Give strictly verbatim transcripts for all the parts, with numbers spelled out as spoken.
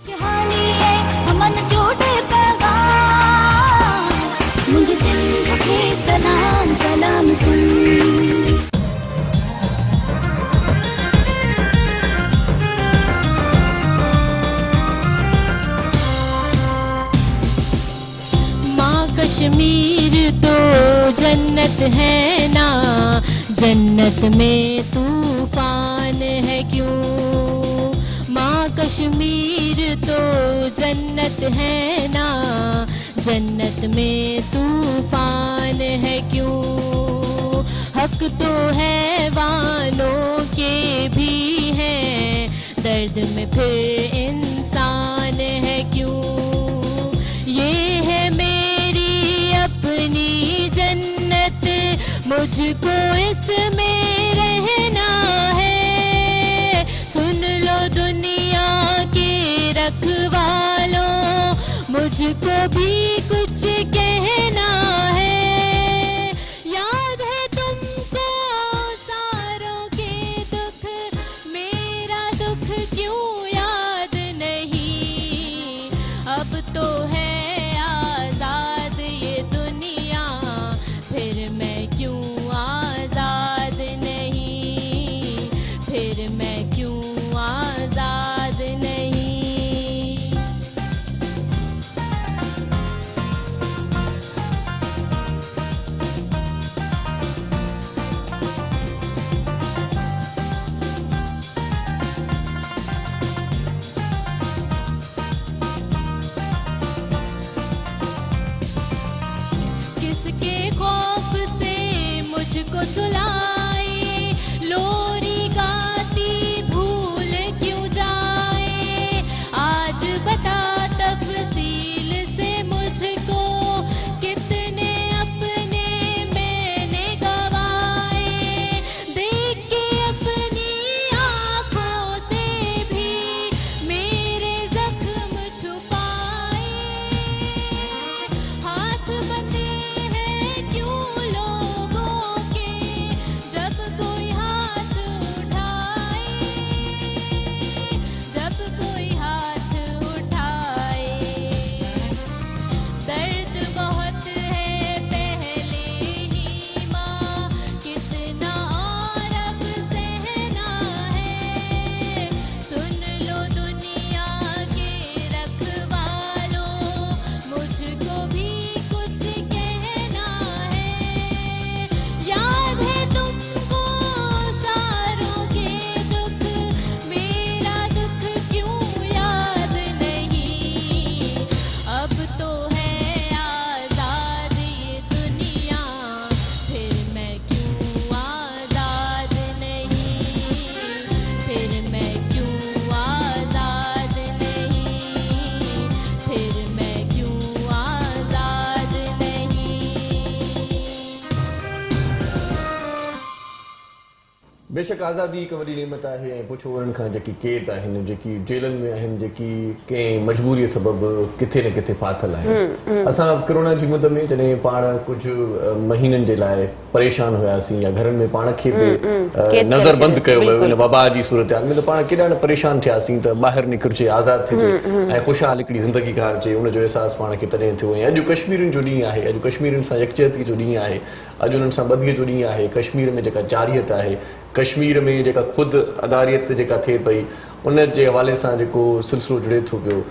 मुझे सिंध के सलाम सलाम सिंध। माँ कश्मीर तो जन्नत है ना, जन्नत में तूफान है क्यों। माँ कश्मीर तो जन्नत है ना, जन्नत में तूफान है क्यों। हक तो है वानों के भी है, दर्द में फिर इंसान है क्यों। ये है मेरी अपनी जन्नत, मुझको इसमें रहना है। सुन लो दुनिया के रखवालों, मुझको भी कुछ कहना है। याद है तुमको सारों के दुख, मेरा दुख क्यों याद नहीं। अब तो है आज़ाद ये दुनिया, फिर मैं क्यों आज़ाद नहीं, फिर मैं क्यों आज़ाद नहीं। मुझको सुलाए लोरी गाती भूल क्यों जाए। आज बता तफसील से मुझको, कितने अपने मैंने गवाए। देख के अपनी आँखों से भी मेरे जख्म छुपाए। हाथ बंधे हैं क्यों लोगों, बेशक आज़ादी हिकु वॾी नेमत है। कुछ उन्हनि खां जेकी कैद आहिनि, जेकी जेलनि में आहिनि, जेकी कंहिं मजबूरी सबबु किथे न किथे फाथल आहिनि। असां कोरोना जी मुद में जॾहिं पाण कुझु महीननि जे लाइ परेशान हुआसीं या घरनि में पाण खे बि नज़र बंदि कयो वियो, हिन वबा जी सूरत हाल में त पाण केॾा न परेशान थियासीं त ॿाहिरि निकिरजे, आज़ादु थिजे ऐं ख़ुशहाल हिकिड़ी ज़िंदगी गुज़ारिजे। उनजो अहसासु पाण खे तॾहिं थियो। ऐं अॼु कश्मीरियुनि जो ॾींहुं आहे, अॼु कश्मीरियुनि सां यकजहती जो ॾींहुं आहे, अॼु उन्हनि सां ॿधीअ जो ॾींहुं आहे। कश्मीर में जेका जारियत आहे, कश्मीर में जेका खुद अदारियत जेका थिए पई, उन जे हवाले सां जेको सिलसिलो जुड़े थो पियो,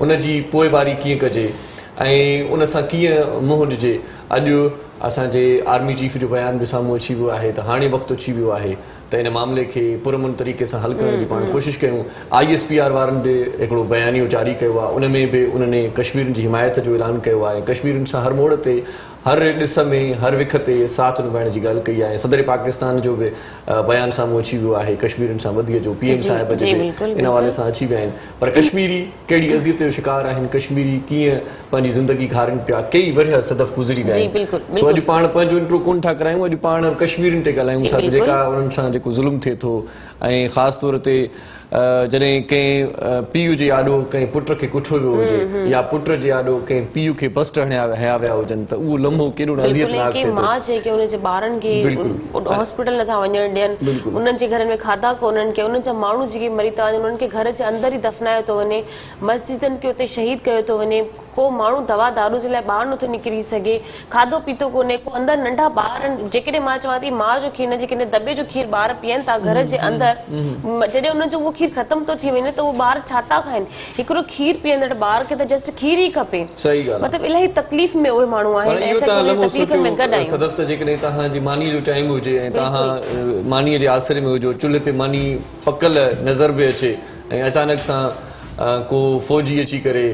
उन जी पोइवारी कीअं कजे ऐं उन सां कीअं मुंहुं ॾिजे। अॼु असांजे आर्मी चीफ जो बयान बि साम्हूं अची वियो आहे त हाणे वक़्तु अची वियो आहे त इन मामले खे पुरमन तरीक़े सां हल करण जी पाण कोशिशि कयूं। आई एस पी आर वारनि बि हिकिड़ो बयानियो जारी कयो आहे, उन में बि उन्हनि कश्मीरनि जी हिमायत जो ऐलान कयो आहे। कश्मीरनि सां हर मोड़ ते, हर ॾिस में, हर विख ते साथ निभाइण जी ॻाल्हि कई आहे। सदर पाकिस्तान जो बि बयान साम्हूं अची वियो आहे कश्मीरनि सां वधीअ जो, पी एम साहिब जे इन हवाले सां अची विया आहिनि। पर कश्मीरी कहिड़ी अज़ियत जो शिकार आहिनि, कश्मीरी कीअं पंहिंजी ज़िंदगी खारनि पिया, कई वरिया सदफ़ गुज़री विया आहिनि। सो अॼु पाण पंहिंजो इंट्रो कोन था करायूं, अॼु पाण कश्मीरनि ते ॻाल्हायूं था जेका उन्हनि सां जेको ज़ुल्म थिए थो ऐं ख़ासि तौर ते जॾहिं कंहिं पीउ जे आॾो कंहिं पुट खे कुठो वियो हुजे या पुट जे आॾो कंहिं पीउ खे बस हणिया हया विया हुजनि त उहो मुमकिन हॉस्पिटल नथा वञण, घर में खाधा कोन्हनि के, उन्हनि जा माण्हू जेके मरी था वञनि उन्हनि खे घर जे अंदरि ई दफनायो थो वञे, मस्जिदनि खे उते शहीद कयो थो वञे। को माण्हू दवा दारू जे लाइ ॿाहिरि नथो निकिरी सघे, खाधो पीतो कोन्हे, को अंदरि नंढा ॿार आहिनि। जेकॾहिं मां चवां थी माउ जो खीर न जेकॾहिं दॿे जो खीर ॿार पीअनि था घर जे अंदरि, जॾहिं उनजो उहो खीर ख़तम थो थी वञे त उहो ॿार छा था खाइनि? हिकिड़ो खीर पीअंदड़ ॿार खे त जस्ट खीर ई खपे। मतिलबु इलाही तकलीफ़ में उहे माण्हू आहिनि। तव्हांजी मानीअ जो टाइम हुजे ऐं तव्हां मानीअ जे आसरे में हुजो, चुल्हि ते मानी पकल नज़र बि अचे ऐं अचानक सां को फ़ौजी अची करे,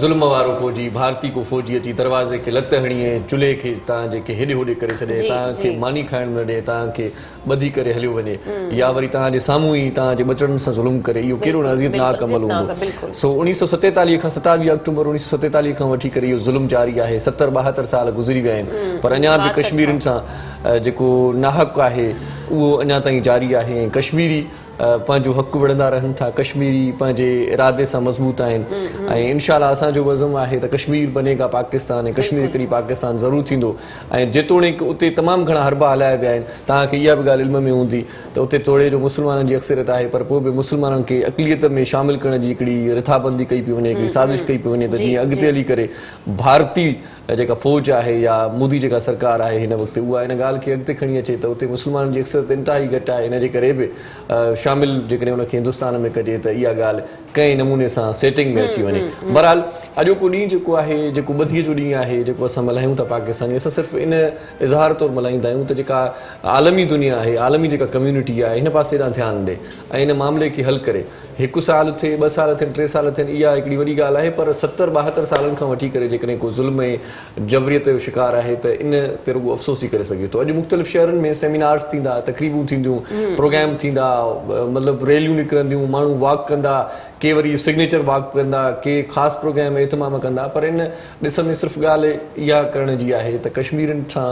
ज़ुल्म वारो फ़ौजी, भारती को फ़ौजी अची दरवाज़े खे लत हणी ऐं चुल्हे खे तव्हांखे हेॾे होॾे करे छॾे, तव्हांखे मानी खाइण न ॾे, तव्हांखे ॿधी करे हलियो वञे, या वरी तव्हांजे साम्हूं ई तव्हांजे बचड़नि सां ज़ुल्म करे। इहो कहिड़ो नाज़ियतनाक अमल हूंदो। सो उणिवीह सौ सतेतालीह खां सतावीह अक्टूबर उणिवीह सौ सतेतालीह खां वठी करे इहो ज़ुल्म जारी आहे। सतरि ॿाहतरि साल गुज़री विया आहिनि, पर अञा बि कश्मीरियुनि सां जेको नाहक आहे उहो अञा ताईं जारी आहे। ऐं कश्मीरी पंहिंजो हक़ विढ़ंदा रहनि था, कश्मीरी पंहिंजे इरादे सां मज़बूत आहिनि ऐं इंशाल्लाह असांजो वज़म आहे त कश्मीर बनेगा पाकिस्तान ऐं कश्मीर करी पाकिस्तान ज़रूरु थींदो। ऐं जेतोणीकि उते तमामु घणा हरबा हलाया विया आहिनि, तव्हांखे इहा बि ॻाल्हि इल्म में हूंदी त उते थोरे जो मुस्लमाननि जी अक्सरियत आहे, पर पोइ बि मुस्लमाननि खे अक़लियत में शामिलु करण जी हिकिड़ी रिथाबंदी कई पई वञे, हिकिड़ी साज़िश कई पई वञे त जीअं अॻिते हली करे भारती जेका फ़ौज आहे या मोदी जेका सरकार आहे हिन वक़्तु, उहा हिन ॻाल्हि खे अॻिते खणी अचे त उते मुस्लमाननि जी अक्सरियत इंतिहाई घटि आहे। हिन जे करे बि शामिल जेकॾहिं हुनखे हिंदुस्तान में कजे त इहा ॻाल्हि कंहिं नमूने सां सेटिंग में अची वञे। बहरहाल अॼोको ॾींहुं जेको आहे, जेको ॿधीअ जो ॾींहुं आहे, जेको असां मल्हायूं था पाकिस्तानी, असां सिर्फ़ु इन इज़हार तौरु मल्हाईंदा आहियूं त जेका आलमी दुनिया आहे, आलमी जेका कम्यूनिटी आहे, हिन पासे ॾांहुं ध्यानु ॾे ऐं हिन मामले खे हल करे। हिकु साल थिए, ॿ साल थियनि, टे साल थियनि, इहा हिकिड़ी वॾी ॻाल्हि आहे, पर सतरि ॿाहतरि सालनि खां वठी करे जेकॾहिं को ज़ुल्म ऐं जबरियत जो शिकार आहे त इन ते रुगो अफ़सोस ई करे सघे थो। अॼु मुख़्तलिफ़ शहरनि में सेमिनार्स थींदा, तक़रीबूं थींदियूं, प्रोग्राम थींदा, मतिलबु रैलियूं निकिरंदियूं, माण्हू वॉक कंदा, के वरी सिग्नेचर वॉक कंदा, के ख़ासि प्रोग्राम इहतमाम कंदा, पर इन ॾिस में सिर्फ़ु ॻाल्हि इहा करण जी आहे त कश्मीरनि सां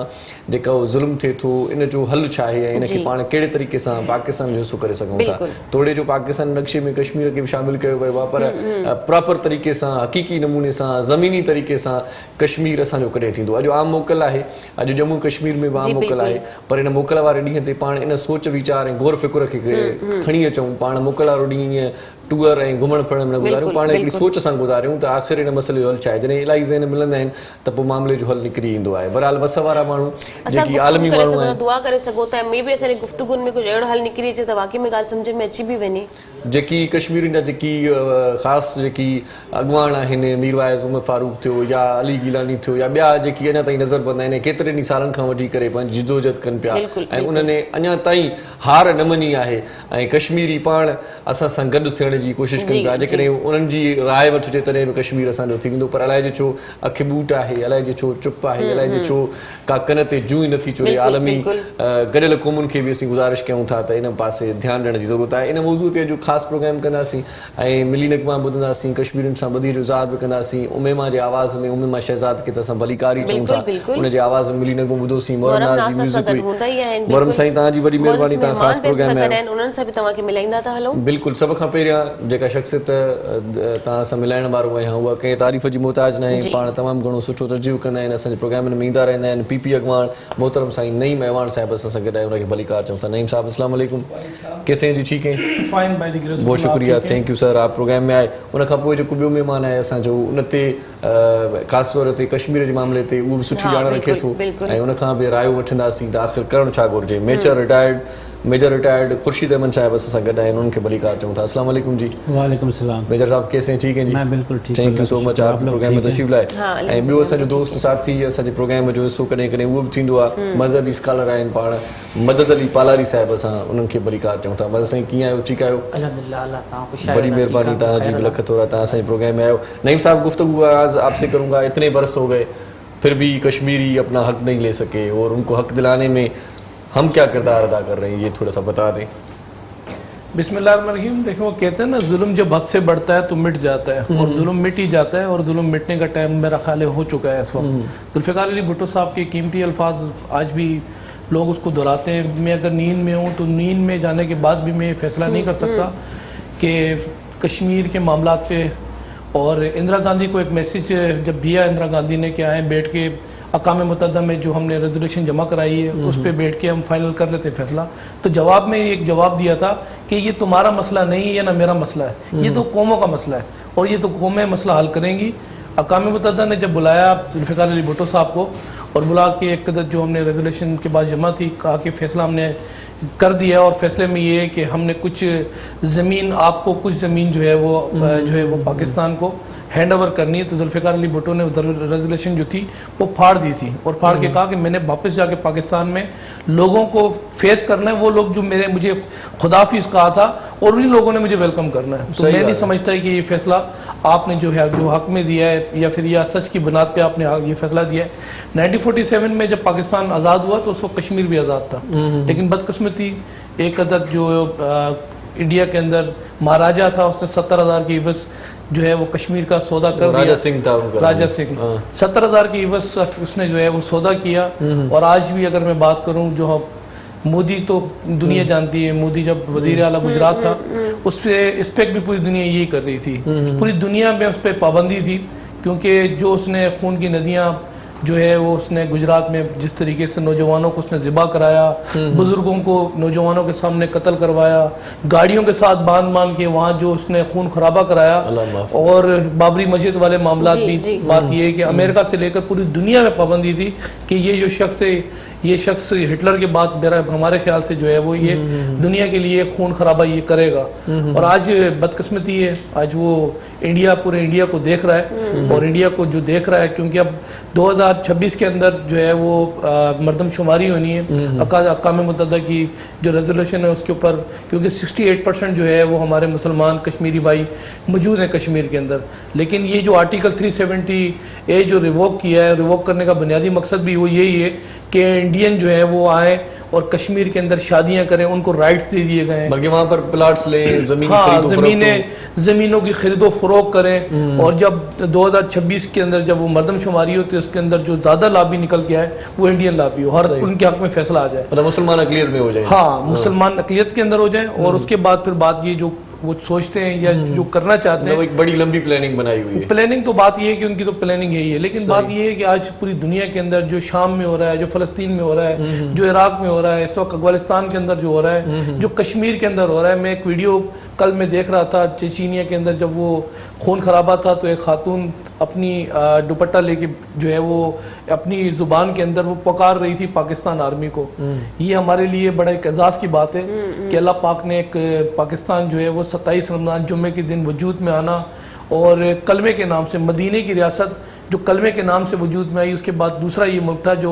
जेका ज़ुल्म थिए थो इन जो हल छा आहे ऐं इनखे पाण कहिड़े तरीक़े सां पाकिस्तान जो हिसो करे सघूं था। तोड़े जो पाकिस्तान नक्शे में कश्मीर खे बि शामिलु कयो वियो आहे, पर प्रॉपर तरीक़े सां, हक़ीक़ी नमूने सां, ज़मीनी तरीक़े सां कश्मीर असांजो कॾहिं थींदो। अॼु आम मोकल आहे, अॼु जम्मू कश्मीर में बि आम मोकल आहे, पर हिन मोकल वारे ॾींहं ते पाण इन सोच वीचार ऐं गौर फ़िकुर खे खणी अचूं, पाण मोकल वारो ॾींहुं ईअं टूअर ऐं घुमण फिरण में न गुज़ारियूं, पाण हिकिड़ी सोच सां गुज़ारियूं त आख़िर हिन मसइले जो हल छा आहे। जॾहिं इलाही ज़हन मिलंदा आहिनि त पोइ मामले जो हल निकिरी ईंदो आहे। बहरहाल वस वारा माण्हू जेकी आलमी माण्हू आहिनि, दुआ करे सघो था मे बि असांजी गुफ़्तगू में कुझु अहिड़ो हल निकिरी अचे त वाक़ई में ॻाल्हि सम्झ में अची बि वञे। जेकी कश्मीरियुनि जा जेकी ख़ासि जेकी अॻुवाण आहिनि, मीरवाइज़ उमर फ़ारूक थियो या अली गिलानी थियो या ॿिया जेकी अञा ताईं नज़रबंद आहिनि, केतिरनि ई सालनि खां वठी करे पंहिंजी जिदोजहद कनि पिया ऐं उन्हनि अञा ताईं हार न मञी आहे ऐं कश्मीरी पाण असां सां गॾु थियण जी कोशिशि कनि पिया। जेकॾहिं उन्हनि जी राय वठिजे तॾहिं बि कश्मीर असांजो थी वेंदो, पर अलाए जे छो अखिबूट आहे, अलाए जे छो चुप आहे, अलाए जे छो का कन ते जूं ई नथी चुरे। आलमी गॾियल क़ौमुनि खे बि असीं गुज़ारिश कयूं था त इन पासे ध्यानु ॾियण जी ज़रूरत आहे। इन मौज़ू ते अॼु ख़ासि प्रोग्राम कंदासीं ऐं मिली नगमा ॿुधंदासीं, कश्मीरियुनि सां ॿधी जो ज़ाहिर बि कंदासीं। उमेमा जे आवाज़ में उमेमा शहज़ाद खे त असां भलीकारी चऊं था, उन जे आवाज़ में मिली नगमो ॿुधोसीं। मोहरम साईं तव्हांजी वॾी महिरबानी, तव्हां ख़ासि प्रोग्राम में बिल्कुलु सभ खां पहिरियां जेका शख़्सियत तव्हां सां मिलाइण वारो आहियां उहा कंहिं तारीफ़ जी मोहताज न आहे, पाण तमामु घणो सुठो तर्जीव कंदा आहिनि, असांजे प्रोग्रामनि में ईंदा रहंदा आहिनि। पी पी अॻवान मोहतरम साईं नईम अहवान साहिब असां सां गॾु आहिनि, हुनखे भलीकार चऊं था। नईम साहिब अस्सलाम वालेकुम, कैसे हैं जी? ठीक है, बहुत शुक्रिया, थैंक यू सर, आप प्रोग्राम में आए। उनखां पोइ जेको ॿियो महिमान आहे असांजो, उन ते ख़ासि तौर ते कश्मीर जे मामले ते उहो बि सुठी ॼाण रखे थो ऐं उनखां बि रायो वठंदासीं त आख़िर करणु छा घुरिजे। Major retired major retired Khurshid Ahmed साहब असां सां गॾु आहिनि, उन्हनि खे भलीकार चऊं था। अस्सलाम वालेकुम जी। वालेकुम सलाम। मेजर साहब कैसे हैं? ठीक है जी, मैं बिल्कुल ठीक हूं, थैंक यू सो मच आप प्रोग्राम में तशरीफ़ लाए। ऐं ॿियो असांजो दोस्त साथी असांजे प्रोग्राम जो हिसो कॾहिं कॾहिं उहो बि थींदो आहे, मज़हबी स्कॉलर आहिनि पाण, मदद अली पालारी साहिब असां उन्हनि खे भलीकार चऊं था। मदद साईं कीअं आहियो? ठीकु आहियो? अल्हम्दुलिल्लाह, अल्लाह तव्हां ख़ुश आहियो, वॾी महिरबानी तव्हांजी बि लख थोरा तव्हां असांजे प्रोग्राम में आहियो। नईम साहब, गुफ्तगू आज आपसे करूँगा, इतने बरस हो गए फिर भी कश्मीरी अपना हक़ नहीं ले सके और उनको हक़ दिलाने में हम क्या किरदार अदा कर रहे हैं, ये थोड़ा सा बता दें। बिस्मिल्लाह अर्रहमान अर्रहीम। देखो कहते हैं ना, जुल्म जब हद से बढ़ता है तो मिट जाता है और जुल्म मिट ही जाता है, और जुल्म मिटने का टाइम मेरा ख्याल हो चुका है इस वक्त। ज़ुल्फ़िकार अली भुट्टो साहब के कीमती अल्फाज आज भी लोग उसको दोहराते हैं। मैं अगर नींद में हूँ तो नींद में जाने के बाद भी मैं फैसला नहीं कर सकता कि कश्मीर के मामला पे। और इंदिरा गांधी को एक मैसेज जब दिया इंदिरा गांधी ने कि आएँ बैठ के अकाम मुतहदा में जो हमने रेजोल्यूशन जमा कराई है उस पर बैठ के हम फाइनल कर लेते हैं फैसला। तो जवाब में एक जवाब दिया था कि ये तुम्हारा मसला नहीं है या ना मेरा मसला है, ये तो कौमों का मसला है और ये तो कौमें मसला हल करेंगी। अकाम मुतहदा ने जब बुलाया जुल्फ़िकार अली भुट्टो साहब को और बुला के एक कदर जो हमने रेजोल्यूशन के बाद जमा थी कहा कि फैसला हमने कर दिया और फैसले में ये है कि हमने कुछ ज़मीन आपको कुछ ज़मीन जो है वो जो है वो पाकिस्तान को हैंड ओवर करनी है। तो जुल्फ़िकार अली भुट्टो ने रेजोल्यूशन जो थी वो फाड़ दी थी और फाड़ के कहा कि मैंने वापस जाके पाकिस्तान में लोगों को फेस करना है, वो लोग जो मेरे मुझे खुदाफिज कहा था और उन लोगों ने मुझे वेलकम करना है। तो मैं नहीं समझता है कि ये फैसला आपने जो है जो हक में दिया है या फिर यह सच की बुनियाद पर आपने ये फैसला दिया है। नाइनटीन फोर्टी सेवन में जब पाकिस्तान आज़ाद हुआ तो उस वक्त कश्मीर भी आज़ाद था, लेकिन बदकिस्मती एक अदद जो इंडिया के अंदर महाराजा था उसने सत्तर हज़ार की इवज़ जो है वो कश्मीर का सौदा कर दिया। राजा सिंह था उनका, राजा सिंह सत्तर हज़ार की इवज़ उसने जो है वो सौदा किया। और आज भी अगर मैं बात करूँ जो मोदी तो दुनिया जानती है, मोदी जब वजीर आला गुजरात था उस पर इस पर भी पूरी दुनिया यही कर रही थी, पूरी दुनिया में उस पर पाबंदी थी क्योंकि जो उसने खून की नदियाँ जो है वो उसने गुजरात में जिस तरीके से नौजवानों को उसने ज़िबा कराया, बुज़ुर्गों को नौजवानों के सामने कत्ल करवाया, गाड़ियों के साथ बांध बांध के वहाँ जो उसने खून खराबा कराया। और बाबरी मस्जिद वाले मामला भी जी, बात ये है कि अमेरिका से लेकर पूरी दुनिया में पाबंदी थी कि ये जो शख्स है ये शख्स हिटलर के बाद मेरा हमारे ख्याल से जो है वो ये दुनिया के लिए खून खराबा ये करेगा। और आज बदकिस्मती है आज वो इंडिया पूरे इंडिया को देख रहा है और इंडिया को जो देख रहा है क्योंकि अब दो हज़ार छब्बीस के अंदर जो है वो मरदमशुमारी होनी है अक़वाम मुत्तहिदा की जो रेजोल्यूशन है उसके ऊपर, क्योंकि अड़सठ परसेंट जो है वो हमारे मुसलमान कश्मीरी भाई मौजूद हैं कश्मीर के अंदर। लेकिन ये जो आर्टिकल तीन सौ सत्तर ए जो रिवोक किया है, रिवोक करने का बुनियादी मकसद भी वो यही है कि इंडियन जो है वो आए और कश्मीर के अंदर शादियां करें, उनको राइट्स दे दिए गए, बल्कि वहाँ पर प्लाट्स लें, जमीन हाँ, खरीदो जमीनें ज़मीनों की खरीदो फरोख करें। और जब दो हज़ार छब्बीस के अंदर जब वो मरदमशुमारी होती है उसके अंदर जो ज़्यादा लाभी निकल के आए वो इंडियन लाभी हो, हर उनके हक में फैसला आ जाए, मतलब मुसलमान अकलियत में हो जाए, हाँ मुसलमान अकलियत के अंदर हो जाए। और उसके बाद फिर बात ये जो वो सोचते हैं या जो करना चाहते हैं वो एक बड़ी लंबी प्लानिंग बनाई हुई है। प्लानिंग तो बात ये है कि उनकी तो प्लानिंग यही है, लेकिन बात ये है कि आज पूरी दुनिया के अंदर जो शाम में हो रहा है, जो फ़लस्तीन में हो रहा है, जो इराक़ में हो रहा है, इस वक्त अफगानिस्तान के अंदर जो हो रहा है, जो कश्मीर के अंदर हो रहा है। मैं एक वीडियो कल मैं देख रहा था चेचनिया के अंदर जब वो खून खराबा था तो एक खातून अपनी दुपट्टा लेके जो है वो अपनी ज़ुबान के अंदर वो पुकार रही थी पाकिस्तान आर्मी को। ये हमारे लिए बड़ा एक एजाज़ की बात है कि अल्लाह पाक ने एक पाकिस्तान जो है वो सत्ताईस रमज़ान जुम्मे के दिन वजूद में आना और कलमे के नाम से मदीने की रियासत जो कलमे के नाम से वजूद में आई, उसके बाद दूसरा ये मुल्क था जो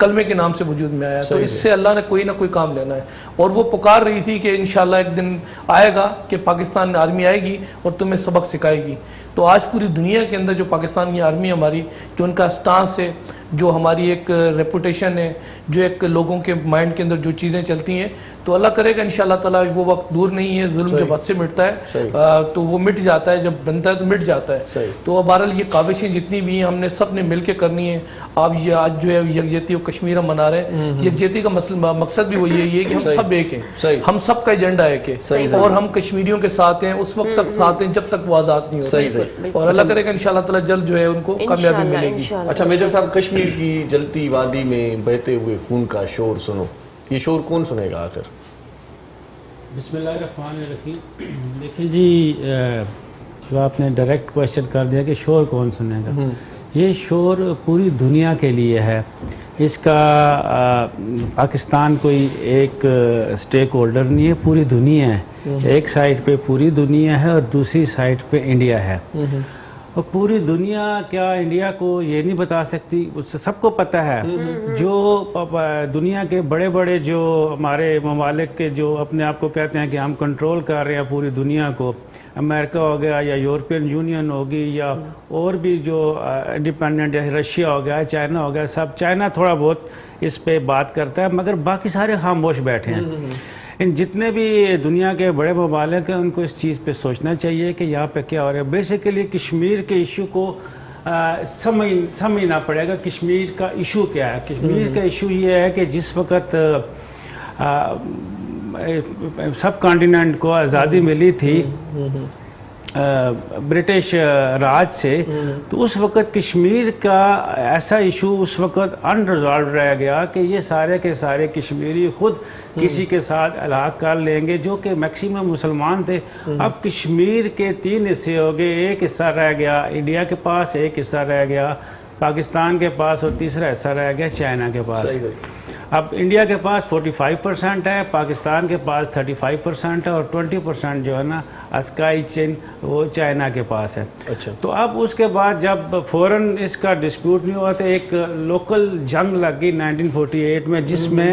कलमे के नाम से वजूद में आया। तो इससे अल्लाह ने कोई ना कोई काम लेना है और वो पुकार रही थी कि इंशाल्लाह एक दिन आएगा कि पाकिस्तान आर्मी आएगी और तुम्हें सबक सिखाएगी। तो आज पूरी दुनिया के अंदर जो पाकिस्तान की आर्मी हमारी जो उनका स्टांस है, जो हमारी एक रेपुटेशन है, जो एक लोगों के माइंड के अंदर जो चीज़ें चलती हैं, तो अल्लाह करेगा इंशाल्लाह ताला वो वक्त दूर नहीं है। जुल्म जब हद से मिटता है आ, तो वो मिट जाता है, जब बनता है तो मिट जाता है। तो अब बहरहाल ये काविशें जितनी भी हैं हमने सब ने मिल के करनी है। आप ये आज जो है यकजहती और कश्मीर हम मना रहे हैं, यकजहती का मकसद भी वो यही है कि हम सब एक हैं, हम सब का एजेंडा एक है और हम कश्मीरियों के साथ हैं उस वक्त तक साथ हैं जब तक वो आज़ाद नहीं होती। और अल्लाह करेगा इंशाल्लाह ताला जल्द जो है उनको कामयाबी मिलेगी। अच्छा मेजर साहब, कश्मीर की जलती वादी में बहते हुए खून का शोर सुनो, ये शोर कौन सुनेगा आखिर? बिस्मिल्लाहिर्रहमानिर्रहीम। देखिए जी, जो आपने डायरेक्ट क्वेश्चन कर दिया कि शोर कौन सुनेगा, ये शोर पूरी दुनिया के लिए है। इसका आ, पाकिस्तान कोई एक स्टेक होल्डर नहीं है, पूरी दुनिया है। एक साइड पे पूरी दुनिया है और दूसरी साइड पे इंडिया है। और पूरी दुनिया क्या इंडिया को ये नहीं बता सकती, उससे सबको पता है। जो दुनिया के बड़े बड़े जो हमारे ममालिक के जो अपने आप को कहते हैं कि हम कंट्रोल कर रहे हैं पूरी दुनिया को, अमेरिका हो गया या यूरोपियन यूनियन होगी या और भी जो इंडिपेंडेंट है, रशिया हो गया, चाइना हो गया, सब चाइना थोड़ा बहुत इस पर बात करता है मगर बाकी सारे खामोश बैठे हैं। इन जितने भी दुनिया के बड़े ममालिक हैं उनको इस चीज़ पे सोचना चाहिए कि यहाँ पे क्या हो रहा है। बेसिकली कश्मीर के इशू को आ, समझ समझना पड़ेगा कश्मीर का इशू क्या है। कश्मीर का इशू ये है कि जिस वक्त सब कॉन्टिनेंट को आज़ादी मिली थी ब्रिटिश राज से, तो उस वक़्त कश्मीर का ऐसा इशू उस वक़्त अनरिजॉल्व रह गया कि ये सारे के सारे कश्मीरी ख़ुद किसी के साथ अलग कर लेंगे, जो कि मैक्सिमम मुसलमान थे। अब कश्मीर के तीन हिस्से हो गए, एक हिस्सा रह गया इंडिया के पास, एक हिस्सा रह गया पाकिस्तान के पास और तीसरा हिस्सा रह गया चाइना के पास। अब इंडिया के पास पैंतालीस परसेंट है, पाकिस्तान के पास पैंतीस परसेंट है और बीस परसेंट जो है ना अस्काई चिन वो चाइना के पास है। अच्छा, तो अब उसके बाद जब फ़ौरन इसका डिस्प्यूट नहीं हुआ था, एक लोकल जंग लग गई नाइनटीन फोर्टी एट में, जिसमें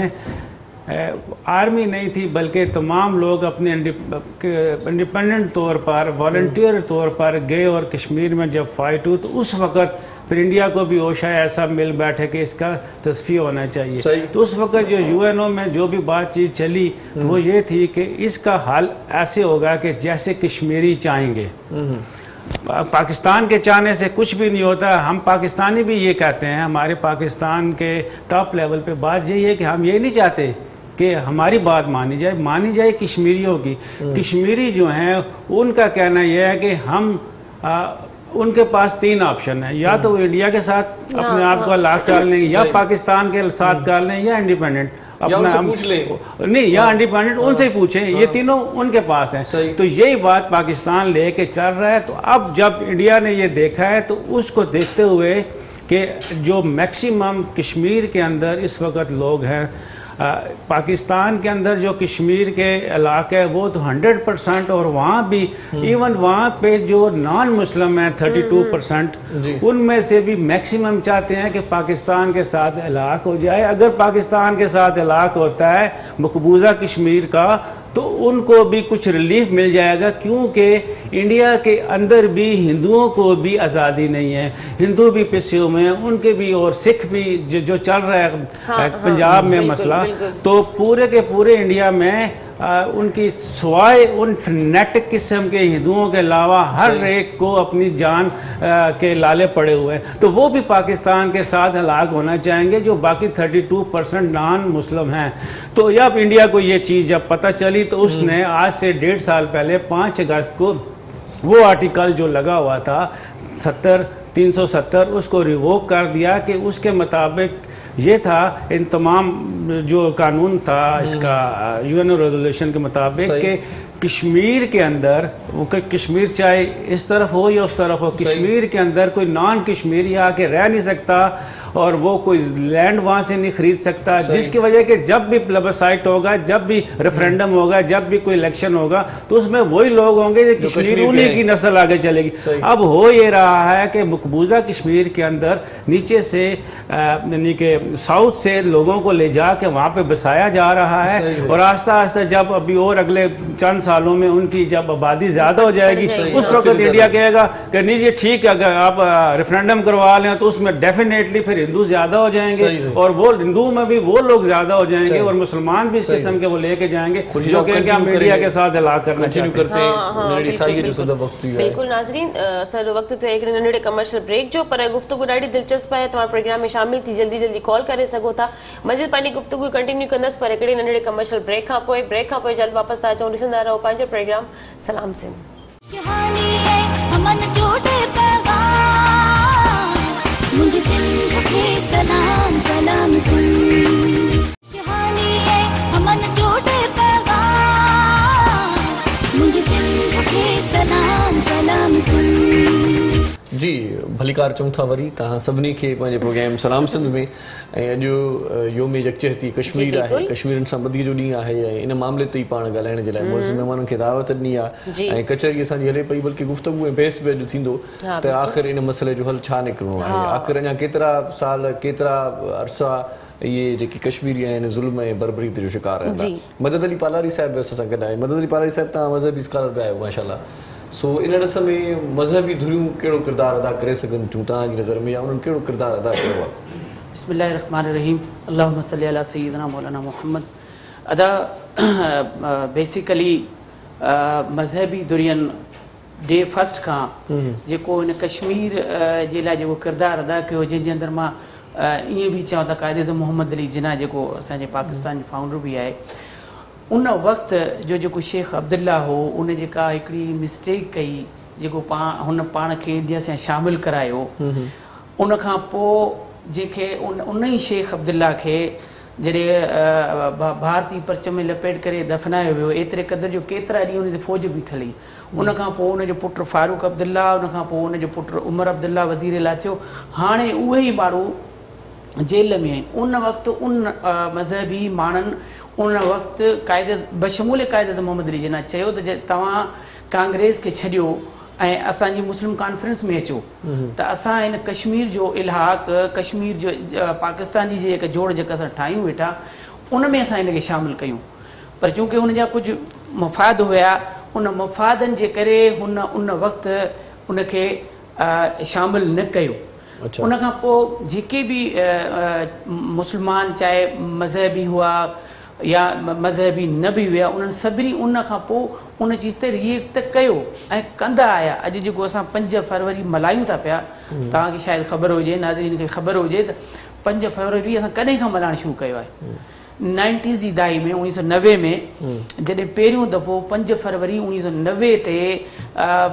आर्मी नहीं थी बल्कि तमाम लोग अपने इंडिपेंडेंट तौर पर वॉलंटियर तौर पर गए और कश्मीर में जब फाइट हुई तो उस वक़्त फिर इंडिया को भी होश आया ऐसा मिल बैठे कि इसका तस्फिया होना चाहिए। तो उस वक़्त जो यूएनओ में जो भी बातचीत चली तो वो ये थी कि इसका हल ऐसे होगा कि जैसे कश्मीरी चाहेंगे। पाकिस्तान के चाहने से कुछ भी नहीं होता, हम पाकिस्तानी भी ये कहते हैं, हमारे पाकिस्तान के टॉप लेवल पे बात यही है कि हम ये नहीं चाहते कि हमारी बात मानी जाए, मानी जाए कश्मीरियों की। कश्मीरी जो हैं उनका कहना यह है कि हम आ, उनके पास तीन ऑप्शन है, या तो वो इंडिया के साथ अपने आप को अलग कर लें, या पाकिस्तान के साथ कर लें, या इंडिपेंडेंट अपना पूछ लें, नहीं या इंडिपेंडेंट उनसे ही पूछें, ये तीनों उनके पास हैं। तो यही बात पाकिस्तान लेके चल रहा है। तो अब जब इंडिया ने ये देखा है तो उसको देखते हुए कि जो मैक्सिमम कश्मीर के अंदर इस वक्त लोग हैं, आ, पाकिस्तान के अंदर जो कश्मीर के इलाके हैं वो तो हंड्रेड परसेंट, और वहाँ भी इवन वहाँ पे जो नॉन मुस्लिम हैं थर्टी टू परसेंट, उनमें से भी मैक्सिमम चाहते हैं कि पाकिस्तान के साथ इलाक हो जाए। अगर पाकिस्तान के साथ इलाक होता है मकबूजा कश्मीर का तो उनको भी कुछ रिलीफ मिल जाएगा, क्योंकि इंडिया के अंदर भी हिंदुओं को भी आज़ादी नहीं है, हिंदू भी पिसे हुए हैं उनके भी, और सिख भी जो, जो चल रहा है हाँ, पंजाब हाँ, में मसला, तो पूरे के पूरे इंडिया में आ, उनकी स्वाय उन फनेटिक किस्म के हिंदुओं के अलावा हर एक को अपनी जान आ, के लाले पड़े हुए हैं। तो वो भी पाकिस्तान के साथ हलाक होना चाहेंगे जो बाकी thirty two percent non Muslim हैं। तो अब इंडिया को ये चीज़ जब पता चली तो उसने आज से डेढ़ साल पहले पाँच अगस्त को वो आर्टिकल जो लगा हुआ था सत्तर तीन सौ सत्तर उसको रिवोक कर दिया, कि उसके मुताबिक ये था इन तमाम जो कानून था इसका यूएनओ रेजोल्यूशन के मुताबिक कि कश्मीर के अंदर वो कश्मीर चाहे इस तरफ हो या उस तरफ हो, कश्मीर के अंदर कोई नॉन कश्मीरी आके रह नहीं सकता और वो कोई लैंड वहाँ से नहीं खरीद सकता, जिसकी वजह कि जब भी प्लेबिसाइट होगा, जब भी रेफरेंडम होगा, जब भी कोई इलेक्शन होगा तो उसमें वही लोग होंगे जो कश्मीर, उन्हीं की नस्ल आगे चलेगी। अब हो ये रहा है कि मकबूजा कश्मीर के अंदर नीचे से यानी कि साउथ से लोगों को ले जा के वहाँ पर बसाया जा रहा है, और आस्ता आस्ता जब अभी और अगले चंद सालों में उनकी जब आबादी ज़्यादा हो जाएगी उस वक्त इंडिया कहेगा कि नहीं जी ठीक है, अगर आप रेफरेंडम करवा लें तो उसमें डेफिनेटली फिर हिंदू ज्यादा हो जाएंगे और वो हिंदू में भी वो लोग ज्यादा हो जाएंगे और मुसलमान भी इस किस्म के वो लेके जाएंगे जो कि हम इंडिया के साथ हलाक करना चाहते हैं। बिल्कुल नाजरीन, सर वक्त तो एक मिनट कमर्शियल ब्रेक जो पर गुफ्तगू ढी दिलचस्प है, तुम्हारे प्रोग्राम में शामिल थी, जल्दी जल्दी कॉल करे सको था, मज़ीद पंहिंजी गुफ्तगू कंटिन्यू कंदसि, पर हिकिड़े नंढड़े कमर्शियल ब्रेक खां पोइ ब्रेक खां पोइ जल्द वापसि था अचो। ॾिसंदा रहो पंहिंजो प्रोग्राम सलाम सिंध। मुझे सिंध के सलाम सलाम सिंध, शहानी है अमन जोड़े पैगाम, मुझे सिंध के सलाम सलाम सिंध। जी भलीकार चऊं था वरी तव्हां सभिनी खे पंहिंजे प्रोग्राम सलाम सिंध में, ऐं अॼु योम यकजहती कश्मीर आहे, कश्मीरनि सां बदी जो ॾींहुं आहे, ऐं इन मामले ते ई पाण ॻाल्हाइण जे लाइ मुअज़्ज़िम महिमाननि खे दावत ॾिनी आहे, ऐं कचहरी असांजी हले पई बल्कि गुफ़्तगू ऐं बहस बि अॼु थींदो त आख़िर इन मसइले जो हल छा निकिरणो आहे। आख़िर अञा केतिरा साल केतिरा अरसा ये जेकी कश्मीरी आहिनि ज़ुल्म ऐं बर्बरीत जो शिकार रहंदा। मदद अली पालारी साहिब बि असां सां गॾु आहिनि। मदद अली पालारी साहिब तव्हां मज़हबी स्कॉलर बि आहियो माशाल्लाह, सो इन ॾिस में मज़हबी धुरियूं कहिड़ो किरदारु अदा करे सघनि थियूं तव्हांजी नज़र में, या उन्हनि कहिड़ो किरदारु अदा कयो आहे? बिस्मिल्लाहिर्रहमानिर्रहीम, अल्लाहुम्मा सल्ली अला सय्यिदिना मौलाना मोहम्मद। अदा बेसिकली मज़हबी धुरियनि डे फस्ट खां जेको हिन कश्मीर जे लाइ जेको किरदारु अदा कयो, जंहिंजे अंदरि मां ईअं बि चवां त क़ाइदे ज़म मोहम्मद अली जिन्ना जेको असांजे पाकिस्तान जो फाउंडर बि आहे, उन वक़्त जो जेको शेख अब्दुल्ला हो उन जेका हिकिड़ी मिस्टेक कई जेको पाण हुन पाण खे ॾींहं सां शामिल करायो उन खां पोइ जेके उन उन ई शेख अब्दुल्ला खे जॾहिं भारतीय परचम में लपेट करे दफ़नायो वियो एतिरे क़दुरु जो केतिरा ॾींहं हुन ते फ़ौज बीठल हुई उन खां पोइ हुनजो पुटु फारूक अब्दुल्ला उन खां पोइ हुनजो पुटु उमर अब्दुल्ला वज़ीर इला थियो। हाणे उहे ई माण्हू जेल में आहिनि। उन वक़्तु उन मज़हबी माण्हुनि उन वक़्तु क़ाइदे बशमूल क़ाइदे अज़म मोहम्मद अली जिन्ना चयो त तव्हां कांग्रेस खे छॾियो ऐं असांजी मुस्लिम कॉन्फ्रेंस में अचो त असां हिन कश्मीर जो इलाहाक कश्मीर जो पाकिस्तान जी जेका जोड़ जेका असां ठाहियूं वेठा उन में असां हिनखे शामिलु कयूं, पर चूंकि हुन जा कुझु मफ़ाद हुया उन मफ़ादनि जे करे हुन उन वक़्तु उनखे शामिलु न कयो। अच्छा। उन खां पोइ जेके बि मुस्लमान चाहे मज़हबी हुआ या मज़हबी न बि हुआ उन्हनि सभिनी उन खां पोइ उन चीज़ ते रिएक्ट कयो ऐं कंदा आया। अॼु जेको असां पंज फरवरी मल्हायूं था पिया, तव्हांखे शायदि ख़बर हुजे, नाज़रीन खे ख़बर हुजे त पंज फरवरी असां कॾहिं खां मल्हाइणु शुरू कयो आहे। नाइंटीज़ जी दहाई में उणिवीह सौ नवे में जॾहिं पहिरियों दफ़ो पंज फरवरी उणिवीह सौ नवे ते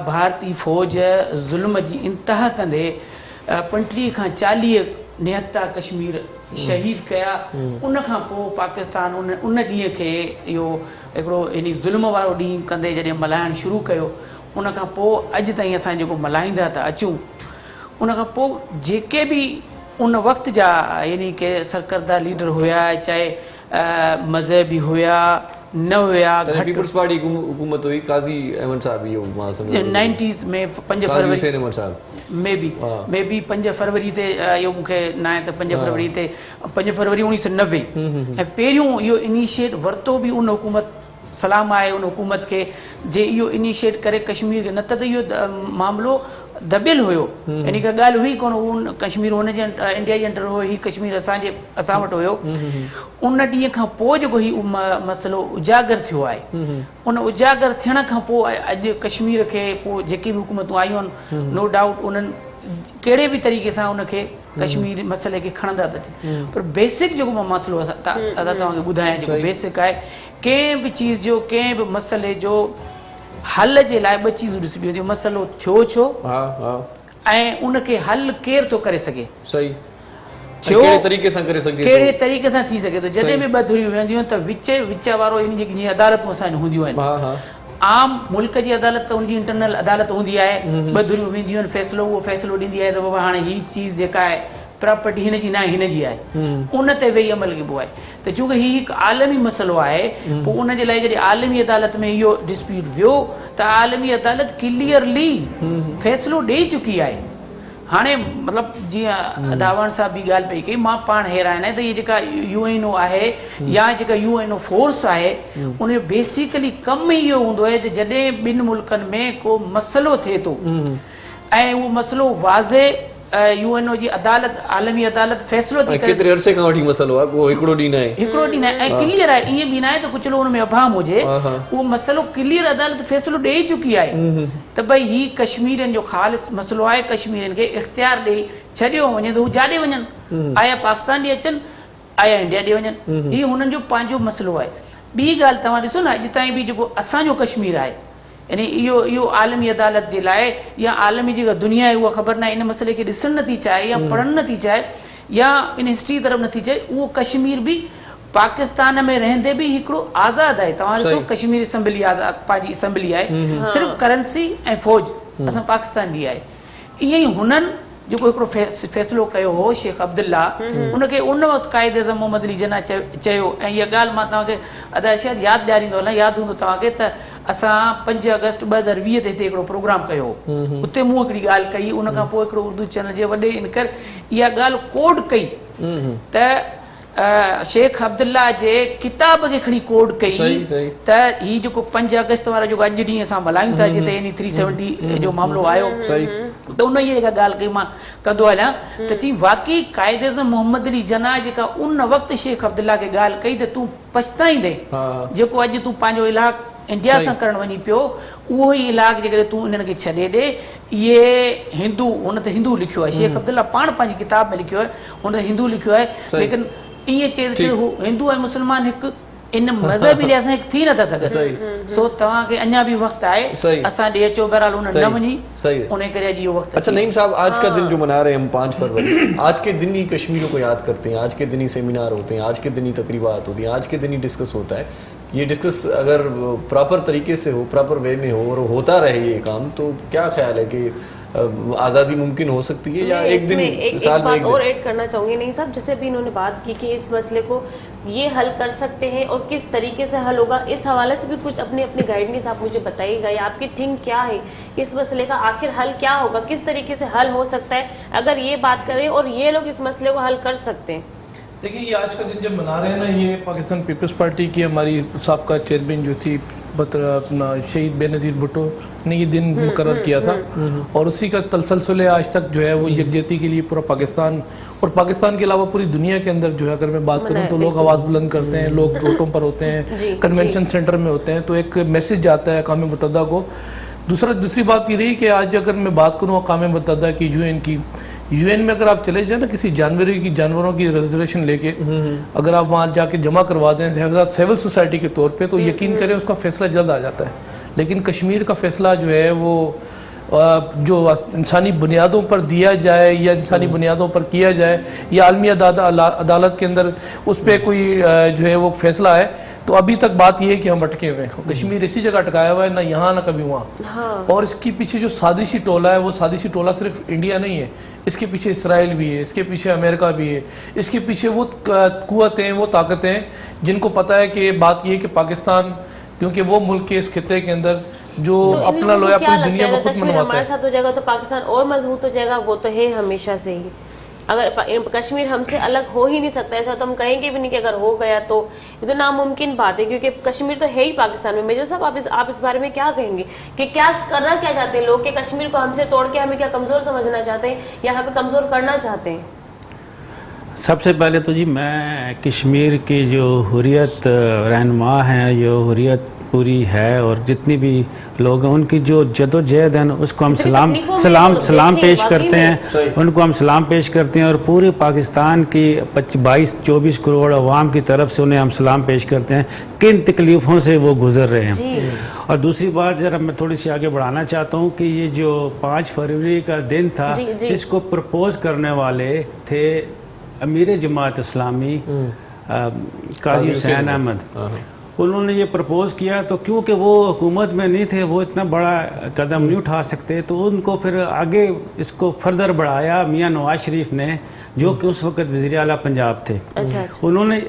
भारतीय फ़ौज ज़ुल्म जी इंतिहा कंदे पंटीह खां चालीह निहत्ता कश्मीर शहीद कया। उन खां पोइ पाकिस्तान उन उन ॾींहं खे इहो हिकिड़ो इन ज़ुल्म वारो ॾींहुं कंदे जॾहिं मल्हाइणु शुरू कयो। उन खां पोइ अॼु ताईं असां जेको मल्हाईंदा था अचूं, उन खां पोइ जेके बि उन वक़्त जा यानी की सरकर्दा लीडर हुया चाहे मज़हबी हुया न हुया पीपल्स पार्टी हुकूमत हुई काज़ी अहमद साहब इहो मां सम्झा नाइंटीज़ में पंज फरवरी में बि में बि पंज फरवरी ते इहो मूंखे न आहे त पंज फरवरी ते पंज फरवरी उणिवीह सौ नवे ऐं पहिरियों इहो इनिशिएट वरितो बि उन हुकूमत सलाम आहे उन हुकूमत खे जे इहो इनिशिएट करे कश्मीर खे, न त त इहो मामिलो दबियल हुयो, यानी का ॻाल्हि हुई कोन। उन कश्मीर हुनजे इंडिया जे अंडर हुयो, हीउ कश्मीर असांजे असां वटि हुयो। उन ॾींहं खां पोइ जेको हीउ मसइलो उजागर थियो आहे, उन उजागर थियण खां पोइ अॼु कश्मीर खे पोइ जेके बि हुकूमतूं आयूं आहिनि नो डाउट उन्हनि कहिड़े बि तरीक़े सां उनखे कश्मीर मसइले खे खणंदा था थियनि। पर बेसिक जेको मां मसइलो अदा तव्हांखे ॿुधायां जेको बेसिक आहे, कंहिं बि चीज़ जो कंहिं बि मसइले जो हल जे लाइ ॿ चीज़ूं ॾिसबियूं आहिनि। मसइलो थियो छो ऐं उनखे हल केरु थो करे सघे, सही कहिड़े तरीक़े सां करे सघे, कहिड़े तरीक़े सां थी सघे थो। जॾहिं बि ॿ धुरियूं वेंदियूं त विच विच वारो इन जेकी जीअं अदालतूं असांजी हूंदियूं आहिनि, आम मुल्क जी अदालत त उनजी इंटरनल अदालत हूंदी आहे, ॿ धुरियूं वेंदियूं आहिनि, फ़ैसिलो उहो फ़ैसिलो ॾींदी आहे त बाबा हाणे हीअ चीज़ जेका आहे प्रॉपर्टी हिन जी न आहे हिन जी आहे, उन ते वेही अमल कबो आहे। त चूंकि हीउ हिकु आलमी मसइलो आहे पोइ उन जे लाइ जॾहिं आलमी अदालत में इहो डिस्प्यूट वियो त आलमी अदालत क्लियरली फ़ैसिलो ॾेई चुकी आहे। हाणे मतिलबु जीअं दावाण साहब बि ॻाल्हि पई कई, मां पाण हैरान आहियां त इहे जेका यू एन ओ आहे या जेका यू एन ओ फोर्स आहे उनजो बेसिकली कमु इहो हूंदो आहे त जॾहिं ॿिनि मुल्कनि में को मसइलो थिए थो ऐं उहो मसइलो वाज़े यू एन ओ जी अदालत आलमी अदालत फ़ैसिलो थी करे, केतिरे अरसे खां वठी मसइलो आहे, उहो हिकिड़ो ॾींहुं न आहे हिकिड़ो ॾींहुं न आहे ऐं क्लियर आहे, ईअं बि न आहे त कुझु लोग हुन में अभाम हुजे, उहो मसइलो क्लियर अदालत फ़ैसिलो ॾेई चुकी आहे त भई हीउ कश्मीरियुनि जो ख़ालिस मसइलो आहे, कश्मीरियुनि खे इख़्तियार ॾेई छॾियो वञे त हू जाॾे वञनि, आया पाकिस्तान ॾे अचनि आया इंडिया ॾे वञनि, हीउ हुननि जो पंहिंजो मसइलो आहे। ॿी ॻाल्हि तव्हां ॾिसो न अॼु ताईं बि जेको असांजो कश्मीर आहे यानी इहो इहो आलमी अदालत जे लाइ या आलमी जेका दुनिया आहे उहा ख़बर न आहे, इन मसइले खे ॾिसणु नथी चाहे या पढ़णु नथी चाहे या इन हिस्ट्री तरफ़ नथी चाहे, उहो कश्मीर बि पाकिस्तान में रहंदे भी हिकिड़ो आज़ाद आहे। तव्हां ॾिसो कश्मीर असम्बली आज़ाद पंहिंजी असम्बली आहे, सिर्फ़ करंसी ऐं फ़ौज असां पाकिस्तान जी आहे। ईअं ई हुननि जेको हिकिड़ो फ़ैसिलो कयो हो शेख अब्दुल्ला, उनखे उन वक़्तु क़ाइदे अज़म मोहम्मद अली जिन्ना चयो ऐं इहा ॻाल्हि मां तव्हांखे अदा शायदि यादि ॾियारींदो हलां, यादि हूंदो तव्हांखे त असां पंज अगस्त ॿ हज़ार वीह ते हिते हिकिड़ो प्रोग्राम कयो हो, उते मूं हिकिड़ी ॻाल्हि कई, उन खां पोइ हिकिड़ो उर्दू चैनल जे वॾे इनकर इहा ॻाल्हि कोड कई त शेख अब्दुल्ला जे किताब खे खणी कोड कई त हीउ जेको पंज अगस्त वारो जेको अॼु ॾींहुं असां मल्हायूं था जिते यानी थ्री सेवनटी जो मामिलो आयो त उन जी जेका ॻाल्हि कई मां कंदो हलियां त चई वाक़ई क़ाइदे अज़म मोहम्मद अली जिन्ना जेका उन वक़्तु शेख अब्दुल्ला खे ॻाल्हि कई त तूं पछताईंदे जेको अॼु तूं पंहिंजो इलाइक़ु इंडिया सां करणु वञी पियो, उहो ई इलाइक़ु जेकॾहिं तूं इन्हनि खे छॾे ॾे, इहे हिंदू हुन ते हिंदू लिखियो आहे शेख अब्दुल्ला पाण पंहिंजी किताब में लिखियो आहे हुन ते हिंदू लिखियो आहे, लेकिन ईअं चए हिंदू ऐं मुस्लमान हिकु इन मज़हबी लिहाज़ सां थी नथा सघे सो तव्हां खे अञा बि वक़्तु आहे असां ॾे अचो बहरहाल उन न वञी उन करे अॼु इहो वक़्तु। अच्छा नईम साहब आज का दिन जो मना रहे हम पाँच फरवरी, आज के दिन ही कश्मीरियों को याद करते हैं, आज के दिन ही सेमिनार होते हैं, आज के दिन ही तकरीबात होती हैं, आज के दिन ही डिस्कस होता है। ये डिस्कस अगर प्रॉपर तरीके से हो, प्रॉपर वे में हो और होता रहे ये काम, तो क्या ख्याल है कि आज़ादी मुमकिन हो सकती है या एक दिन एक, साल एक बात में एक और ऐड करना चाहूँगी नहीं साहब, जिससे भी इन्होंने बात की कि इस मसले को ये हल कर सकते हैं और किस तरीके से हल होगा, इस हवाले से भी कुछ अपने अपने गाइडनेस आप मुझे बताइएगा या आपकी थिंक क्या है कि इस मसले का आखिर हल क्या होगा, किस तरीके से हल हो सकता है अगर ये बात करें और ये लोग इस मसले को हल कर सकते हैं। देखिए ये आज का दिन जब मना रहे हैं ना, ये पाकिस्तान पीपल्स पार्टी की हमारी सबका चेयरमैन जो थी अपना शहीद बेनज़ीर भुट्टो ने ये दिन मुकर्रर किया था और उसी का तसलसल आज तक जो है वो यकजहती के लिए पूरा पाकिस्तान और पाकिस्तान के अलावा पूरी दुनिया के अंदर जो है अगर मैं बात करूं तो लोग आवाज़ बुलंद करते हैं, लोग रोडों पर होते हैं, कन्वेंशन सेंटर में होते हैं, तो एक मैसेज जाता है अक़वाम मुत्तहिदा को। दूसरा दूसरी बात ये रही कि आज अगर मैं बात करूँ अक़वाम मुत्तहिदा की, यू एन की, यूएन में अगर आप चले जाए ना किसी जानवर की जानवरों की रिजर्वेशन लेके अगर आप वहाँ जाके जमा करवा दें सिविल सोसाइटी के तौर पे तो यकीन करें उसका फैसला जल्द आ जाता है। लेकिन कश्मीर का फैसला जो है वो जो इंसानी बुनियादों पर दिया जाए या इंसानी बुनियादों पर किया जाए या आलमी अदालत के अंदर उस पर कोई जो है वो फैसला है, तो अभी तक बात यह है कि हम अटके हुए हैं। कश्मीर इसी जगह अटकाया हुआ है, ना यहाँ ना कभी वहाँ। हाँ। और इसके पीछे जो साजिशी टोला है वो साजिशी टोला सिर्फ इंडिया नहीं है, इसके पीछे इसराइल भी है, इसके पीछे अमेरिका भी है, इसके पीछे वो कुव्वतें वो ताकतें जिनको पता है कि बात ये है कि पाकिस्तान क्योंकि वो मुल्क के इस खिते के अंदर जो तो अपना लोया पूरी दुनिया में खुद मनवाता है। हमारे साथ हो जाएगा तो पाकिस्तान और मजबूत हो जाएगा, वो तो है हमेशा से ही। अगर कश्मीर हमसे अलग हो ही नहीं सकता, ऐसा तो हम कहेंगे भी नहीं कि अगर हो गया तो ये तो नामुमकिन बात है क्योंकि कश्मीर तो है ही पाकिस्तान में। मेजर साहब आप इस आप इस बारे में क्या कहेंगे कि क्या करना क्या चाहते हैं लोग कि कश्मीर को हमसे तोड़ के हमें क्या कमज़ोर समझना चाहते हैं या हमें कमज़ोर करना चाहते हैं? सबसे पहले तो जी मैं कश्मीर की जो हुर्रियत रहनुमा हैं, जो हुर्रियत पूरी है और जितनी भी लोग हैं उनकी जो जदोजहद है उसको हम सलाम सलाम सलाम पेश करते हैं, उनको हम सलाम पेश करते हैं और पूरे पाकिस्तान की बाईस चौबीस करोड़ अवाम की तरफ से उन्हें हम सलाम पेश करते हैं किन तकलीफ़ों से वो गुजर रहे हैं। और दूसरी बात ज़रा मैं थोड़ी सी आगे बढ़ाना चाहता हूँ कि ये जो पाँच फरवरी का दिन था इसको प्रपोज करने वाले थे अमीर जमात इस्लामी काजी हुसैन अहमद। उन्होंने ये प्रपोज़ किया तो क्योंकि वो हुकूमत में नहीं थे, वो इतना बड़ा कदम नहीं उठा सकते, तो उनको फिर आगे इसको फर्दर बढ़ाया मियां नवाज शरीफ ने जो कि उस वक़्त वज़ीर आला पंजाब थे। अच्छा, अच्छा। उन्होंने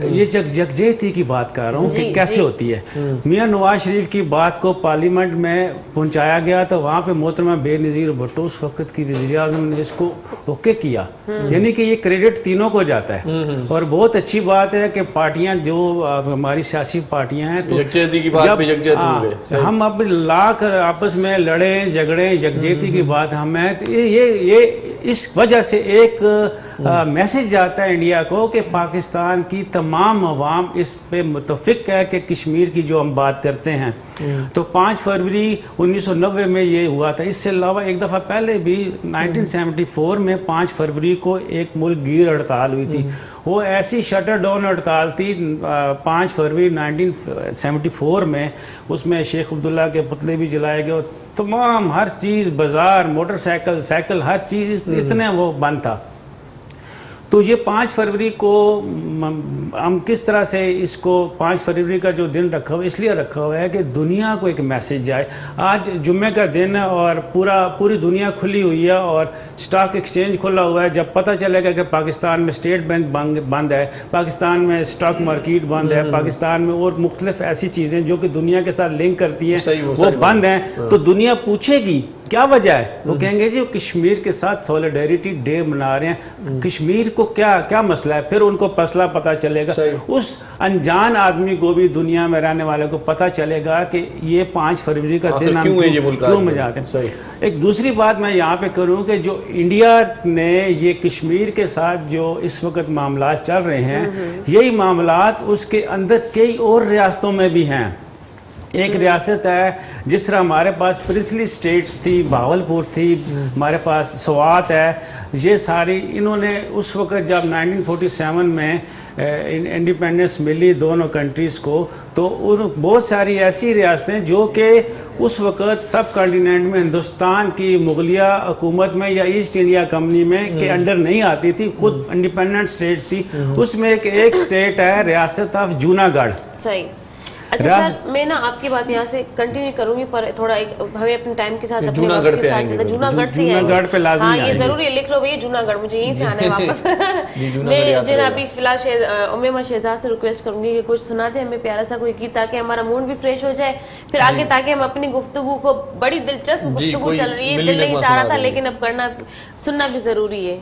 ये यकजहती की बात कर रहा हूँ कि कैसे होती है। मियां नवाज शरीफ की बात को पार्लियामेंट में पहुँचाया गया तो वहाँ पे मोहतरमा बेनज़ीर भुट्टो उस वक़्त की वज़ीर आज़म ने इसको ओके किया, यानी कि ये क्रेडिट तीनों को जाता है और बहुत अच्छी बात है कि पार्टियाँ जो हमारी सियासी पार्टियां हैं तो यकजहती की बात पे यकजहत हो गए। हम अब लाख आपस में लड़े झगड़े, यकजहती की बात हम है ये ये इस वजह से एक मैसेज जाता है इंडिया को कि पाकिस्तान की तमाम अवाम इस पे मुतफिक है कि कश्मीर की जो हम बात करते हैं तो पाँच फरवरी उन्नीस सौ नब्बे में ये हुआ था। इससे अलावा एक दफ़ा पहले भी नाइनटीन सेवेंटी फोर में पाँच फरवरी को एक मुल्क गीर हड़ताल हुई थी, वो ऐसी शटर डाउन हड़ताल थी पाँच फरवरी नाइनटीन सेवेंटी फोर में, उसमें शेख अब्दुल्ला के पुतले भी जलाए गए, तमाम हर चीज़ बाज़ार मोटरसाइकिल साइकिल हर चीज़ इतने वो बंद था। तो ये पाँच फरवरी को हम किस तरह से इसको पाँच फरवरी का जो दिन रखा हुआ है इसलिए रखा हुआ है कि दुनिया को एक मैसेज जाए। आज जुम्मे का दिन है और पूरा पूरी दुनिया खुली हुई है और स्टॉक एक्सचेंज खुला हुआ है, जब पता चलेगा कि पाकिस्तान में स्टेट बैंक बंद है, पाकिस्तान में स्टॉक मार्केट बंद है, पाकिस्तान में और मुख्तलिफ ऐसी चीज़ें जो कि दुनिया के साथ लिंक करती हैं वो बंद हैं, तो दुनिया पूछेगी क्या वजह है? वो कहेंगे जी कश्मीर के साथ सॉलिडेरिटी डे मना रहे हैं, कश्मीर को क्या क्या मसला है, फिर उनको मसला पता चलेगा। उस अनजान आदमी को भी दुनिया में रहने वाले को पता चलेगा कि ये पाँच फरवरी का दिन क्यों है, ये क्यों मनाते हैं। एक दूसरी बात मैं यहाँ पे करूँ कि जो इंडिया ने ये कश्मीर के साथ जो इस वक्त मामला चल रहे हैं यही मामला उसके अंदर कई और रियासतों में भी हैं। एक रियासत है जिस तरह हमारे पास प्रिंसली स्टेट्स थी, बहावलपुर थी, हमारे पास स्वात है, ये सारी इन्होंने उस वक़्त जब नाइनटीन फोर्टी सेवन में इंडिपेंडेंस मिली दोनों कंट्रीज़ को, तो उन बहुत सारी ऐसी रियासतें जो कि उस वक़्त सब कॉन्टीनेंट में हिंदुस्तान की मुगलिया हुकूमत में या ईस्ट इंडिया कंपनी में के अंडर नहीं आती थी, खुद इंडिपेंडेंट स्टेट थी। उसमें एक, एक स्टेट है रियासत ऑफ जूनागढ़। सही। अच्छा शायद मैं ना आपकी बात यहाँ से कंटिन्यू करूंगी, पर थोड़ा एक हमें अपने टाइम के साथ जूनागढ़ से आएंगे, जूनागढ़ से जूनागढ़ पे लाजमी आएंगे। हाँ, ये जरूरी है, लिख लो भैया जूनागढ़, मुझे यहीं से आना है वापस। मैं जो ना अभी फिलहाल उम्मीमा शहजाद से रिक्वेस्ट करूंगी कि कुछ सुना दे हमें प्यारा सा कोई गीत, ताकि हमारा मूड भी फ्रेश हो जाए फिर आगे, ताकि हम अपनी गुफ्तगू को, बड़ी दिलचस्प गुफ्तगू चल रही है, दिल नहीं चाह रहा था लेकिन अब करना सुनना भी जरूरी है।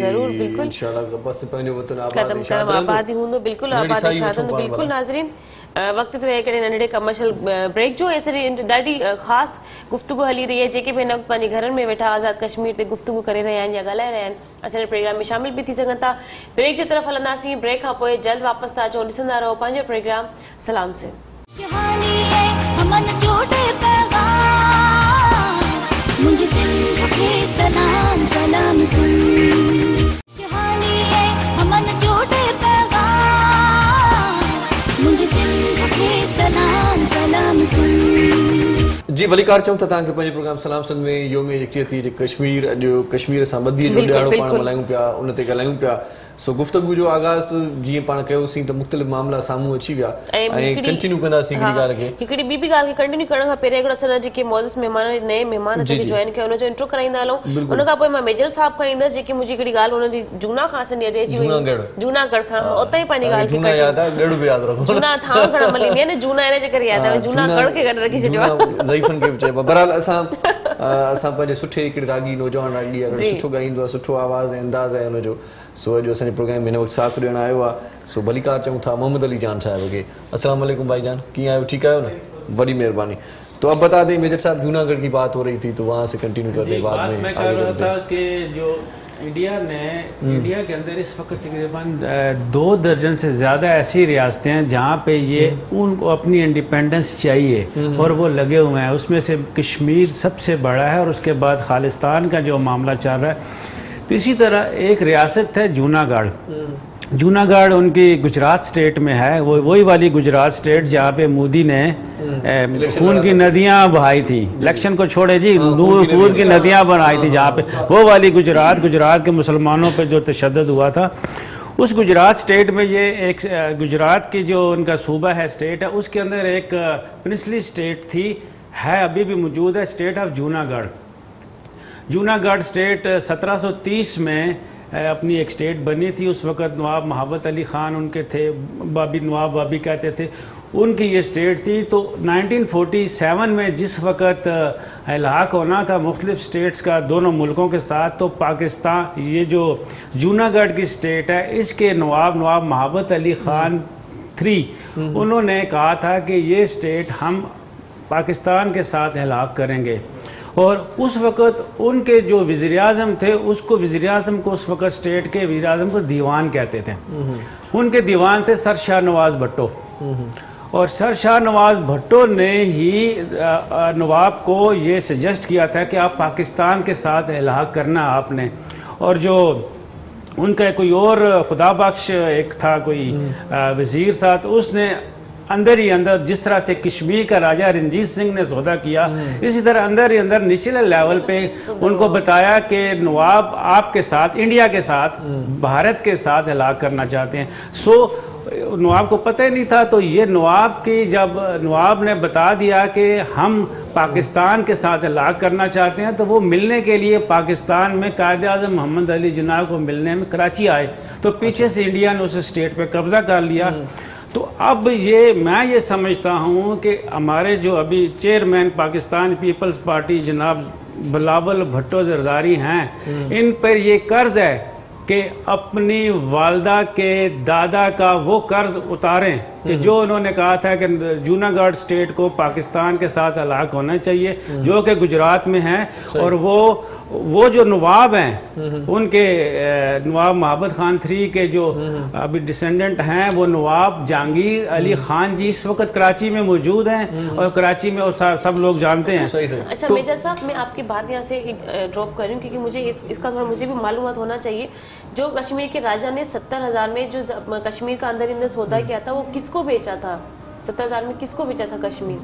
जरूर बिल्कुल बिल्कुल नाजरीन, वक्त तो है कड़े नंढे कमर्शियल ब्रेक जो ढी खास गुफ्तगू हली रही है, जेके भी हिन घर में वेठा आज़ाद कश्मीर से गुफ्तगू करे रहा आन या ॻाल्हाए रहा आन, असांजे प्रोग्राम में शामिल भी थी सकन था। ब्रेक की तरफ हलंदासीं, ब्रेक खां पोइ जल्द वापस था अचो, ॾिसंदा रहो पंहिंजो प्रोग्राम सलाम से। मुझे सिंध के सलाम सलाम सुन अमन जोड़े पैगाम, मुझे सिंध के सलाम सलाम सुन। जी भलीकार चऊं था तव्हांखे पंहिंजे प्रोग्राम सलाम सिंध में योम एकटीह कश्मीर, अॼु कश्मीर सां ॿधी जो ॾियारो पाण मल्हायूं पिया, उन ते ॻाल्हायूं पिया। सो गुफ्तगू जो आगाज जी पान कयो सी त मुख्तलिफ मामला सामू अची विया ए कंटिन्यू कंदा सी हिकड़ी गाल के हिकड़ी बीबी गाल के कंटिन्यू करण का पहले एकड़ा सना जे के मौजूद मेहमान नए मेहमान से ज्वाइन के उन जो इंट्रो कराइंदा लो उन का पोय मैं मेजर साहब कराइंदा जे के मुजी हिकड़ी गाल उन जी जूना खास ने अची वई जूना गढ़ का ओतई पानी गाल के जूना याद आ गढ़ भी याद रखो जूना था खड़ा मली ने जूना ने जे कर याद आ जूना गढ़ के गन रखी छवा जईफन के बचे बहरहाल असा असा पजे सुठे हिकड़ी रागी नौजवान रागी अगर सुठो गाइंदो सुठो आवाज अंदाज है उन जो सो जो असें प्रोग्राम में वक्त साथ देना आयो आ सो भलीकार चूँ था मोहम्मद अली जान साहब के अस्सलाम वालेकुम भाई जान की आयो ठीक आयो ना बड़ी मेहरबानी। तो अब बता दें मेजर साहब जूनागढ़ की बात हो रही थी तो वहाँ से कंटिन्यू कर रहे बाद में आगे था कि जो इंडिया ने इंडिया के अंदर इस वक्त तकरीबन दो दर्जन से ज़्यादा ऐसी रियासतें हैं जहाँ पे ये उनको अपनी इंडिपेंडेंस चाहिए और वो लगे हुए हैं। उसमें से कश्मीर सबसे बड़ा है और उसके बाद खालिस्तान का जो मामला चल रहा है। तो इसी तरह एक रियासत है जूनागढ़, जूनागढ़ उनकी गुजरात स्टेट में है, वो वही वाली गुजरात स्टेट जहाँ पे मोदी ने खून की नदियाँ बहाई थी, इलेक्शन को छोड़े जी खून की नदियाँ बहाई थी जहाँ पे वो वाली गुजरात, गुजरात के मुसलमानों पे जो तशद्दद हुआ था उस गुजरात स्टेट में ये एक गुजरात की जो उनका सूबा है स्टेट है उसके अंदर एक प्रिंसली स्टेट थी है अभी भी मौजूद है state of Junagadh. Junagadh state सत्रह सौ तीस में अपनी एक स्टेट बनी थी, उस वक़्त नवाब महाबत अली ख़ान उनके थे, बाबी नवाब बाबी कहते थे, उनकी ये स्टेट थी। तो उन्नीस सौ सैंतालीस में जिस वक़्त इलाक़ होना था मुख्तलिफ़ स्टेट्स का दोनों मुल्कों के साथ, तो पाकिस्तान ये जो जूनागढ़ की स्टेट है इसके नवाब नवाब महाबत अली ख़ान थ्री उन्होंने कहा था कि ये स्टेट हम पाकिस्तान के साथ इलाक़ करेंगे। और उस वक़्त उनके जो वज़ीर-ए-आज़म थे उसको वज़ीर-ए-आज़म को उस वक़्त स्टेट के वज़ीर-ए-आज़म को दीवान कहते थे, उनके दीवान थे सर शाह नवाज़ भट्टो और सर शाह नवाज़ भट्टो ने ही नवाब को ये सजेस्ट किया था कि आप पाकिस्तान के साथ इलाक़ करना आपने। और जो उनका कोई और खुदा बख्श एक था कोई वज़ीर था तो उसने अंदर ही अंदर जिस तरह से कश्मीर का राजा रंजीत सिंह ने सौदा किया इसी तरह अंदर ही अंदर नेशनल लेवल पे उनको बताया कि नवाब आपके साथ इंडिया के साथ भारत के साथ हलाक करना चाहते हैं। सो नवाब को पता ही नहीं था, तो ये नवाब की जब नवाब ने बता दिया कि हम पाकिस्तान के साथ हलाक करना चाहते हैं तो वो मिलने के लिए पाकिस्तान में कायदे आज़म मोहम्मद अली जिन्ना को मिलने में कराची आए तो पीछे से इंडिया ने उस स्टेट पर कब्जा कर लिया। तो अब ये मैं ये समझता हूँ कि हमारे जो अभी चेयरमैन पाकिस्तान पीपल्स पार्टी जनाब बिलावल भुट्टो जरदारी हैं, इन पर ये कर्ज है कि अपनी वालदा के दादा का वो कर्ज उतारें कि जो उन्होंने कहा था कि जूनागढ़ स्टेट को पाकिस्तान के साथ अलाक होना चाहिए जो कि गुजरात में है। और वो वो जो नवाब हैं उनके नवाब महाबत खान थ्री के जो अभी डिसेंडेंट हैं वो नवाब जहांगीर अली खान जी इस वक्त कराची में मौजूद हैं और कराची में और सब लोग जानते हैं। अच्छा तो, मेजर साहब मैं आपकी बात यहाँ से ड्रॉप कर रही हूँ क्योंकि मुझे इस, इसका थोड़ा मुझे भी मालूम होना चाहिए। जो कश्मीर के राजा ने सत्तर हजार में जो कश्मीर का अंदर अंदर सौदा किया था वो किसको बेचा था? सत्तर हजार में किसको बेचा था कश्मीर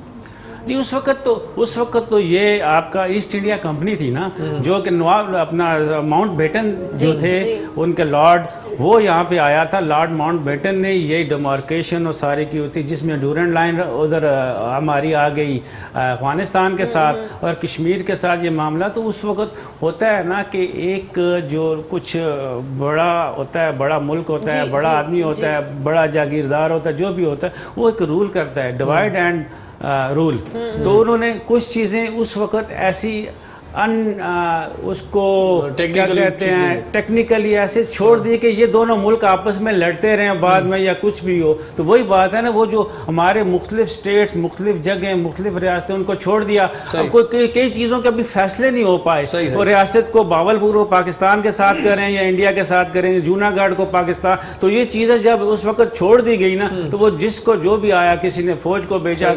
जी? उस वक़्त तो उस वक़्त तो ये आपका ईस्ट इंडिया कंपनी थी ना, जो कि नवाब अपना माउंट बेटन जो थे उनके लॉर्ड वो यहाँ पे आया था, लॉर्ड माउंट बेटन ने ये डिमार्केशन और सारी की हुई थी जिसमें डूरंड लाइन उधर हमारी आ गई अफगानिस्तान के साथ और कश्मीर के साथ ये मामला। तो उस वक़्त होता है ना कि एक जो कुछ बड़ा होता है, बड़ा मुल्क होता है, बड़ा आदमी होता है, बड़ा जागीरदार होता है, जो भी होता है वो एक रूल करता है, डिवाइड एंड रूल। तो उन्होंने कुछ चीज़ें उस वक़्त ऐसी अन आ, उसको क्या कहते हैं टेक्निकली ऐसे छोड़ दी कि ये दोनों मुल्क आपस में लड़ते रहें बाद में या कुछ भी हो। तो वही बात है ना, वो जो हमारे मुख्तलिफ स्टेट्स मुख्तलिफ जगह मुख्तलिफ रियासतें उनको छोड़ दिया, कोई कई चीज़ों के अभी फैसले नहीं हो पाए। वो रियासत को बावलपुर पाकिस्तान के साथ करें या इंडिया के साथ करें, जूनागढ़ को पाकिस्तान, तो ये चीज़ें जब उस वक़्त छोड़ दी गई ना तो वो जिसको जो भी आया किसी ने फौज को बेचा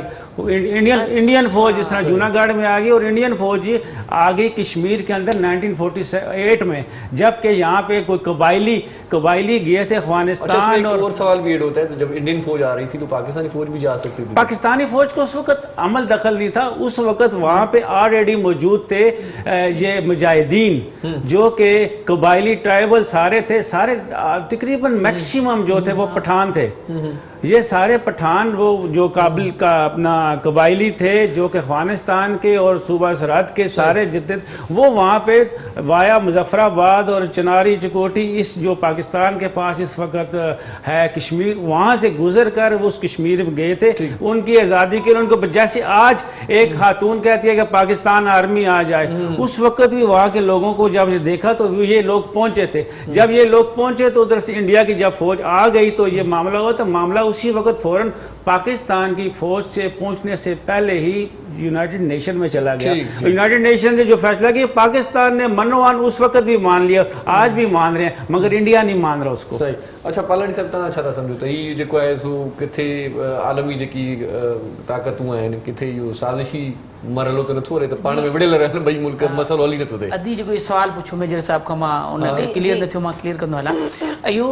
इंडियन इंडियन फौज जिस तरह जूनागढ़ में आ गई और इंडियन फौज आ गई कश्मीर के अंदर नाइनटीन फोर्टी एट में, जबकि यहाँ पे कोई कबायली कबायली गए थे अफगानिस्तान। अच्छा, इसमें एक और सवाल भी ऐड होता है, तो जब इंडियन फौज आ रही थी तो पाकिस्तानी फौज भी जा सकती थी। पाकिस्तानी फौज को उस वक्त अमल दखल नहीं था, उस वक्त वहाँ पे ऑलरेडी मौजूद थे ये मुजाहिदीन जो कि कबायली ट्राइबल सारे थे, सारे तकरीबन मैक्सिमम जो थे वो पठान थे। ये सारे पठान वो जो काबिल का अपना कबायली थे जो कि अफगानिस्तान के और सूबा सरहद के सारे जितने वो वहाँ पे वाया मुजफ्फराबाद और चिनारी चकोटी इस जो पाकिस्तान के पास इस वक्त है कश्मीर, वहाँ से गुजर कर वो उस कश्मीर में गए थे उनकी आज़ादी के लिए। उनको जैसे आज एक खातून कहती है कि पाकिस्तान आर्मी आ जाए, उस वक्त भी वहाँ के लोगों को जब ये देखा तो ये लोग पहुँचे थे। जब ये लोग पहुँचे तो उधर से इंडिया की जब फौज आ गई तो ये मामला हुआ, तो मामला उसी वक्त फौरन पाकिस्तान की फौज से पहुंचने से पहले ही यूनाइटेड नेशन में चला गया। यूनाइटेड नेशन ने जो फैसला किया पाकिस्तान ने मनोवान उस वक्त भी मान लिया, आज भी मान रहे हैं, मगर इंडिया नहीं मान रहा उसको। सही। अच्छा पालाड़ी साहब तना अच्छा था समझो तो ये जो है सो किथे आलमी जेकी ताकतूं आहिनि किथे यो साज़िशी मरलो तो नथो रहे त पाण में विड़ियल रहनि ॿई मुल्क मसइलो हली नथो थिए। अदी जेको सवाल पुछो मेजर साहब खां मां उन ते क्लियर न थियो, मां क्लियर कंदो हला। इहो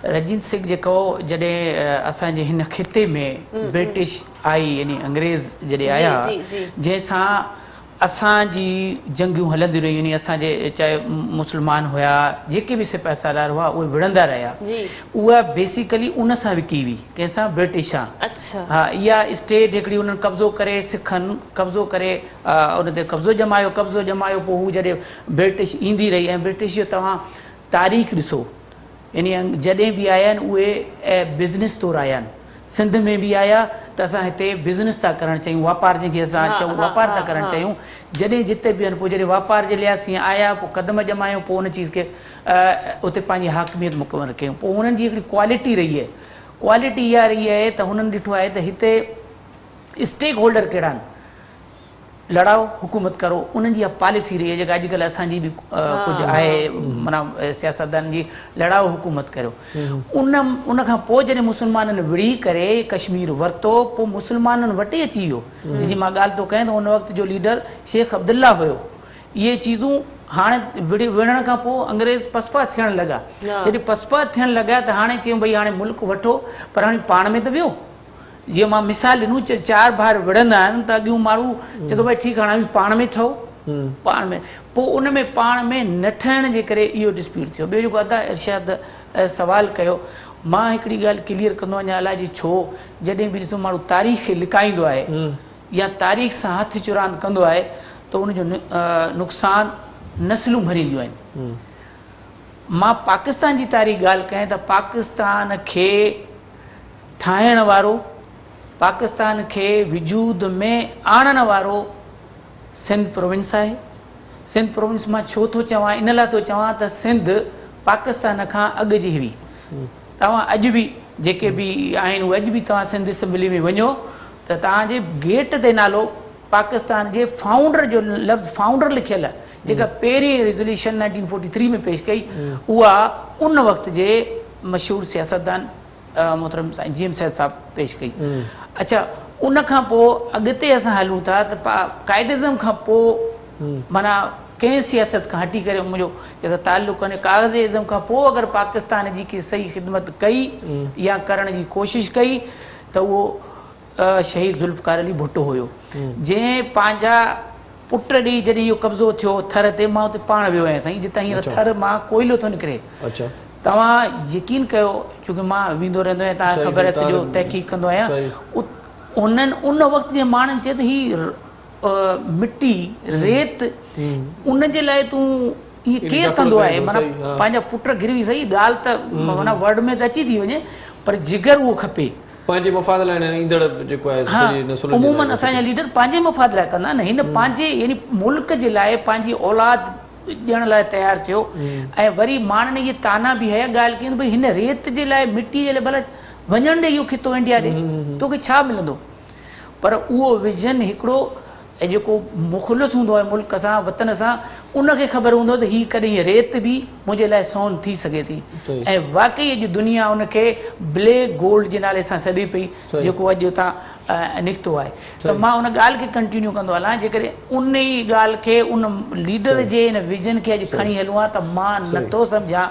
रंजीत सिंह जेको जॾहिं असांजे हिन ख़िते में ब्रिटिश आई यानी अंग्रेज जॾहिं आया जंहिंसां असांजी जंगियूं हलंदी रहियूं, यानी असांजे चाहे मुस्लमान हुआ जेके बि सिपा सालार हुआ उहे विढ़ंदा रहिया। उहा बेसिकली उन सां विकी हुई कंहिंसां ब्रिटिश सां। अच्छा। हा, इहा स्टेट हिकिड़ी उन्हनि कब्ज़ो करे सिखनि कब्ज़ो करे उन ते कब्ज़ो जमायो कब्ज़ो जमायो पोइ हू जॾहिं ब्रिटिश ईंदी रही ऐं ब्रिटिश जो तव्हां तारीख़ ॾिसो यानी जॾहिं बि आया आहिनि उहे बिज़नेस तौरु आया आहिनि। सिंध में भी आया तो अस इतने बिजनेस था करण चाहिए, वापार जैसे अस चूँ वापार था करण चाहिए। जैसे जिते भी जैसे वापार के लिहाज से आया कदम जमाया उन चीज़ के उतनी हाकमियत मुकम्मल क्यों उन्होंने क्वालिटी रही है। क्वालिटी या रही है तो उन्होंने दिठो है तो इतने स्टेक होल्डर कड़ा लड़ाओ हुकूमत करो उनकी पॉलिसी रही है। अजकल असांजी भी कुछ है माना सियासतदान की लड़ाओ हुकूमत करो उन उन जैसे मुसलमान विड़ी करे कश्मीर वरतो पो मुसलमान वटे अची वो जी मां गाल तो कहें तो उन वक्त जो लीडर शेख अब्दुल्ला हुयो। ये चीज़ों हाँ विड़ विढ़ण का पो अंग्रेज पसपा थियण लगा। जब पसपा थियण लगा तो हाँ चयूं भाई हाँ मुल्क वठो पर हाँ पान में तो वियो। जी मां मिसाल दिनू चार बार विढ़ंदा आहिनि त अॻियूं माण्हू चए थो भाई ठीक है हाँ पान में ठहो पान में पो उन में पान में न ठहण के करे इहो डिस्प्यूट थियो। ॿियो जेको अदा इरशाद सवाल कयो मां हिकिड़ी ॻाल्हि क्लियर कंदो आहियां अलाए जी छो जॾहिं बि ॾिसो माण्हू तारीख़ लिकाईंदो आहे या तारीख़ सां हथ चुरांद कंदो आहे तो उनजो नुक़सान नस्लूं भरींदियूं आहिनि। मां पाकिस्तान जी तारीख़ ॻाल्हि कयां त पाकिस्तान खे ठाहिण वारो पाकिस्तान के वजूद में आणण वारो सिंध प्रोविंस है। सिंध प्रोविंस में छो तो चवां इन ला तो चवां तो सिंध पाकिस्तान का अग जी हुई। तव्हां अज भी जेके भी आहिनि अज भी तव्हां सिंध असम्बली में वनो तो तव्हांजे गेट ते नालो पाकिस्तान के फाउंडर जो लफ्ज़ फाउंडर लिखल है जेका पहिरीं रेजोल्यूशन नाइनटीन फोर्टी थ्री में पेश कई उहा उन वक्त के मशहूर सियासतदान मोहतरम जी एम सैद साहब पेश कई। अच्छा उन अगते अस हलूँ था तो कायदिज़म का माना कें सियासत का हटी कर मुझे ताल्लुक कोई कायदिज़म का अगर पाकिस्तान की सही खिदमत कई या करण की कोशिश कई तो वो शहीद ज़ुल्फ़िकार अली भुट्टो हो जै पांजा पुट डी जैसे यो कब्ज़ो थो थर से मां उत पा वो आया सही जितना हींअर थर मां कोयलो तो निकरे। अच्छा तव्हां यकीन कयो चूंकि मां वेंदो रहंदो आहियां तव्हां ख़बर आहे सॼो तहक़ीक़ कंदो आहियां उन्हनि उन वक़्त जे माण्हुनि चयो त हीअ मिटी रेत उनजे लाइ तूं इहे केरु कंदो आहे माना पंहिंजा पुट गिरवी सही ॻाल्हि त माना वर्ड में त अची थी वञे पर जिगर उहो खपे पंहिंजे मफ़ाद लाइ न ईंदड़ जेको आहे सॼी नसुल उमूमन असांजा लीडर पंहिंजे मफ़ाद लाइ कंदा न हिन पंहिंजे यानी मुल्क जे लाइ पंहिंजी औलाद ॾियण लाइ तयारु थियो। ऐं वरी माण्हुनि इहे ताना बि है ॻाल्हि कयूं भई हिन रेत जे लाइ मिटी जे लाइ भला वञण ॾे इहो खितो इंडिया ॾे तोखे छा मिलंदो पर उहो विजन हिकिड़ो ऐं जेको मुख़लिस हूंदो आहे मुल्क सां वतन सां उनखे ख़बर हूंदो त हीअ कॾहिं रेत बि मुंहिंजे लाइ सोन थी सघे थी ऐं वाक़ई अॼु दुनिया उनखे ब्लैक गोल्ड जे नाले सां सॾे पई जेको अॼु उतां निकितो आहे। त मां उन ॻाल्हि खे कंटिन्यू कंदो हलां जेकॾहिं उन ई ॻाल्हि खे उन लीडर जे इन विजन खे अॼु खणी हलूं आहे त मां नथो सम्झां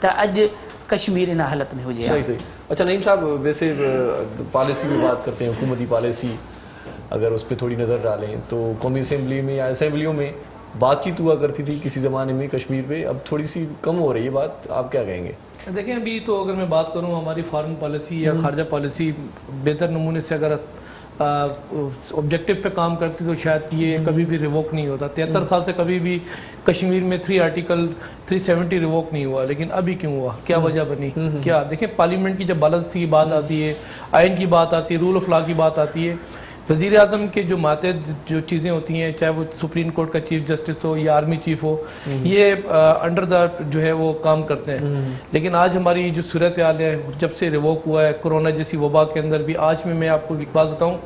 त अॼु कश्मीर इन हालत में हुजे। सही सही। अच्छा नईम साहब, वैसे पॉलिसी की बात करते हैं, हुकूमती पॉलिसी अगर उस पर थोड़ी नज़र डालें तो कौमी असम्बली में या असम्बलियों में बातचीत हुआ करती थी किसी ज़माने में कश्मीर पे, अब थोड़ी सी कम हो रही है बात, आप क्या कहेंगे? देखें अभी तो अगर मैं बात करूं हमारी फॉरेन पॉलिसी या खारजा पॉलिसी बेहतर नमूने से अगर ऑब्जेक्टिव पे काम करती तो शायद ये कभी भी रिवोक नहीं होता। तिहत्तर साल से कभी भी कश्मीर में three article three seventy revoke नहीं हुआ, लेकिन अभी क्यों हुआ, क्या वजह बनी? क्या देखें पार्लियामेंट की जब बैलेंस की बात आती है, आइन की बात आती है, रूल ऑफ लॉ की बात आती है, वज़ीर आज़म के जो मातहत जो चीज़ें होती हैं चाहे वो सुप्रीम कोर्ट का चीफ जस्टिस हो या आर्मी चीफ हो, ये आ, अंडर द जो है वो काम करते हैं। लेकिन आज हमारी जो सूरत हाल है जब से रिवोक हुआ है कोरोना जैसी वबा के अंदर भी, आज में मैं आपको एक बात बताऊं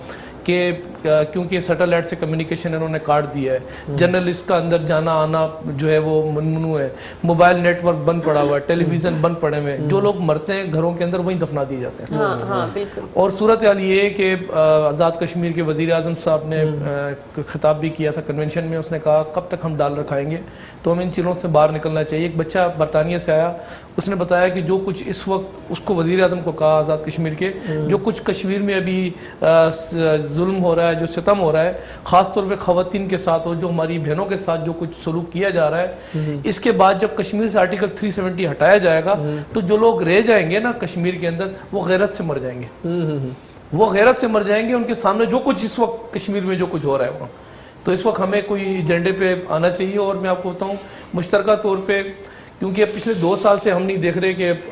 कि क्योंकि सैटेलाइट से कम्युनिकेशन इन्होंने काट दिया है, जर्नलिस्ट का अंदर जाना आना जो है वो ममनू है, मोबाइल नेटवर्क बंद पड़ा हुआ है, टेलीविज़न बंद पड़े हुए हैं, जो लोग मरते हैं घरों के अंदर वहीं दफना दिए जाते हैं। हाँ, हाँ, और सूरत हाल ये है कि आज़ाद कश्मीर के वज़ीर आज़म साहब ने खिताब भी किया था कन्वेंशन में, उसने कहा कब तक हम डालर खाएंगे, तो हमें इन चीज़ों से बाहर निकलना चाहिए। एक बच्चा बरतानिया से आया, उसने बताया कि जो कुछ इस वक्त उसको वज़ीर आज़म को कहा आज़ाद कश्मीर के, जो कुछ कश्मीर में अभी जुल्म हो रहा है, जो सितम हो रहा है खासतौर पे खवातीन के साथ हो, जो हमारी बहनों के साथ जो कुछ सलूक किया जा रहा है, इसके बाद जब कश्मीर से आर्टिकल तीन सौ सत्तर हटाया जाएगा तो जो लोग रह जाएंगे ना कश्मीर के अंदर वो गैरत से मर जाएंगे, वो गैरत से मर जाएंगे उनके सामने जो कुछ इस वक्त कश्मीर में जो कुछ हो रहा है। तो इस वक्त हमें कोई एजेंडे पे आना चाहिए। और मैं आपको बताऊँ मुश्तरका तौर पर, क्योंकि पिछले दो साल से हम नहीं देख रहे कि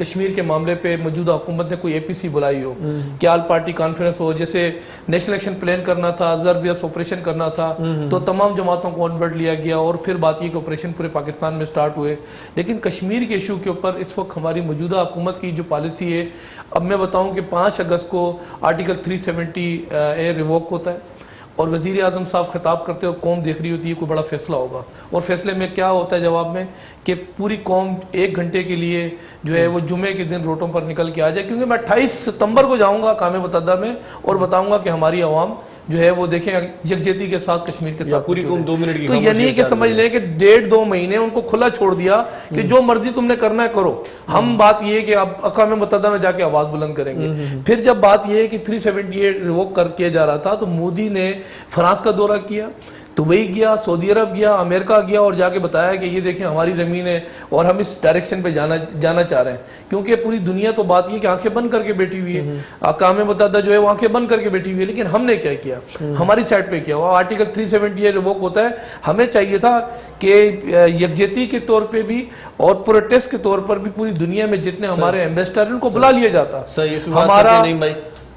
कश्मीर के मामले पे मौजूदा हुकूमत ने कोई एपीसी बुलाई हो, क्या आल पार्टी कॉन्फ्रेंस हो, जैसे नेशनल एक्शन प्लान करना था, जरबियस ऑपरेशन करना था तो तमाम जमातों को कन्वर्ट लिया गया और फिर बात यह कि ऑपरेशन पूरे पाकिस्तान में स्टार्ट हुए। लेकिन कश्मीर के इशू के ऊपर इस वक्त हमारी मौजूदा हुकूमत की जो पॉलिसी है, अब मैं बताऊँ कि पाँच अगस्त को article three seventy A revoke होता है और वज़ीर आज़म साहब खिताब करते हो, कौम देख रही होती है कोई बड़ा फैसला होगा और फैसले में क्या होता है जवाब में कि पूरी कौम एक घंटे के लिए जो है वो जुमे के दिन रोटों पर निकल के आ जाए। क्योंकि मैं अट्ठाईस सितंबर को जाऊंगा काम मतदा में और बताऊंगा कि हमारी आवाम जो है वो देखें यकजहती के साथ कश्मीर के साथ पूरी कौम दो मिनट की, तो यानी कि समझ लें कि डेढ़ दो महीने उनको खुला छोड़ दिया कि जो मर्जी तुमने करना है करो, हम बात ये है कि आप अक़वाम मुत्तहिदा में जाके आवाज़ बुलंद करेंगे। फिर जब बात ये है कि थ्री सेवेंटी एट रिवोक कर किया जा रहा था तो मोदी ने फ्रांस का दौरा किया, दुबई गया, सऊदी अरब गया, अमेरिका गया और जाके बताया कि ये देखें हमारी ज़मीन है और हम इस डायरेक्शन पे जाना जाना चाह रहे हैं। क्योंकि पूरी दुनिया तो बात ये कि आंखें बंद करके बैठी हुई है, अक़वाम मुत्तहिदा जो है वो आंखें बंद करके बैठी हुई है, लेकिन हमने क्या किया, हमारी साइड पे किया। और आर्टिकल थ्री सेवेंटी रिवोक होता है, हमें चाहिए था कि यकजहती के तौर पर भी और प्रोटेस्ट के तौर पर भी पूरी दुनिया में जितने हमारे एम्बेसडर हैं उनको बुला लिया जाता। हमारा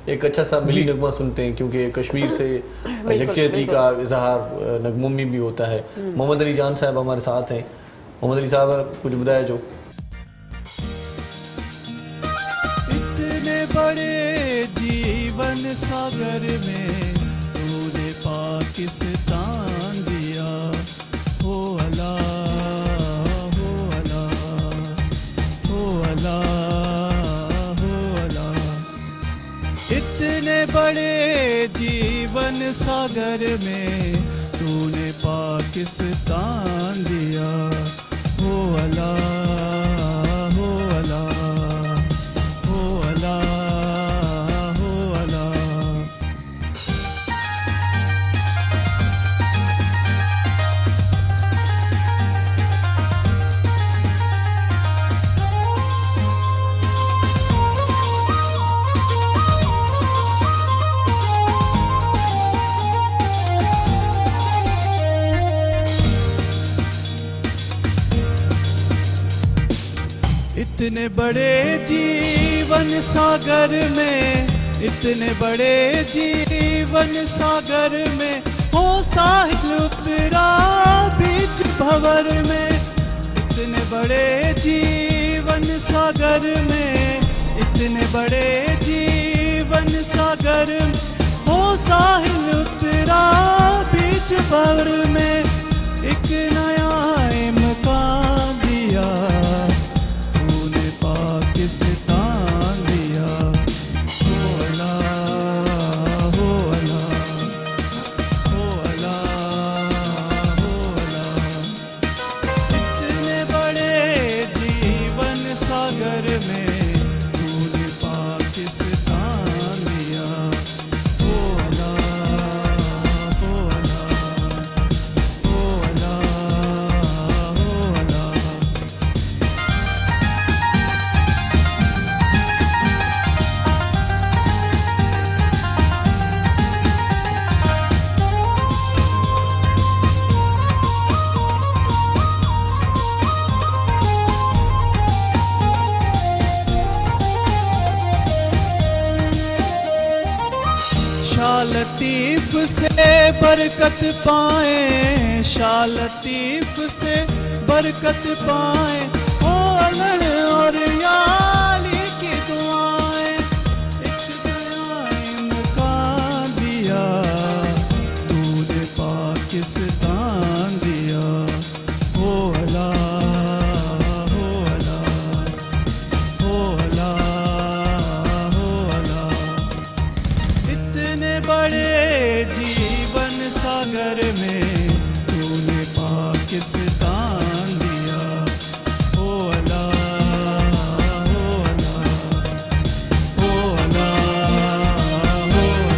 एक अच्छा सा मिली नगमा सुनते हैं क्योंकि कश्मीर से यकजहती का इजहार नगमों में भी होता है। मोहम्मद अली जान साहब हमारे साथ हैं। मोहम्मद अली साहब कुछ बताया जो इतने बड़े जीवन सागर में तूने पाकिस्तान दिया, हो अल्लाह हो अल्लाह हो अल्लाह। इतने बड़े जीवन सागर में तूने पाकिस्तान दिया, हो अल्लाह हो अल्लाह हो अल्लाह हो अल्लाह। इतने बड़े जीवन सागर में, इतने बड़े जीवन सागर में हो साहिल उतरा बीच भंवर में। इतने बड़े जीवन सागर में, इतने बड़े जीवन सागर में हो साहिल उतरा सब्र में एक नया इम्कान दिया, तूने पाकिस्तान दिया। हो अल्लाह हो अल्लाह हो अल्लाह हो अल्लाह, इतने बड़े जीवन सागर में तूने पाकिस्तान दिया। शाह लतीफ से बरकत पाए, शाह लतीफ से बरकत पाए, अल्लाह और याली की दुआएं। एक नया इम्कान दिया, तूने पाकिस्तान दिया। हो अल्लाह हो अल्लाह हो अल्लाह हो अल्लाह, इतने बड़े जीवन सागर में तूने पाकिस्तान दिया। हो अल्लाह हो अल्लाह हो अल्लाह हो अल्लाह हो अल्लाह।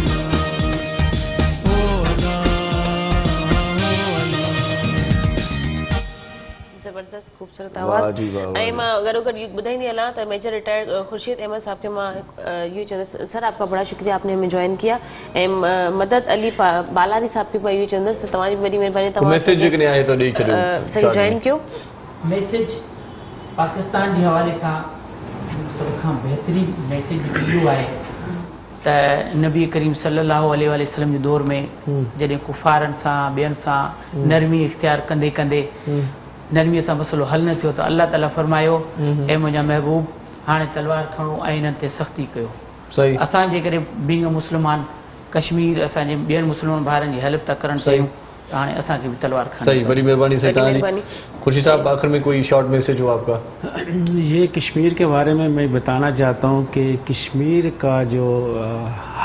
जबरदस्त खूबसूरत आवाज़। ऐं मां अगरि अगरि ॿुधाईंदी हलां त मेजर रिटायर्ड खुर्शीद अहमद साहब खे मां यूं चवंदसि, सर आपका बड़ा शुक्रिया, आपने हमें ज्वाइन किया। ऐं मदद अली बालारी साहब खे मां यूं चवंदसि त तव्हांजी वॾी महिरबानी, तव्हां मैसेज जेकॾहिं आहे त ॾेई छॾियो। सही ज्वाइन कयो। मैसेज पाकिस्तान जे हवाले सां सभ खां बहितरीन मैसेज इहो आहे त नबी करीम सल्लल्लाहु अलैहि वसल्लम जे दौर में जॾहिं कुफारनि सां ॿियनि सां नरमी इख़्तियार कंदे कंदे नरमी से मसलो हल न थो, तो अल्लाह ताला फरमायो ए मुझा महबूब हाँ तलवार खड़ो ऐं सख्ती कयो। असां जे करे बींग मुसलमान कश्मीर असां जे ॿियनि मुसलमान भाइरनि जी हेल्प था करण चाहियूं, हाँ असां के भी तलवार खड़ो। सही, बड़ी मेहरबानी से तानी। खुर्शीद साहब आखिर में कोई शॉर्ट मैसेज हो आपका? ये कश्मीर के बारे में मैं बताना चाहता हूँ कि कश्मीर का जो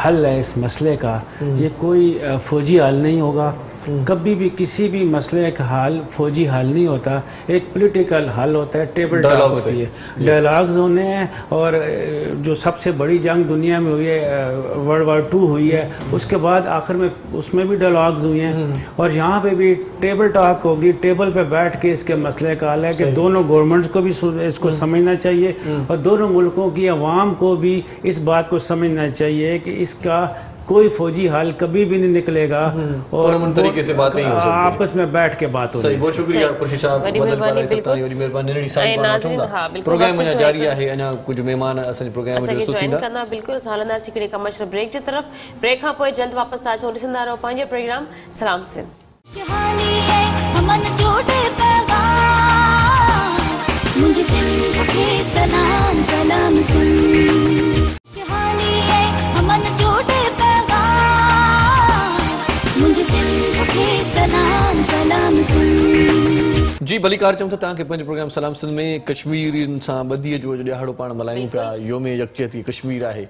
हल है इस मसले का, ये कोई फौजी हल नहीं होगा, कभी भी किसी भी मसले का हाल फौजी हाल नहीं होता, एक पॉलिटिकल हाल होता है, टेबल टॉक होती है, डायलॉग्स होने हैं। और जो सबसे बड़ी जंग दुनिया में हुई है वर्ल्ड वार टू हुई है, उसके बाद आखिर में उसमें भी डायलॉग्स हुए हैं, और यहाँ पे भी टेबल टॉक होगी, टेबल पे बैठ के इसके मसले का हाल है कि दोनों गवर्नमेंट्स को भी इसको समझना चाहिए और दोनों मुल्कों की आवाम को भी इस बात को समझना चाहिए कि इसका कोई फौजी हाल कभी भी नहीं निकलेगा और अमन तरीके से बातें हो सकती हैं, आपस में बैठ के बात हो। सही, बहुत शुक्रिया खुर्शीद साहब, मदद वाले सता और मेहरबानी नडी साहब बात चंदा। प्रोग्राम में जारी है अना कुछ मेहमान असन प्रोग्राम में सोचिंदा करना बिल्कुल सालना सिकड़े कमर्शियल ब्रेक की तरफ। ब्रेक का पे जल्द वापस ता जो लिसंदा रहो पांजे प्रोग्राम सलाम से शहानी है अमन जोड़े पैगाम मुझे सिंह के सलाम सलाम सुन शहानी है अमन जोड़े सलाम सलाम जी भलीकार चऊं था तक प्रोग्राम सलाम सिंध में कश्मीरियन से बदी जो दिहाड़ो पा मल्हायूं पा योम यकजहती कश्मीर है।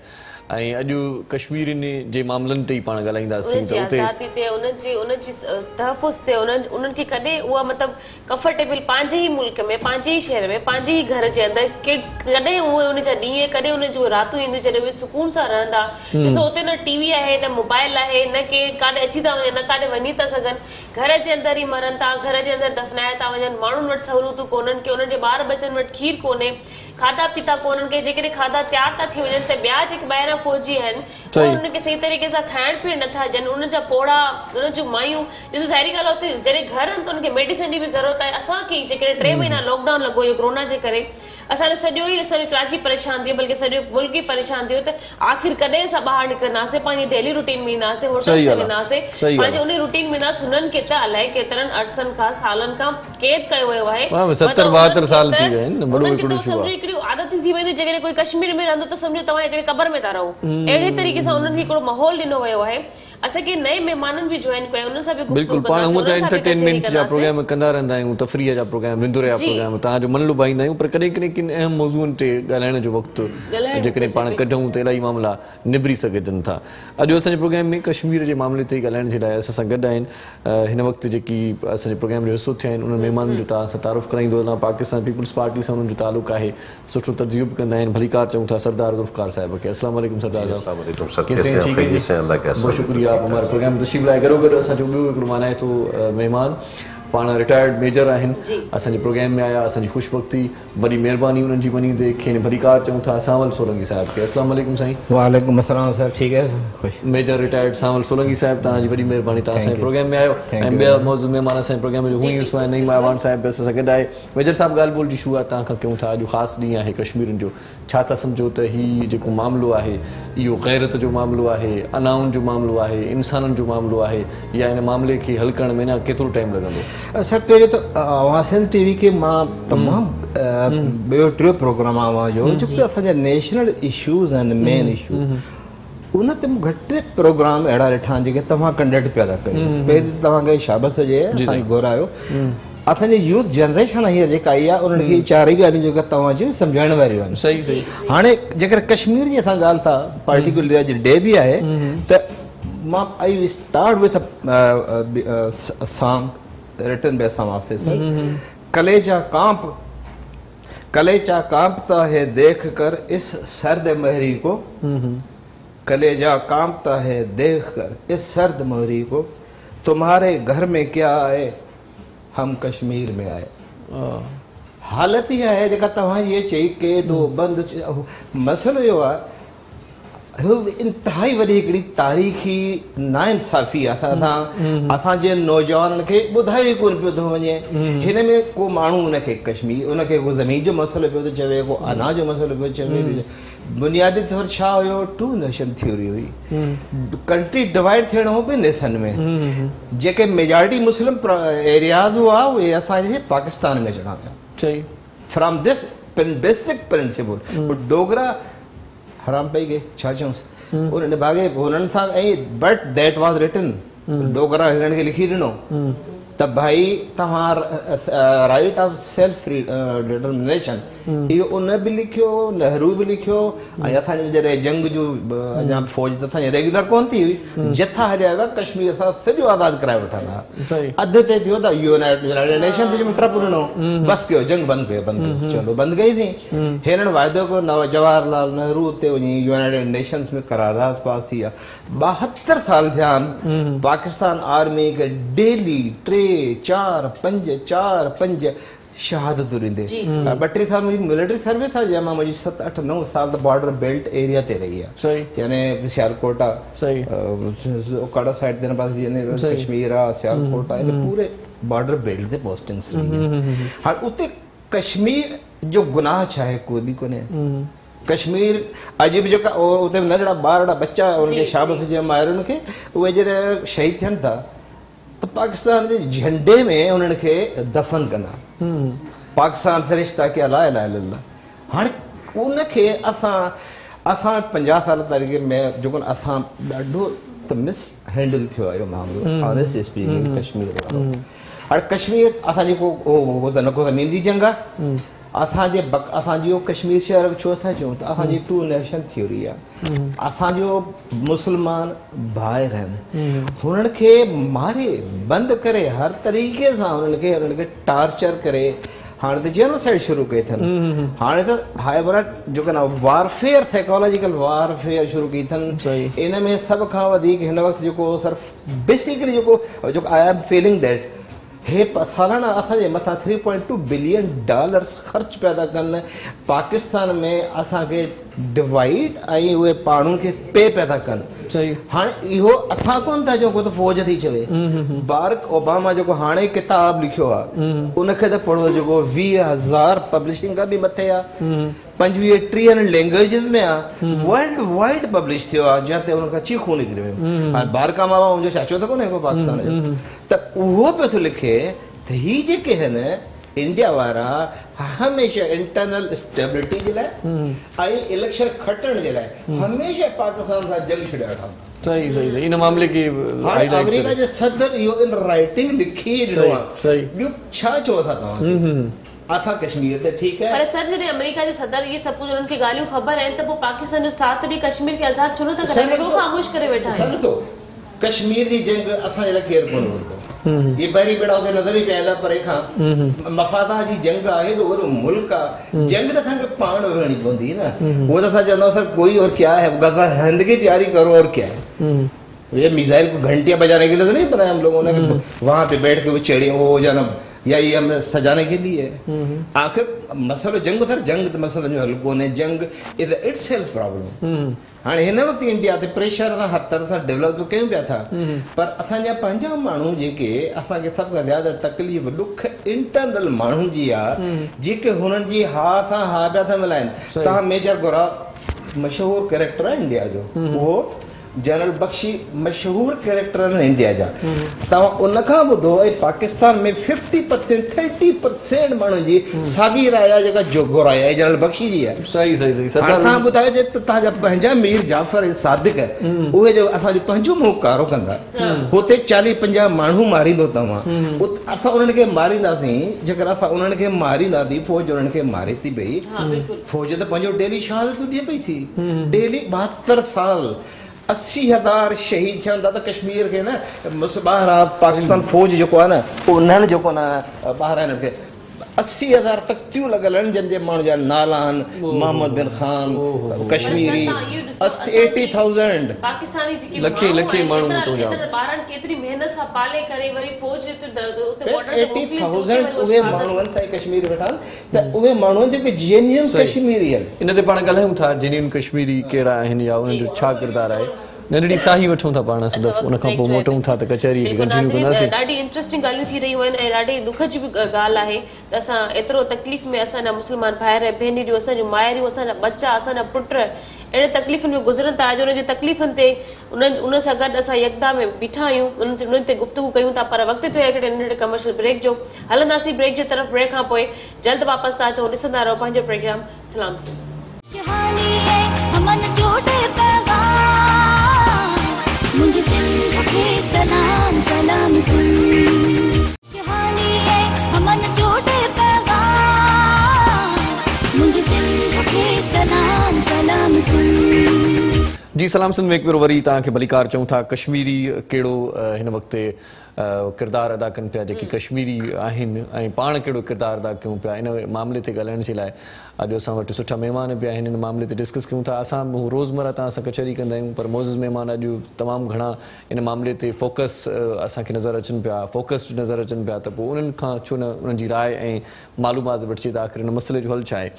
अॼु कश्मीरियुनि जे मामलनि ते ई पाण ॻाल्हाईंदासीं त उते आज़ादी ते उन्हनि जी उन्हनि जी तहफ़ुज़ ते उन्हनि उन्हनि खे कॾहिं उहा मतिलबु कंफर्टेबल पंहिंजे ई मुल्क में पंहिंजे ई शहर में पंहिंजे ई घर जे अंदरि कॾहिं उहे उन जा ॾींहं कॾहिं उन जूं रातूं ईंदियूं जॾहिं उहे सुकून सां रहंदा। ॾिसो उते न टीवी आहे न मोबाइल आहे न के काॾे अची था वञनि न काॾे वञी था सघनि, घर जे अंदरि ई मरनि था, घर जे अंदरि दफ़नाए था वञनि, माण्हुनि वटि सहूलियतूं कोन्हनि की उन्हनि जे ॿार बचनि वटि खीर कोन्हे, खाधा पीता कोन्हनि के, जेकॾहिं खाधा तैयार था थी वञनि त ॿिया जेके ॿाहिरां फौजी आहिनि उहे उन्हनि खे सही तरीक़े सां खाइण पीअण नथा ॾियनि, उन्हनि जा पोड़ा उन्हनि जूं मायूं। ॾिसो ज़ाहिरी ॻाल्हि आहे उते जॾहिं घर आहिनि त उन्हनि खे मेडिसिन जी बि ज़रूरत आहे। असांखे जेकॾहिं टे महीना लॉकडाउन लॻो हुयो कोरोना जे करे, असांजो सॼो ई असांजो कराची परेशान थी बल्कि सॼो मुल्क ई परेशान थियो, त आख़िर कॾहिं असां ॿाहिरि निकिरंदासीं पंहिंजी डेली रूटीन में ईंदासीं, होटल में वेंदासीं पंहिंजे उन रूटीन में ईंदासीं। हुननि खे त अलाए केतिरनि अरसनि खां सालनि खां क़ैद कयो वियो आहे, सतरि ॿहतरि साल थी विया आहिनि। सम्झो हिकिड़ी आदत थी वेंदी, जेकॾहिं कोई कश्मीर में रहंदो त सम्झो तव्हां हिकिड़ी क़बर में था रहो, अहिड़े तरीक़े सां उन्हनि खे हिकिड़ो माहौल ॾिनो वियो आहे। असा के नए मेहमानन भी ज्वाइन कया उन सब बिल्कुल पाण हूं त एंटरटेनमेंट जा प्रोग्राम कंदा रहंदा आयूं, तफरीह जा प्रोग्राम, विंदुरे जा प्रोग्राम ता जो मन लुभाईंदा आयूं, पर कदे कने किन अहम मौज़ून ते गालाण जो वक्त जेकरे पाण कढऊं त इलाई मामला निबरी सकेजन था। अज असन प्रोग्राम में कश्मीर जे मामले ते गालाण जे लाए असन गड आइन इन वक्त जेकी असन प्रोग्राम जो हिस्सो थे उन मेहमान जो ता तारुफ कराइंदो ना पाकिस्तान पीपल्स पार्टी से उन जो ताल्लुक है सुठो तजयब कंदा आइन भलीकार चऊं था सरदार ज़ुल्फ़िकार साहब के अस्सलाम वालेकुम सरदार साहब वालेकुम सर कैसे ठीक है जी बहुत शुक्रिया आप हमारे प्रोग्राम तशरीफ लाए गरो गरो असा जो भी गुरमान है तो मेहमान पाना रिटायर्ड मेजर आहिन असा जी प्रोग्राम में आया असा जी खुशबख्ती वरी मेहरबानी उन जी बनी दे खेने भरीकार चऊं था सांवल सोलंकी साहब के अस्सलाम वालेकुम साईं। वालेकुम अस्सलाम साहब ठीक है खुश मेजर रिटायर्ड सांवल सोलंकी साहब ता जी वरी मेहरबानी ता असा प्रोग्राम में आयो एम बे मौजू में माना असा प्रोग्राम में हुई उसवा नहीं मावान साहब बस सके दाए मेजर साहब गाल बोल जी शुआ ता का क्यों था जो खास दी है कश्मीर जो छा ता समझो त ही जो मामलो है यो गैरत जो मामलो है अनाउन जो मामलो है इंसानन जो मामलो है या इन मामले के हल करण में ना केतरो टाइम लगंदो। सर पहले तो आवासन टीवी के मां तमाम बे ट्रियो प्रोग्राम आवा जो जो असा national issues and main issue उन ते घटे प्रोग्राम एड़ा रेठा जे तमा कंडक्ट पे कर पहले तमा के शाबाश जे साई गोरायो असा यूथ जनरेशन है जेका है उन के चार ही गाली जो तमा जो समझाण वाली सही सही हाने जेकर कश्मीर जी असा गाल था पर्टिकुलर डे भी है त मां I start with a song written बेसा ऑफिसर कलेजा कांप कलेजा कांपता है देखकर इस सर्द महरी को कलेजा कांपता है देखकर इस सर्द महरी को तुम्हारे घर में क्या आए हम कश्मीर में आए हालत ही है जेका तवा ये चई के दो बंद मसलो यो आ इंतहाई वरी हिकड़ी तारीखी नाइंसाफ़ी असा था असा जे नौजवान के बुधाई को पे तो वने हिने में को मानू उन के कश्मीर उन के को जमीन जो मसलो पे तो चवे को अनाज जो मसलो पे चवे बुनियादी तौर छा हो टू नेशन थ्योरी हुई कंट्री डिवाइड थियण हो पे नेशन में जेके मेजॉरिटी मुस्लिम एरियाज हुआ वे असा जे पाकिस्तान में चढ़ा सही from this basic principle Dogra हराम पे के छाचोस उन भागे होनन सा but that was written Dogra हिरण के लिखी दिनो तब भाई तहार right of self free determination ये उन भी लिखियो नेहरू भी लिखियो या था जे जंग जो अजा फौज था रेगुलर कोन थी जथा हजावा कश्मीर सा सजो आजाद कराए वठा अध ते थियो दा यूनाइटेड नेशन जो ट्रप उड़नो बस क्यों जंग बंद पे बंद चलो बंद गई थी हेरण वायदो को जवाहरलाल नेहरू ते यूनाइटेड नेशंस में करारदाद पास किया बहत्तर साल ध्यान पाकिस्तान आर्मी के डेली चार पंज चार पंज शहादत रिंदे बटरी साल में मिलिट्री सर्विस आ जमा मुझे सत आठ नौ साल तो बॉर्डर बेल्ट एरिया ते रही है सही यानी सियालकोटा सही ओकाड़ा साइड देने पास यानी कश्मीर आ सियालकोटा ये पूरे बॉर्डर बेल्ट पे पोस्टिंग्स रही हर उते कश्मीर जो गुनाह चाहे कोई भी कोने कश्मीर अजीब जो उते नजड़ा बारड़ा बच्चा उनके शाबाश जे मारन के वे जे शहीद थन था तो पाकिस्तान के झंडे में उन्होंने के दफन करना पाकिस्तान से रिश्ता के अला अला अल्लाह हाँ उनके असा असा पंजाह साल तरीके में जो असा ढो तो मिस हैंडल थियो आयो मामलो ऑनेस्ट स्पीकिंग कश्मीर और कश्मीर असा जी को ओ वो न को जमीन दी जंगा असा जे असा जी कश्मीर शहर छो था छो असा जी टू नेशन थ्योरी आ असा जो मुसलमान भाई रहन उनन के मारे बंद करे हर तरीके से उनन के उनन के टार्चर करे हाने तो जेनोसाइड शुरू कई थन हाने तो भाई बरा जो ना वारफेयर साइकोलॉजिकल वारफेयर शुरू की थन इन में सब का अधिक इन वक्त जो सिर्फ बेसिकली जो जो आई एम फीलिंग दैट हे सालाना असा जे मथा three point two billion dollars खर्च पैदा करना पाकिस्तान में असा के डिवाइड आई हुए पाणू के पे पैदा कर सही हाँ यो असा को था जो को तो फौज थी चवे बारक ओबामा जो को हाने किताब लिखियो आ उनके तो पढ़ो जो को वीह हज़ार पब्लिशिंग का भी मथे आ पंजवीह टीह लैंग्वेजेस में आ वर्ल्ड वाइड पब्लिश थियो आ जते उनका चीखू निकले और बार का मावा जो चाचो तो को ने को पाकिस्तान तो वो पे तो लिखे तो ही जे के है ने इंडिया वारा हमेशा इंटरनल स्टेबिलिटी जे लाइ आई इलेक्शन खटण जे लाइ हमेशा पाकिस्तान सां जंग छॾिया अथऊं। सही सही सही इन मामले की अमेरिका जे सदर यो इन राइटिंग लिखी जो सही ॿियो छा चओ था तव्हां आसा कश्मीर ते ठीक है पर सर जे अमेरिका जे सदर ये सब कुछ उनके गालियों खबर है त वो पाकिस्तान जो साथ ॾे कश्मीर के आजाद छो न था छो खामोश करे बैठा है। सर कश्मीर दी जंग असा इला केयर कोन होतो ये बड़ी बेड़ा के नजर ही पहला परे खा मफादा जी जंग आए तो वो मुल्क का जंग तो थाने पाण वेणी पौंदी ना वो तो सर सर कोई और क्या है गजा हिंद की तैयारी करो और क्या है ये मिसाइल को घंटियां बजाने के लिए तो नहीं बनाया हम लोगों ने वहां पे बैठ के वो चिड़िया वो हो जाना या ये हमने सजाने के लिए आखिर मसलो जंग सर जंग तो मसलो जो हल्को ने जंग इज इटसेल्फ प्रॉब्लम हाँ हिन वक्त इंडिया ते प्रेशर ना हर तरह से डेवलप तो कहीं पिया था पर असा जा पंजा मानू जेके असा के सब का ज्यादा तकलीफ दुख इंटरनल मानू जी आ जेके हुनन जी हा सा हा पिया था मिलाइन ता मेजर गोरा मशहूर कैरेक्टर है इंडिया जो वो जनरल बख्शी मशहूर कैरेक्टर है इंडिया जा तवा उन का बुधो पाकिस्तान में पचास परसेंट तीस परसेंट मानु जी सागी राया जगह जोगोरा है जनरल बख्शी जी है। सही सही सही सरदार ता बताए जे ता जब पंजा मीर जाफर सादिक है ओहे जो असा जो पंजो मुकारो कंदा होते चालीस पंजाह मानू मारी दो तवा असा उनन के मारी दासी जकर असा उनन के मारी दादी फौज उनन के मारी थी भई फौज तो पंजो डेली शहादत दिए पई थी डेली बहत्तर साल अस्सी हजार शहीद छंदा था कश्मीर के ना मुसबाहरा पाकिस्तान फौज जो को ना उन्हन जो को ना बाहर आने के अस्सी हजार तक त्यों लगलन जन जे मान जान नालान मोहम्मद बिन खान कश्मीरी अस्सी हज़ार पाकिस्तानी जी की लकी लकी मानू तो जा बारन केतरी मेहनत सा पाले करे वरी फौज ते बॉर्डर अस्सी हज़ार ओए मानून सा कश्मीर बैठा त ओए मानून जे जेन्युइन कश्मीरियन इन ते पाण गलाऊं था जेन्युइन कश्मीरी केड़ा हन या उन जो छा किरदार है नंढड़ी साही वठूं था पाण से उन का पो मोटूं था त कचहरी कंटिन्यू करनासे डाडी इंटरेस्टिंग गालियूं थी रही हुई ए डाडी दुख जी भी गाल आहे त असा एतरो तकलीफ में असा ना मुसलमान भाईर बहनी जो असा जो मायरी असा ना बच्चा असा ना पुत्र एड़े तकलीफन में गुजरन था जो उन तकलीफन ते उन उन सा गद असा यकदा में बिठा आयूं उन से उन ते गुफ्तगू कयूं था पर वक्त तो एक नंढड़े कमर्शियल ब्रेक जो हलंदासी ब्रेक जे तरफ ब्रेक हां पोए जल्द वापस ता जो दिसंदा रहो पंहिंजो प्रोग्राम सलाम से शहानी है हमन जोड़े पैगा मुझे सिंध के सलाम सलाम सुन शहानी है हमन जोड़े पैगा मुझे सिंध के सलाम सलाम सुन जी सलाम सिंध में एक बार वरी ता के बलिकार चऊं था कश्मीरी केड़ो इन वक्त किरदार अदा कन पिया जेके कश्मीरी आहिनि ऐं पाण कहिड़ो किरदार अदा कयूं पिया इन मामले ते ॻाल्हाइण जे लाइ अॼु असां वटि सुठा महिमान बि आहिनि इन मामले ते डिस्कस कयूं था। असां रोज़मर्रा तां असां कचहरी कंदा आहियूं पर मोज़िज़ महिमान अॼु तमामु घणा इन मामले ते फोकस असांखे नज़र अचनि पिया फोकस्ड नज़र अचनि पिया त पोइ उन्हनि खां छो न उन्हनि जी राय ऐं मालूमात वठिजे त आख़िर इन मसइले जो हल छा आहे।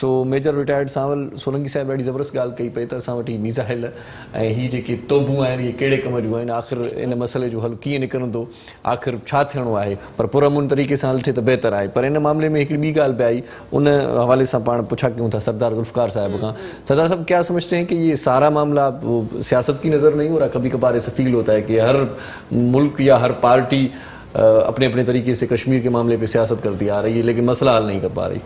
So major retired Sawal Solanki साहिबु ॾाढी ज़बरदस्त ॻाल्हि कई पई त असां वटि हीअ मिज़ाइल ऐं हीअ जेके तोबूं आहिनि इहे कहिड़े कम जूं आहिनि आख़िर इन मसइले जो हल कीअं निकिरंदो आखिर छा थियणो आहे पर पुरमुन तरीक़े सां हल थिए त बहितर आहे। पर इन मामले में हिकिड़ी ॿी ॻाल्हि बि आई उन हवाले सां पाण पुछा कयूं था सरदार ज़ुल्फ़िकार साहिब खां। सरदार साहब क्या समझते हैं कि ये सारा मामला सियासत की नज़र नहीं हो रहा कभी कभार ऐसा फील होता है कि हर मुल्क या हर पार्टी अपने अपने तरीके से कश्मीर के मामले पर सियासत करती आ रही है लेकिन मसला हल नहीं कर पा रही।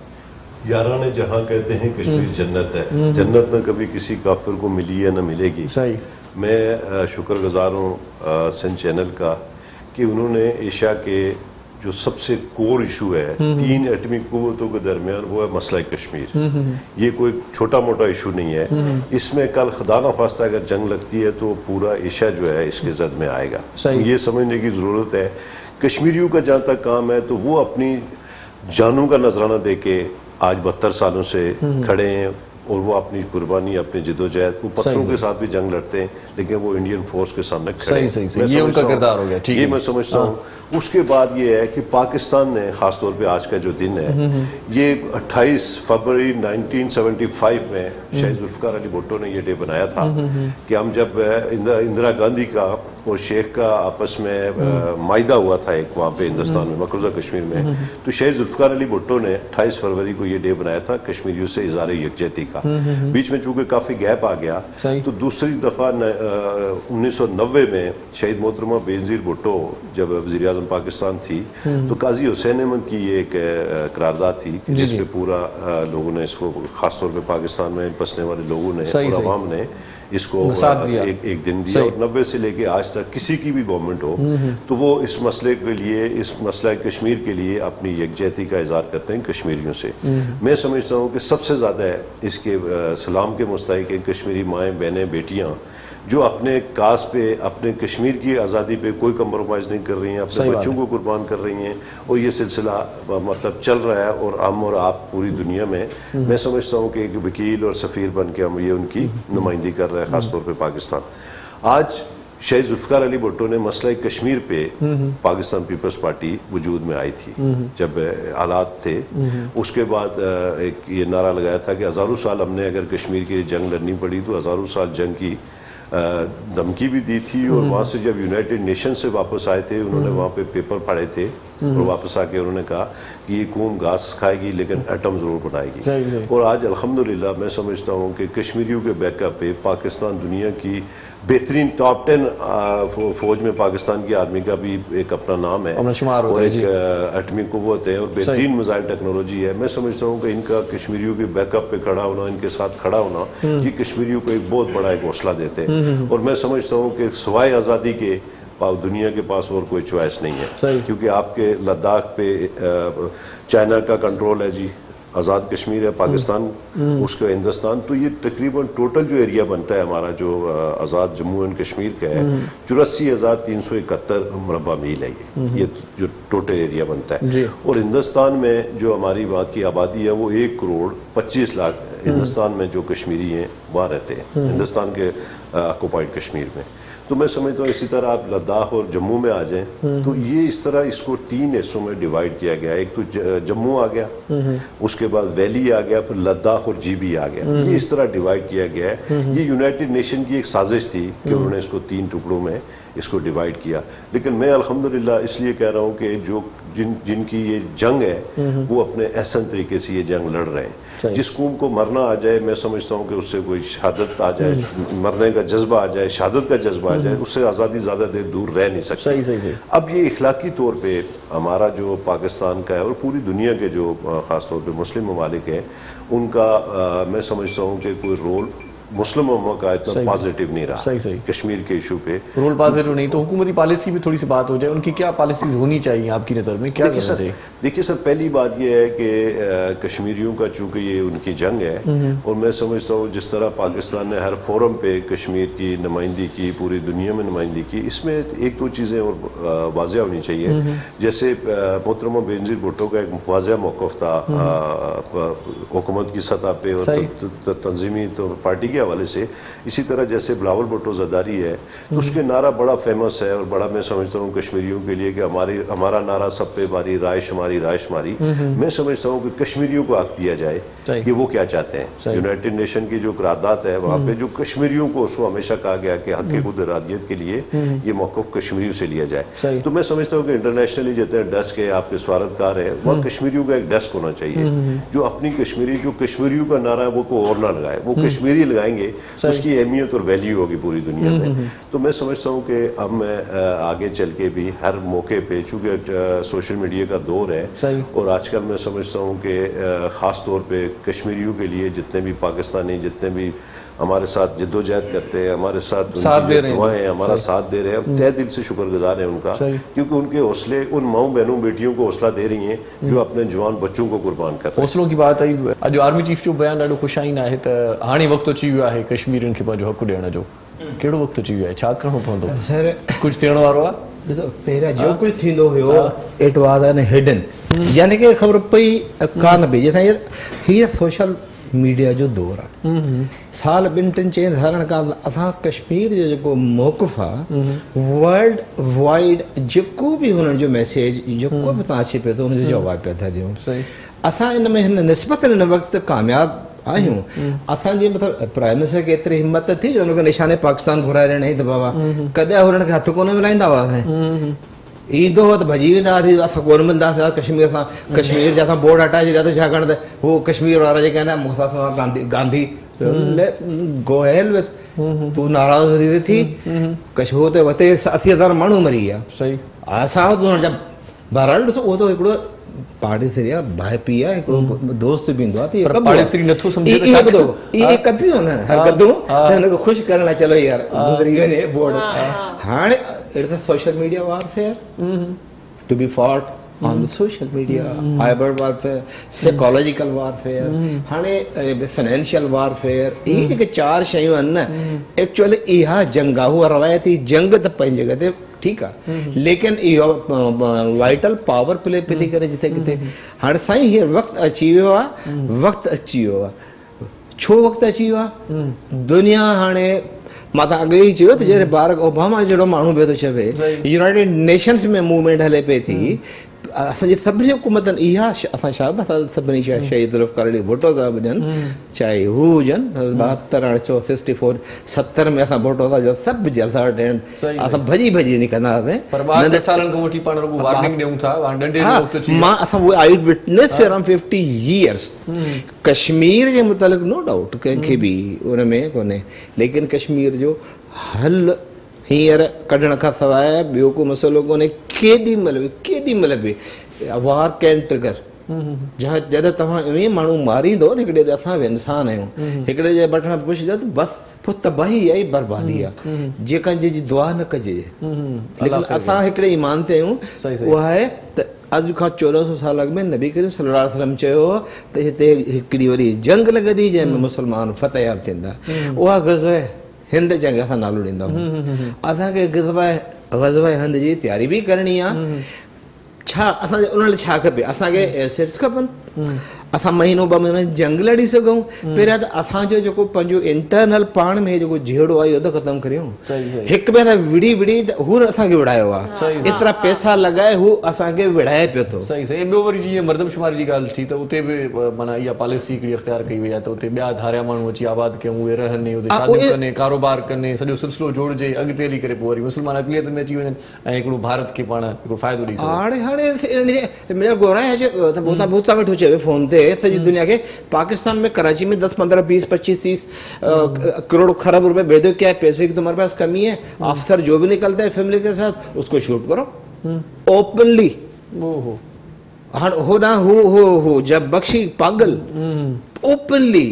याराने जहाँ कहते हैं कश्मीर जन्नत है जन्नत न कभी किसी काफिर को मिली है न मिलेगी। सही मैं शुक्रगुजार हूँ सन चैनल का कि उन्होंने एशिया के जो सबसे कोर इशू है तीन एटमी कुव्वतों के दरमियान वो है मसला कश्मीर। ये कोई छोटा मोटा इशू नहीं है इसमें कल खुदा न खास्ता अगर जंग लगती है तो पूरा एशिया जो है इसके जद में आएगा। ये समझने की ज़रूरत है कश्मीरियों का जहाँ तक काम है तो वो अपनी जानों का नजराना दे के आज बहत्तर सालों से खड़े हैं और वो अपनी कुर्बानी अपने जिदोजहद वो पत्थरों के साथ भी जंग लड़ते हैं लेकिन वो इंडियन फोर्स के सामने खड़े हैं। मैं ये उनका किरदार हो गया ठीक है ये मैं समझता हूँ। उसके बाद ये है कि पाकिस्तान ने खासतौर पे आज का जो दिन है ये अट्ठाईस फरवरी उन्नीस सौ पचहत्तर में शायद ज़ुल्फ़िकार अली भुट्टो ने ये डे बनाया था कि हम जब इंदिरा गांधी का और शेख का आपस में मायदा हुआ था एक वहाँ पे हिंदुस्तान में मकबूजा कश्मीर में तो शायद ज़ुल्फ़िकार अली भुट्टो ने अट्ठाईस फरवरी को ये डे बनाया था कश्मीरियों से इज़हार-ए-यकजहती का था, बीच में चूंकि काफी गैप आ गया तो दूसरी दफा उन्नीस सौ नब्बे में शहीद मोहतरमा बेनजीर भुट्टो जब वज़ीर आज़म पाकिस्तान थी तो काजी हुसैन अहमद की ये एक करारदाद थी जिसपे पूरा लोगों ने इसको खासतौर पर पाकिस्तान में बसने वाले लोगों ने और अवाम ने इसको एक, एक दिन दिया और नब्बे से लेके आज तक किसी की भी गवर्नमेंट हो तो वो इस मसले के लिए, इस मसला कश्मीर के लिए अपनी यकजहती का इजहार करते हैं कश्मीरियों से। मैं समझता हूँ कि सबसे ज़्यादा इसके सलाम के मुस्तहिक़ हैं कश्मीरी माएँ, बहनें, बेटियाँ जो अपने काज पे, अपने कश्मीर की आज़ादी पे कोई कंप्रोमाइज़ नहीं कर रही हैं, अपने बच्चों को कुर्बान कर रही हैं और ये सिलसिला मतलब चल रहा है और हम और आप पूरी दुनिया में। मैं समझता हूँ कि एक वकील और सफ़ीर बन के हम ये उनकी नुमाइंदगी कर रहे हैं ख़ासतौर पर पाकिस्तान। आज शहीद जुल्फ़िकार अली भुट्टो ने मसला कश्मीर पे पाकिस्तान पीपल्स पार्टी वजूद में आई थी जब हालात थे, उसके बाद एक ये नारा लगाया था कि हज़ारों साल हमने अगर कश्मीर की जंग लड़नी पड़ी तो हज़ारों साल जंग की धमकी भी दी थी और वहाँ से जब यूनाइटेड नेशन से वापस आए थे उन्होंने वहाँ पे पेपर फाड़े थे और वापस आके उन्होंने कहा कि ये कौम घास खाएगी लेकिन एटम ज़रूर बनाएगी। और आज अल्हम्दुलिल्लाह मैं समझता हूँ कि कश्मीरियों के बैकअप पे पाकिस्तान दुनिया की बेहतरीन टॉप टेन फौज में पाकिस्तान की आर्मी का भी एक अपना नाम है और एक एटमी कुव्वत है और बेहतरीन मिसाइल टेक्नोलॉजी है। मैं समझता हूँ कि इनका कश्मीरियों के बैकअप पे खड़ा होना, इनके साथ खड़ा होना ये कश्मीरियों को एक बहुत बड़ा एक हौसला देते हैं और मैं समझता हूँ कि सवाए आज़ादी के दुनिया के पास और कोई चॉइस नहीं है क्योंकि आपके लद्दाख पे चाइना का कंट्रोल है जी, आज़ाद कश्मीर है पाकिस्तान, उसके हिंदुस्तान, तो ये तकरीबन टोटल जो एरिया बनता है हमारा जो आज़ाद जम्मू एंड कश्मीर का है चौरासी हज़ार तीन सौ इकहत्तर मुरबा मील है ये ये जो टोटल एरिया बनता है और हिंदुस्तान में जो हमारी वहाँ की आबादी है वो एक करोड़ पच्चीस लाख हिंदुस्तान में जो कश्मीरी हैं वहाँ रहते हैं हिंदुस्तान के ऑक्यूपाइड कश्मीर में। तो मैं समझता हूँ इसी तरह आप लद्दाख और जम्मू में आ जाएं तो ये इस तरह इसको तीन हिस्सों में डिवाइड किया गया, एक तो जम्मू आ गया, उसके बाद वैली आ गया, फिर लद्दाख और जीबी आ गया, ये इस तरह डिवाइड किया गया है। ये यूनाइटेड नेशन की एक साजिश थी कि उन्होंने इसको तीन टुकड़ों में इसको डिवाइड किया। लेकिन मैं अल्हम्दुलिल्लाह इसलिए कह रहा हूँ कि जो जिन जिनकी ये जंग है वो अपने एहसन तरीके से ये जंग लड़ रहे हैं। जिस कौम को मरना आ जाए मैं समझता हूँ कि उससे कोई शहादत आ जाए, मरने का जज्बा आ जाए, शहादत का जज्बा आ जाए, उससे आज़ादी ज़्यादा देर दूर रह नहीं सकती। सही, सही। अब ये इखलाकी तौर पे हमारा जो पाकिस्तान का है और पूरी दुनिया के जो ख़ास तौर पे मुस्लिम ममालिक हैं उनका आ, मैं समझता हूँ कि कोई रोल मुस्लिम का इतना पॉजिटिव नहीं रहा। सही, सही। कश्मीर के इशू पे रोल पॉजिटिव नहीं तो हुकूमती पॉलिसी भी थोड़ी सी बात हो जाए, उनकी क्या पॉलिसीज होनी चाहिए आपकी नज़र में? क्या देखिए सर, देखिए सर पहली बात यह है कि कश्मीरियों का चूँकि ये उनकी जंग है और मैं समझता हूँ जिस तरह पाकिस्तान ने हर फोरम पे कश्मीर की नुमाइंदगी की, पूरी दुनिया में नुमाइंदगी की, इसमें एक दो चीज़ें और वाजिया होनी चाहिए। जैसे मोहतरमा बेनजीर भुट्टो का एक वाजिया मौक़िफ़ था हुकूमत की सतह पे और तंजीमी तो पार्टी हवाले से, इसी तरह जैसे बिलावल भुट्टो ज़रदारी है तो उसके नारा बड़ा फेमस है और बड़ा मैं समझता हूँ कश्मीरियों के लिए कि हमारी हमारा नारा सब पे बारी, राय शुमारी राय शुमारी। मैं समझता हूँ कि कश्मीरियों को हक दिया जाए कि वो क्या चाहते हैं। यूनाइटेड नेशन की जो करारदाद है वहाँ पे जो कश्मीरियों को उसको हमेशा कहा गया कि हक़ खुदरादियत के लिए ये मौक़िफ़ कश्मीरियों से लिया जाए। तो मैं समझता हूँ कि इंटरनेशनली जितने डेस्क है आपके स्वागतकार है वहाँ कश्मीरियों का एक डेस्क होना चाहिए जो अपनी कश्मीरी, जो कश्मीरियों का नारा है वो को और ना लगाए, वो कश्मीरी लगाएंगे उसकी अहमियत और वैल्यू होगी पूरी दुनिया में। तो मैं समझता हूँ कि अब मैं आगे चल के भी हर मौके पे चूँकि सोशल मीडिया का दौर है और आजकल मैं समझता हूँ कि ख़ास तौर पे कश्मीरियों के लिए जितने भी पाकिस्तानी जितने भी हमारे साथ जिद्दोजहद करते हैं, हमारे साथ दुआएं, हमारा साथ दे रहे हैं, तहे दिल से शुक्रगुजार हैं उनका क्योंकि उनके हौसले उन माओं बहनों बेटियों को हौसला दे रही हैं जो अपने जवान बच्चों को कुर्बान कर रहे हैं। हौसलों की बात आई, अॼु आर्मी चीफ जो बयान ॾाढो खुशाइन आहे त हाणे वक़्तु अची वियो आहे कश्मीरियुनि खे पंहिंजो हक़ ॾियण जो। कहिड़ो वक़्तु अची वियो आहे, छा करिणो पवंदो? कुझु थियण वारो आहे। ॾिसो पहिरियां जो कुझु थींदो हुयो इट वाज़ एन हिडन, यानी की ख़बर पई कान पई। हीअं सोशल मीडिया जो दौर है, साल बिन टिन चेन सालनि खां असां कश्मीर जो जेको मौक़िफ़ आहे वर्ल्ड वाइड जेको बि हुननि जो मैसेज जेको बि तव्हां अचे पियो थो हुनजो जवाबु पिया था ॾियूं। असां इन में हिन निस्बत हिन वक़्तु कामयाबु आहियूं। असांजी मतिलबु प्राइम मिनिस्टर खे एतिरी हिमत थी जो हुनखे निशाने पाकिस्तान घुराए रहण जी त बाबा कॾहिं हुननि खे हथु कोन मिलाईंदा हुआसीं। ईदो हो त भजी वेंदा हुआसीं, असां कोन मिलंदा हुआसीं कश्मीर सां। कश्मीर जा बोर्ड हटाए छॾिया त छाकाणि त उहो कश्मीर वारा जेके आहिनि मूंसां Gandhi Gandhi go hell with तू नाराज़गी थी। कशो ते वते असी हज़ार माण्हू मरी विया। सही असां बहरहाल ॾिसो उहो त हिकिड़ो पाड़ेसरी आहे, भाई पीउ आहे, हिकिड़ो दोस्त बि ईंदो आहे। पर पाड़ेसरी नथो सम्झे त छा कयो? ई कबियो न हरकतूं त हुनखे ख़ुशि करण लाइ चलो यार गुज़री वञे बोर्ड। हाणे it's a social media warfare to be fought on the social media, hybrid warfare, psychological warfare, हाणे फाइनेंशियल वारफेयर। इहे जेके चार शयूं आहिनि न, एक्चुअली इहा जंग आहे। उहा रवायती जंग त पंहिंजी जॻह ते ठीक है, लेकिन यो वाइटल पावर प्ले पे करे जिसे किथे हर साई ही वक्त अची वियो आहे। वक्त अची वियो आहे, छो वक्त अची वियो आहे? दुनिया हाणे मां त अॻे ई चयो त जॾहिं बारक ओबामा जहिड़ो माण्हू बि थो चवे, यूनाइटेड नेशंस में मूवमेंट हले पे थी। असांजी सभिनी हुकूमतनि इहा असां छा सभिनी शहीद ज़ुल्फ़िकार भुटो साहिब हुजनि, चाहे हू हुजनि ॿहतरि अठ सौ चौसठ सत्तर में असां भुटो साहिब जो सभु जलसा अटेंड असां भॼी भॼी निकंदा हुआसीं। मां असां उहे I witness around fifty years Kashmir जे मुतालिक़ नो डाउट कंहिंखे बि उन में कोन्हे, लेकिन कश्मीर जो हल हींअर कढण खां सवाइ ॿियो को मसइलो कोन्हे। केॾीमहिल बि केॾीमहिल बि वार कैन ट्रिगर, जहां जॾहिं तव्हां इएं माण्हू मारींदो त हिकिड़े ॾे असां बि इंसान आहियूं, हिकिड़े जे बटण पुछ ॾियो त बसि पोइ तबाही आहे, बर्बादी आहे, जेका जंहिंजी दुआ न कजे। लेकिन असां हिकिड़े ईमान ते आहियूं, उहा आहे त अॼु खां चोॾहं सौ साल अॻु में नबी करीम सल्लल्लाहु अलैहि वसल्लम चयो त हिते हिकिड़ी वरी जंग लॻंदी जंहिंमें मुस्लमान फतेहयाब थींदा। उहा ग़ज़वे हिंद जंग असां नालो ॾींदा आहियूं। असांखे ग़ज़वा हिंद जी तयारी बि करणी आहे। छा असांजे उन लाइ छा खपे? असांखे एसेट्स खपनि, असां महीनो ॿ महीना जंग लड़ी सघूं। पहिरियां त असांजो जेको पंहिंजो इंटरनल पाण में जेको झेड़ो आहे इहो त ख़तमु करियूं। हिक ॿिए सां विड़ी विड़ी हू असांखे विड़ायो आहे, एतिरा पैसा लॻाए हू असांखे विड़ाए पियो थो। सही सही। ॿियो वरी जीअं मरदमशुमारी जी ॻाल्हि थी त उते बि माना इहा पॉलिसी हिकिड़ी अख़्तियार कई वई आहे त उते ॿिया धारिया माण्हू अची आबाद कयूं, उहे रहनि, उते शादियूं कनि, कारोबार कनि, सॼो सिलसिलो जोड़िजे, अॻिते हली करे पोइ वरी मुस्लमान अक़लियत में अची वञनि ऐं हिकिड़ो भारत खे पाण हिकिड़ो फ़ाइदो ॾेई सघूं। हाणे हाणे घुराए भूता वेठो चवे फ़ोन ते सॼी दुनिया के, पाकिस्तान में कराची में दस पंद्रह बीस पच्चीस तीस करोड़ खरब रुपए भेज दो, क्या पैसे की तुम्हारे पास कमी है? अफसर जो भी निकलता है फैमिली के साथ उसको शूट करो ओपनली। हो ना हो हो हो जब बख्शी पागल ओपनली,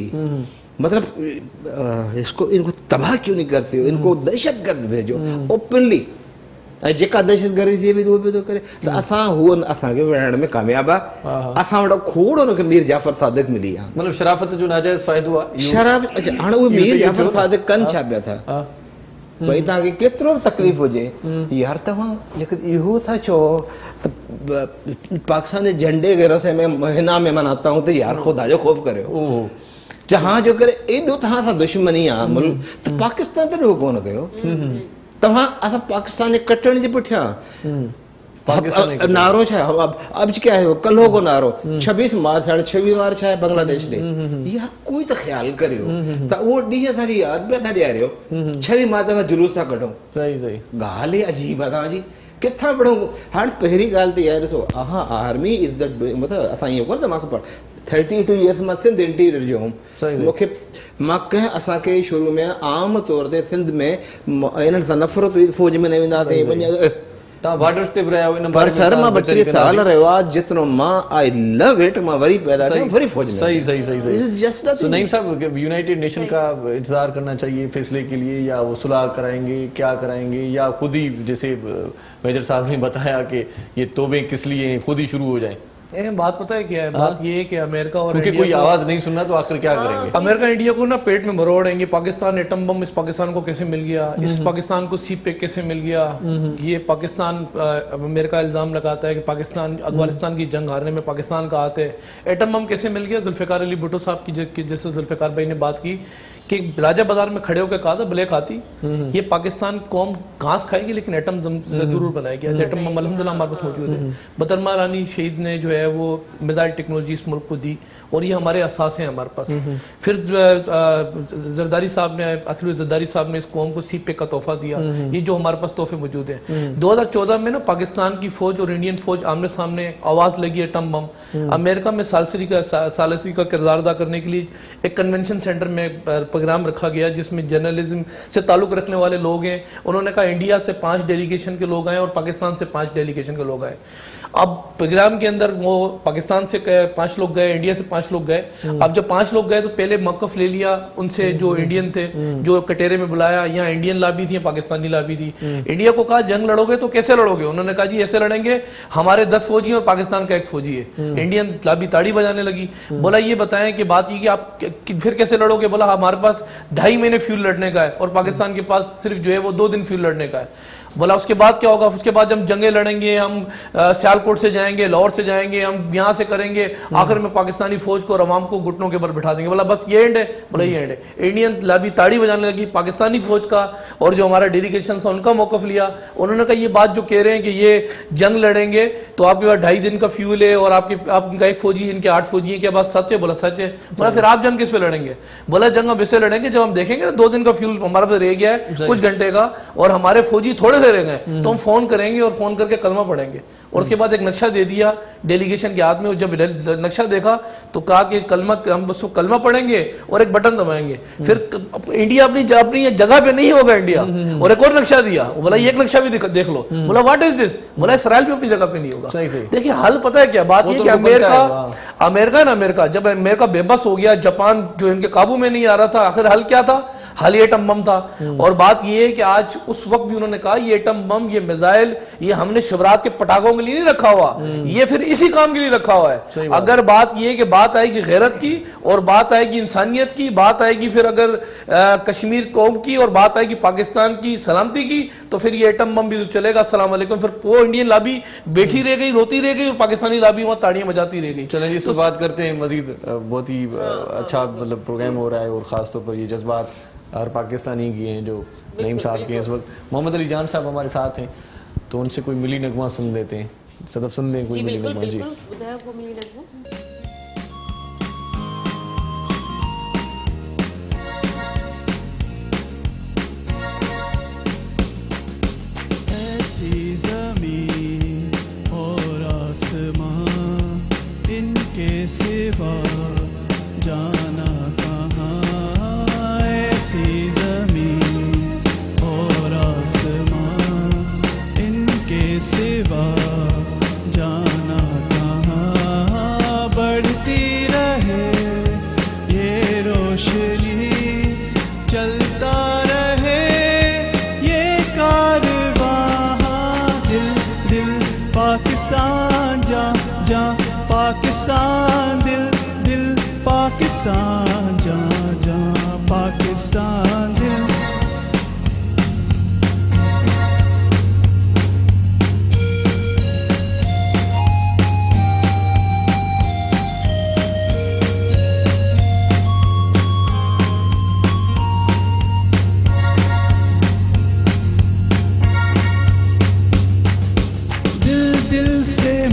मतलब इसको इनको तबाह क्यों नहीं करते हो? इनको दहशत गर्द भेजो ओपनली, जेका दहशतगर्दी थिए पई उहो बि थो करे। त असां हूअ असांखे विढ़ण में कामयाबु आहे। असां वटि खोड़ हुनखे मीर जाफ़र सादिक मिली आहे, मतिलबु शराफ़त जो नाजाइज़ फ़ाइदो आहे शराफ़त। हाणे उहे मीर जाफ़र सादिक कनि छा पिया था? भई तव्हांखे केतिरो बि तकलीफ़ हुजे यार, तव्हां जेके इहो था चओ त पाकिस्तान जे झंडे खे रसे में हिना में माना तव्हां त यार ख़ुदा जो ख़ौफ़ करियो। जहां जो करे एॾो तव्हां सां दुश्मनी आहे मुल्क त पाकिस्तान त उहो कोन कयो। तव्हां असां पाकिस्तान जे कटण जे पुठियां नारो छा आहे? अब क्या है कल हो को नारो छब्बीस मार्च साढ़े छवीह मार्च छा आहे बांग्लादेश ॾे? यार कोई त ख़्यालु करियो त उहो ॾींहुं असांखे यादि पिया था ॾियारियो। छवीह मार्च असां जुलूस था कढूं। ॻाल्हि ई अजीब आहे तव्हांजी, किथां पढ़ूं? हाणे पहिरीं ॻाल्हि त यार ॾिसो अहा आर्मी इज़ द मतिलबु असां इहो कोन त मां ख़बर थर्टी टू ईयर्स मां सिंध इंटीरियर जो हुउमि। मूंखे मां कंहिं असांखे शुरू में आम तौर ते सिंध में इन्हनि सां नफ़रत हुई, फ़ौज में न वेंदा यूनाइटेड नेशन का इंतजार करना चाहिए फैसले के लिए, या वो सुलह कराएंगे क्या कराएंगे, या खुद ही जैसे मेजर साहब ने बताया कि ये तोबे किस लिए खुद ही शुरू हो जाए। बात पता है क्या है? बात ये है कि अमेरिका और क्योंकि कोई आवाज नहीं सुनना तो आखिर क्या करेंगे? अमेरिका इंडिया को ना पेट में भरोड़ेंगे। पाकिस्तान एटम बम, इस पाकिस्तान को कैसे मिल गया? इस पाकिस्तान को सी पैक कैसे मिल गया? ये पाकिस्तान, अमेरिका इल्जाम लगाता है कि पाकिस्तान अफगानिस्तान की जंग हारने में पाकिस्तान का हाथ है। एटम बम कैसे मिल गया? जुल्फ़िकार अली भुटो साहब की जैसे जुल्फ़िकार भाई ने बात की कि राजा बाजार में खड़े होकर कहा था ब्लैक हाथी, ये पाकिस्तान कौम घास खाएगी लेकिन एटम जरूर बनाएगी। आज एटम बम अल्हम्दुलिल्लाह हमारे पास मौजूद है। बतरमा रानी शहीद ने जो है वो मिसाइल टेक्नोलॉजी इस मुल्क को दी और ये हमारे असास हैं हमारे पास। फिर जरदारी साहब ने असलुद्दीन जरदारी साहब ने इस कौम को सीपे का तोहफा दिया, ये जो हमारे पास तोहफे मौजूद हैं। दो हज़ार चौदह में ना पाकिस्तान की फौज और इंडियन फौज आमने सामने आवाज़ लगी एटम बम। अमेरिका में सालसरी का सालसी का किरदार अदा करने के लिए एक कन्वेंशन सेंटर में प्रोग्राम रखा गया जिसमें जर्नलिज्म से ताल्लुक़ रखने वाले लोग हैं। उन्होंने कहा इंडिया से पांच डेलीगेशन के लोग आए और पाकिस्तान से पांच डेलीगेशन के लोग आए। अब प्रोग्राम के अंदर वो पाकिस्तान से पांच लोग गए, इंडिया से पांच लोग गए। अब जब पांच लोग गए तो पहले मौकफ ले लिया उनसे जो इंडियन थे, जो कटेरे में बुलाया। यहाँ इंडियन लाबी थी, पाकिस्तानी लाबी थी। इंडिया को कहा जंग लड़ोगे तो कैसे लड़ोगे? उन्होंने कहा जी ऐसे लड़ेंगे, हमारे दस फौजी और पाकिस्तान का एक फौजी है। इंडियन लाबी ताड़ी बजाने लगी। बोला ये बताएं कि बात ये कि आप फिर कैसे लड़ोगे? बोला हमारे पास ढाई महीने फ्यूल लड़ने का है और पाकिस्तान के पास सिर्फ जो है वो दो दिन फ्यूल लड़ने का है। बोला उसके बाद क्या होगा? उसके बाद जब जंगे लड़ेंगे, हम सियालकोट से जाएंगे, लाहौर से जाएंगे, हम यहाँ से करेंगे, आखिर में पाकिस्तानी फौज को और अवाम को घुटनों के बल बैठा देंगे। बोला बस ये एंड है। बोला ये एंड है। इंडियन लाबी ताड़ी बजाने लगी, पाकिस्तानी फौज का और जो हमारा डेलीगेशन था उनका मौकफ लिया। उन्होंने कहा ये बात जो कह रहे हैं कि ये जंग लड़ेंगे तो आपके पास ढाई दिन का फ्यूल है और आपके आपका एक फौजी, इनके आठ फौजी है, क्या बात सच है? बोला सच है। बोला फिर आप जंग किस पे लड़ेंगे? बोला जंग हम इससे लड़ेंगे जब हम देखेंगे ना दो दिन का फ्यूल हमारे पास रह गया है कुछ घंटे का और हमारे फौजी थोड़े रहेंगे तो हम फोन करेंगे और फोन करके कलमा पढ़ेंगे। और उसके बाद एक नक्शा दे दिया डेलीगेशन के हाथ में। जब नक्शा देखा तो कहा कि कलमा हम उसको कलमा पढ़ेंगे और एक बटन दबाएंगे। फिर इंडिया अपनी अपनी जगह पे नहीं होगा इंडिया, और एक और नक्शा दिया। बोला ये एक नक्शा भी देख लो। बोला व्हाट इज दिस? बोला इसराइल भी अपनी जगह पे नहीं होगा। देखिए हल पता है क्या बात यह कि अमेरिका अमेरिका ना अमेरिका जब अमेरिका बेबस हो गया, जापान जो इनके काबू में नहीं आ रहा था, आखिर हल क्या था? हल एटम बम था। और बात यह है कि आज उस वक्त भी उन्होंने कहा ये एटम बम, ये मिसाइल, ये हमने शबरात के पटाखों के लिए नहीं रखा हुआ, ये फिर इसी काम के लिए रखा हुआ है। अगर बात यह कि बात आएगी गैरत की और बात आएगी इंसानियत की, बात आएगी फिर अगर आ, कश्मीर कौम की और बात आएगी पाकिस्तान की सलामती की, तो फिर ये एटम बम भी चलेगा। अस्सलाम वालेकुम। फिर वो इंडियन लाबी बैठी रह गई, रोती रह गई और पाकिस्तानी लाबी वहां ताड़ियां बजाती रह गई। चलें इस पर बात करते हैं मजीद। बहुत ही अच्छा मतलब प्रोग्राम हो रहा है और खासतौर पर ये जज्बात और पाकिस्तानी की हैं जो नईम साहब के इस वक्त। मोहम्मद अली जान साहब हमारे साथ हैं तो उनसे कोई मिली नगमा सुन लेते हैं। सदफ सुन लें कोई मिली नगमा। जी ऐसी ज़मीन और आसमान इनके सिवा जाना कहाँ। ऐसी ज़मीन और आसमान इनके सिवा जाना कहाँ। बढ़ती रहे ये रोशनी, चलता रहे ये कारवां। दिल दिल पाकिस्तान, जा जा पाकिस्तान, दिल दिल पाकिस्तान, जा जा पाकिस्तान, दिल।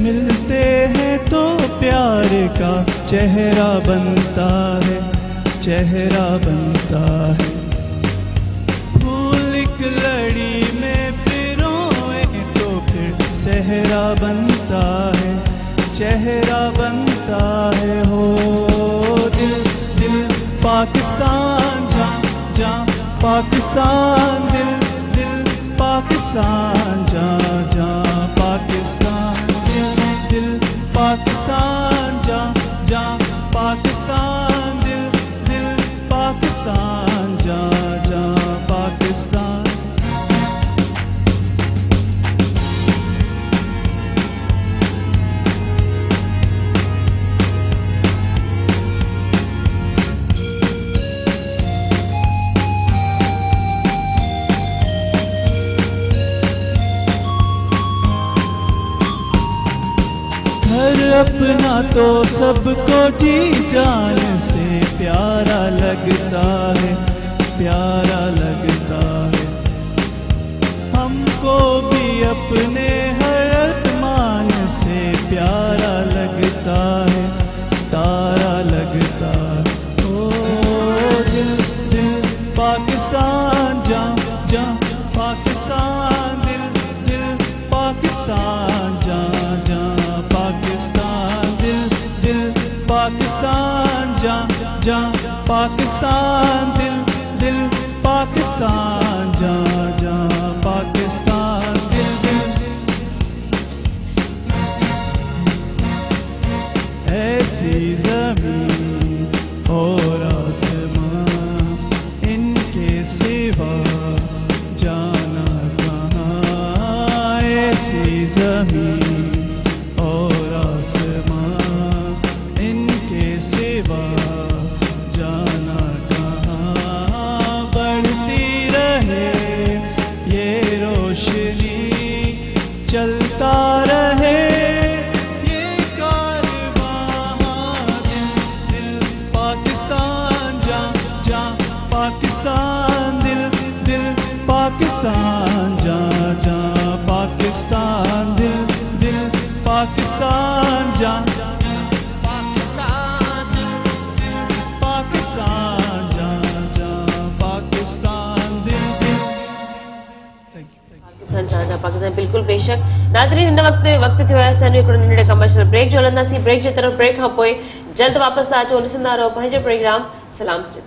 मिलते हैं तो प्यार का चेहरा बनता है, चेहरा बनता है। भूल की लड़ी में पिरोए तो फिर सेहरा बनता है, चेहरा बनता है। हो दिल दिल पाकिस्तान, जा जा पाकिस्तान, दिल दिल पाकिस्तान, जा जा पाकिस्तान, दिल पाकिस्तान, जा जा पाकिस्तान, दिल दिल पाकिस्तान, जा जा पाकिस्तान। अपना तो सबको जी जान से प्यारा लगता है, प्यारा लगता है। हमको भी अपने हर अरमान से प्यारा लगता है, तारा लगता है। ओ दिल दिल पाकिस्तान, जा जा पाकिस्तान, दिल दिल पाकिस्तान, जा जा पाकिस्तान, दिल दिल पाकिस्तान, जा जा पाकिस्तान, दिल दिल पाकिस्तान, जा जा पाकिस्तान, दिल दिल। ऐसी ज़मीन और आसमान, इनके सिवा जाना कहाँ। ऐसी ज़मीन और आसमान, इनके सिवा जाना कहाँ। बढ़ती रहे ये रोशनी, चलता रहे ये कारवां। दिल दिल पाकिस्तान, जा जा पाकिस्तान, दिल दिल पाकिस्तान, जा जा पाकिस्तान, दिल दिल पाकिस्तान, जा पाकिस्तान, दिल पाकिस्तान, जा जा पाकिस्तान, दिल दिल। थैंक यू पाकिस्तान, जा जा पाकिस्तान, बिल्कुल। बेशक नाज़रीन, हिन वक्त वक्त थियो आहे असांजो हिकिड़ो नंढड़े कमर्शियल ब्रेक जो हलंदासीं। ब्रेक जे तरफ़ ब्रेक खां पोइ जल्द वापसि था अचो। ॾिसंदा रहो पंहिंजो प्रोग्राम सलाम सिंध।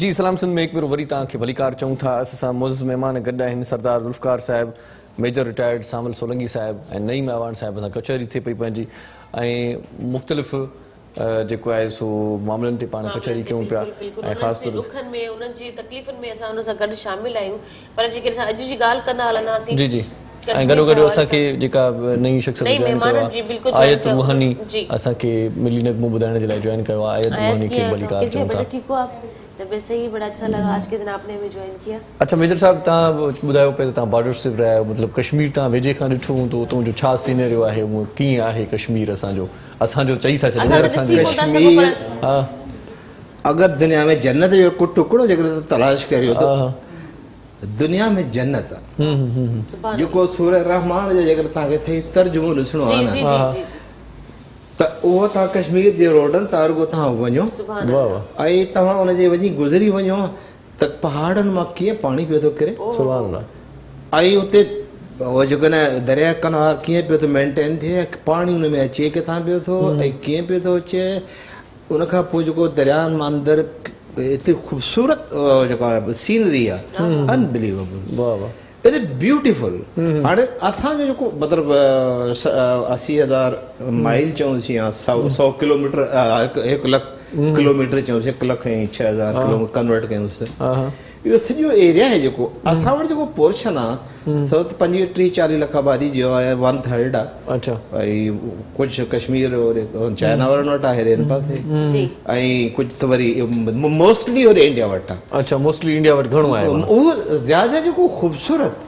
जी सलाम सिंध में एक बार वरी तव्हांखे भलीकार चऊं था। असां मुअज़्ज़ मेहमान गॾु आहिनि सरदार ज़ुल्फ़िकार साहिब, मेजर रिटायर्ड सामल सोलंगी साहिब ऐं नईम मेवाण साहिब सां कचहरी थिए पई पंहिंजी ऐं मुख़्तलिफ़ जेको आहे सो मामलनि ते पाण कचहरी कयूं पिया ऐं ख़ासि तौर दुखनि में उन्हनि जी तकलीफ़ुनि में असां उन सां गॾु शामिल आहियूं। पर जेकर असां अॼु जी ॻाल्हि कंदा हलंदासीं जी जी ऐं गॾो गॾो असांखे जेका नई शख़्सियत आयत रूहानी असांखे मिली नगमो ॿुधाइण जे लाइ जॉइन कयो आहे। आयत रूहानी खे भलीकार चऊं था। ठीक हो आप तबे से ही बड़ा अच्छा लगा आज के दिन आपने हमें जॉइन किया। अच्छा मेजर साहब ता बुधायो पे ता बॉर्डर से रहा मतलब कश्मीर ता वेजे खान ठूं तो तो जो छा सिनेरियो आहे वो की आहे कश्मीर असा जो असा जो चई था छा असा कश्मीर। हां अगर दुनिया में जन्नत जो को टुकड़ो जेकर तलाश करियो तो दुनिया में जन्नत है। हम्म जो सूरह रहमान जे जेकर ता के थे तर्जुमो लिसणो आ ना त ओ ता कश्मीर जे रोडन तार गो ता वणो। वाह वाह आई ता उन जे वजी गुजरी वणो त पहाड़न मा के पानी पियो तो करे। सुभान अल्लाह आई उते ओ जो कने दरिया किनार के पियो तो मेंटेन थे पानी उन में अचे के ता पियो तो आई के पियो तो अचे उन का पो जो दरिया मा अंदर इतनी खूबसूरत जो सीनरी है अनबिलीवेबल। वाह वाह इट इज ब्यूटीफुल। हाणे असा जो मतलब अस्सी हजार माइल चौं सी सौ किलोमीटर एक लाख किलोमीटर चौं सी एक लाख छह हजार किलोमीटर कन्वर्ट कयूं से यो सजो एरिया है जो असा वट जो पोर्शन है सो पैंतीस चालीस लाख आबादी जो है वन थर्ड। अच्छा भाई कुछ कश्मीर और चाइना वाला नोट है इन पास जी आई कुछ तो वरी मोस्टली और इंडिया वटा। अच्छा मोस्टली इंडिया वट घणो है वो ज्यादा जो खूबसूरत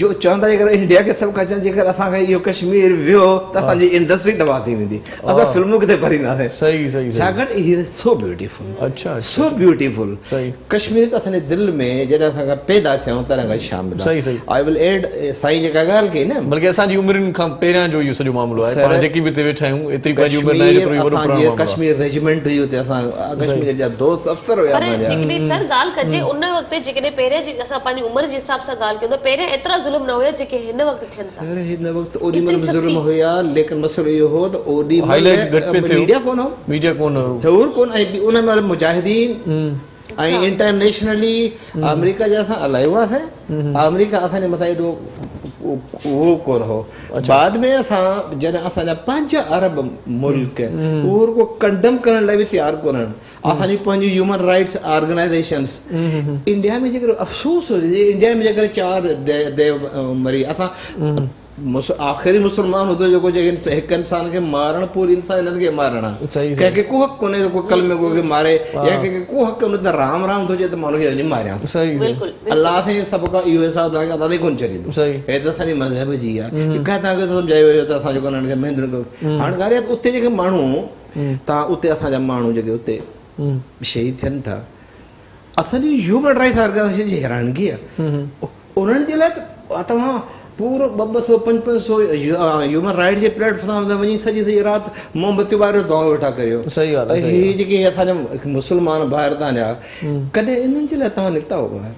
जो चंदा अगर इंडिया के सब कचन जेकर असा का यो कश्मीर व्यो त असा जी इंडस्ट्री दबा थी वेंदी असा फिल्मों के भरिना है। सही सही सागर इज सो ब्यूटीफुल। अच्छा सो ब्यूटीफुल कश्मीर असा ने दिल में जेदा असा का पैदा थे तरह का शामिल। सही सही आई विल ऐड साई जेका गाल के न बल्कि असा जी उम्रन का पेरा जो यो सजो मामलो है पर जेकी भी ते बैठायूं इतरी पाजी उम्र ना इतरी वरो पुराणो कश्मीर रेजिमेंट हुई ते असा कश्मीर जा दोस्त अफसर होया पर जेके सर गाल कजे उन वक्त जेके पेरे जे असा पानी उम्र जे हिसाब से गाल के पेरे इतना जुल्म न होया जेके हिन वक्त थियन था। अरे हिन वक्त ओडी में जुल्म होया लेकिन मसलो यो हो तो ओडी में मीडिया कोन हो मीडिया कोन हो और कोन आई उन में मुजाहिदीन आई इंटरनेशनली अमेरिका जैसा अलाइवा है अमेरिका असा ने मताई दो वो कोन हो। अच्छा। बाद में असा जन असा जा पांच अरब मुल्क और को कंडम करन ला भी तैयार कोनन असा ने पंज ह्यूमन राइट्स ऑर्गेनाइजेशंस इंडिया में जेकर अफसोस हो जे इंडिया में जेकर चार देव मरी असा मुस, आखिरी मुसलमान होते जो एक इंसान के मारण पूरी इंसान के मारना सही कह के को हक कोने को कल में को के मारे या कह के को हक कोने तो राम राम तो जे तो मानो के नहीं मारे सही बिल्कुल अल्लाह से सब का यो हिसाब दा के दादे कोन चरी सही ए तो सारी मजहब जी या कहता के सब जाय होता असा जो कोन के महेंद्र को हाण गारे उते जे के मानू ता उते असा जा मानू जे के उते शहीद थन था असली ह्यूमन राइट्स ऑर्गेनाइजेशन जी हैरानगी उनन जे ला आत्मा पूरो बबसो पंज सौ ह्यूमन राइट्स जे प्लेटफॉर्म दा वणी सजी सजी रात मोमबत्ती बारे दौड़ उठा करियो सही बात है ये जे के असा मुसलमान बाहर ता जा कदे इनन जे ला ता निकता हो बाहर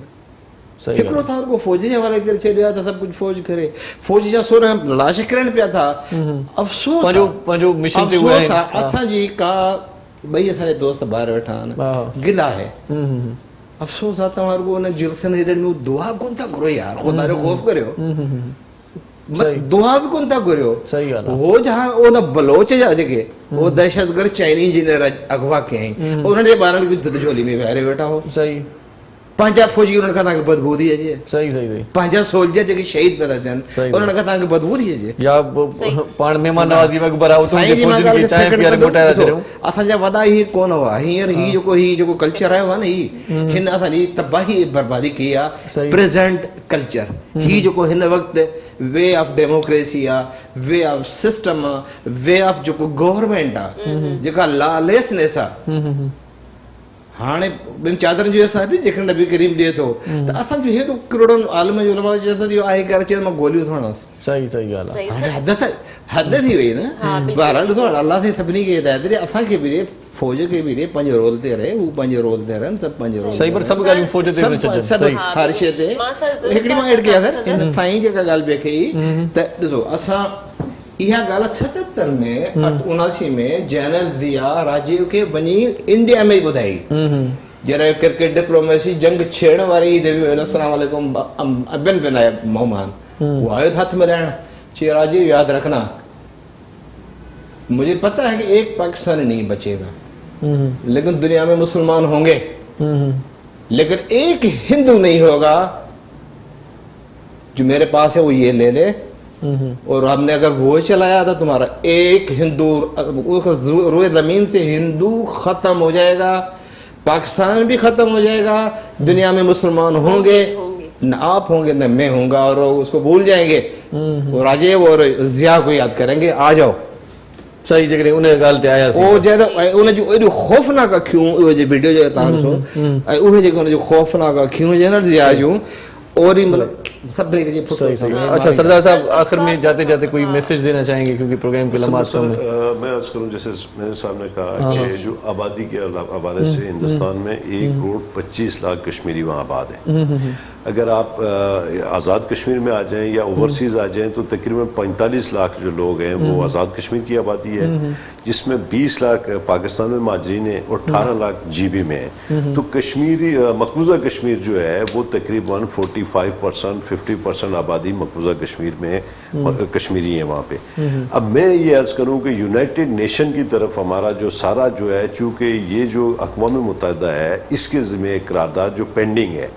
सही एकरो थार को फौजी हवाले कर छडिया था सब कुछ फौज करे फौजी जा सोरा लाश करन पिया था अफसोस पंजो पंजो मिशन ते हुआ है असा जी का भाई सारे दोस्त बाहर बैठा गिला है अफसोस आता हमारे को ने जिलसन हेडन में दुआ कौन था करो यार खुदा रे खौफ करियो मत दुआ भी कौन था करियो सही वाला वो जहां वो ना बलोच जा जगे वो दहशतगर्द चाइनीज ने अगवा के हैं उन्होंने बारन की धुलझोली में बाहर बैठा हो सही पांचा फौजी उन्होंने कहा कि बदबू दी है सही सही सही पांचा सोल्जर जके शहीद पता जन उन्होंने कहा कि बदबू दी है या पाण मेहमान नवाजी वक बराओ तो जे फौजी के चाय प्यार मोटाया थे असन जा वदा ही कोन हुआ हियर ही जो को ही जो को कल्चर आयो ना ही हिन असन ही तबाही बर्बादी किया प्रेजेंट कल्चर ही जो को हिन वक्त वे ऑफ डेमोक्रेसी आ वे ऑफ सिस्टम आ वे ऑफ जो को गवर्नमेंट आ जका लॉलेसनेस आ हाने बिन चादर जो साहब देखन नबी करीम दे तो असम जो है तो करोड़न आलम जो उलमा जैसा जो आए कर चेन में गोली थोड़ा सही सही गाला सही हद हद थी हुई ना बहरहाल तो अल्लाह से सबनी के हिदायत रे असा के भी रे फौज के भी रे पंज रोल दे रहे वो पंज रोल दे रहे सब पंज रोल सही पर सब गाली फौज दे रहे सही हर शे दे एकड़ी मां एड के सर साईं जी का गाल बे कही त देखो असा यह गाल सतहत्तर में उनासी में जनरल जिया राजीव के बनी इंडिया में बुधाई जरा क्रिकेट डिप्लोमेसी जंग छेड़ वाली अस्सलाम वालेकुम अबन बनाया मोहमान वो आयो था मिलान चे राजीव याद रखना मुझे पता है कि एक पाकिस्तानी नहीं बचेगा लेकिन दुनिया में मुसलमान होंगे लेकिन एक हिंदू नहीं होगा जो मेरे पास है वो ये ले ले और हमने अगर वो चलाया था तुम्हारा एक हिंदू रोए जमीन से हिंदू खत्म हो जाएगा पाकिस्तान भी खत्म हो जाएगा दुनिया में मुसलमान होंगे न आप होंगे न मैं होऊंगा और उसको भूल जाएंगे और राजीव और जिया को याद करेंगे आ जाओ सही जगह उन्हें गाल ते आया ओ जे उन्हें जो एडो खौफना का क्यों ओ जे वीडियो जे तार सो ओ जे उन्हें जो खौफना का क्यों जनरल जिया जो और सब जी सही सही अच्छा सरदार साहब आखिर में जाते जाते कोई मैसेज देना चाहेंगे क्योंकि प्रोग्राम के लम्हातों में मैं अर्ज करूँ जैसे मेरे सामने कहा कि जो आबादी के हवाले से हिंदुस्तान में एक करोड़ पच्चीस लाख कश्मीरी वहाँ आबाद है अगर आप आज़ाद कश्मीर में आ जाएं या ओवरसीज़ आ जाएं तो तकरीबन पैंतालीस लाख जो लोग हैं वो आज़ाद कश्मीर की आबादी है जिसमें बीस लाख पाकिस्तान में माजरीन है और अठारह लाख जीबी में है तो कश्मीरी मकबूजा कश्मीर जो है वो तकरीबन पैंतालीस परसेंट पचास परसेंट आबादी मकबूजा कश्मीर में कश्मीरी है वहाँ पे। अब मैं ये अर्ज़ करूँ कि यूनाइटेड नेशन की तरफ हमारा जो सारा जो है चूँकि ये जो अक़वाम मुत्तहिदा है इसके ज़िम्मे एक करारदाद जो पेंडिंग है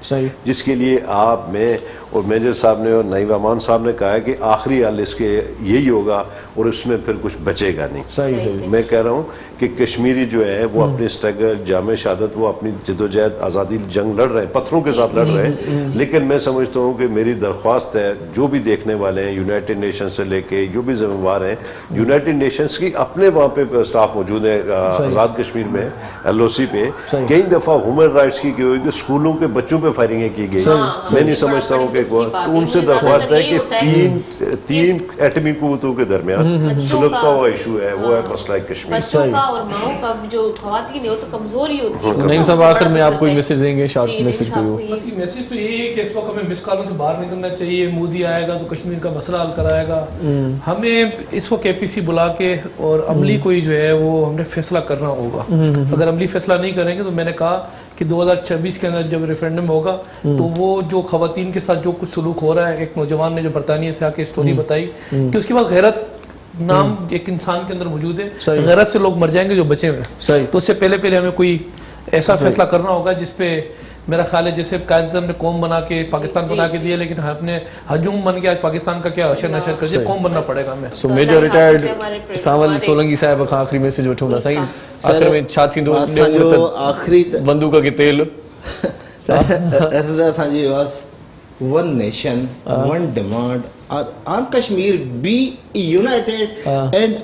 जिसके लिए आप मैं और मेजर साहब ने और नईब अमान साहब ने कहा है कि आखिरी हाल इसके यही होगा और इसमें फिर कुछ बचेगा नहीं सही सही मैं कह रहा हूँ कि कश्मीरी जो है वो अपनी स्ट्रगल जामे शहादत वो अपनी जदोजहद आज़ादी जंग लड़ रहे हैं पत्थरों के साथ लड़ रहे हैं लेकिन मैं समझता हूँ कि मेरी दरख्वास्त है जो भी देखने वाले हैं यूनाइटेड नेशन से लेके जो भी जिम्मेवार हैं यूनाइटेड नेशंस की अपने वहाँ पे स्टाफ मौजूद है आज़ाद कश्मीर में एल ओ सी पे कई दफ़ा ह्यूमन राइट्स की गई हुई स्कूलों के बच्चों पर फायरिंगें की गई मैं नहीं समझता हूँ कि तो उनसे दरख्वास्त है कि तीन तीन एटमी कुतों के दरमियान सुलगता हुआ इशू है वो है मसला कश्मीर बाहर निकलना चाहिए मोदी आएगा तो कश्मीर का मसला हल कराएगा हमें इसको के पी सी बुला के और अमली कोई जो है वो हमने फैसला करना होगा अगर अमली फैसला नहीं करेंगे तो मैंने कहा कि दो हज़ार छब्बीस के अंदर जब रेफरेंडम होगा तो वो जो खवातीन के साथ जो कुछ सलूक हो रहा है एक नौजवान ने जो बरतानिया से आके स्टोरी बताई कि उसके बाद गैरत नाम एक इंसान के अंदर मौजूद है गैरत से लोग मर जाएंगे जो बचे हुए तो उससे पहले पहले हमें कोई ऐसा फैसला करना होगा जिसपे मेरा ख्याल है जैसे कायम ने कौम बना के पाकिस्तान बना के दिया, लेकिन अपने हजूम बन गया पाकिस्तान का क्या अशर नशर कर दिया, कौम बनना पड़ेगा हमें। So major retired Sawal Solanki साहब का आखिरी मैसेज वठूं था साईं, आखिर में छा थींदो आखिरी बंदूक के तेल one nation one demand on Kashmir be united and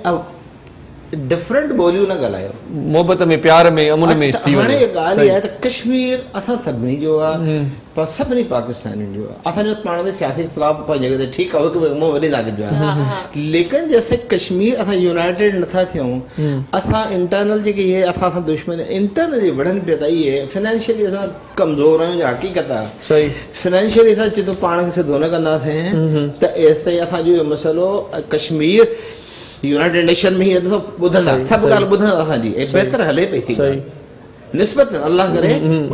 different बोलियो ना गलायो, मोहब्बत में प्यार में अमन में इस्ती हो। हाणे गाली आहे त कश्मीर असा सबनी जो आ पर सबनी पाकिस्तानी जो आ असा जो पाण में सियासी इख्तिलाफ पर जगह ते ठीक आहे कि मो वडी जागत जो आहे, लेकिन जैसे कश्मीर असा यूनाइटेड नथा थियौ, असा इंटरनल जे के ये असा सा दुश्मन इंटरनल वडन पे त ये फाइनेंशियली असा कमजोर आयो जो हकीकत आ सही फाइनेंशियली असा जे तो पाण के से दोन कंदा थे त एसे असा जो मसलो कश्मीर यूनाइटेड नेशन में ही सब बुधंदा सब गाल बुधंदा हां जी ए बेहतर हले पे थी सही निस्बत अल्लाह करे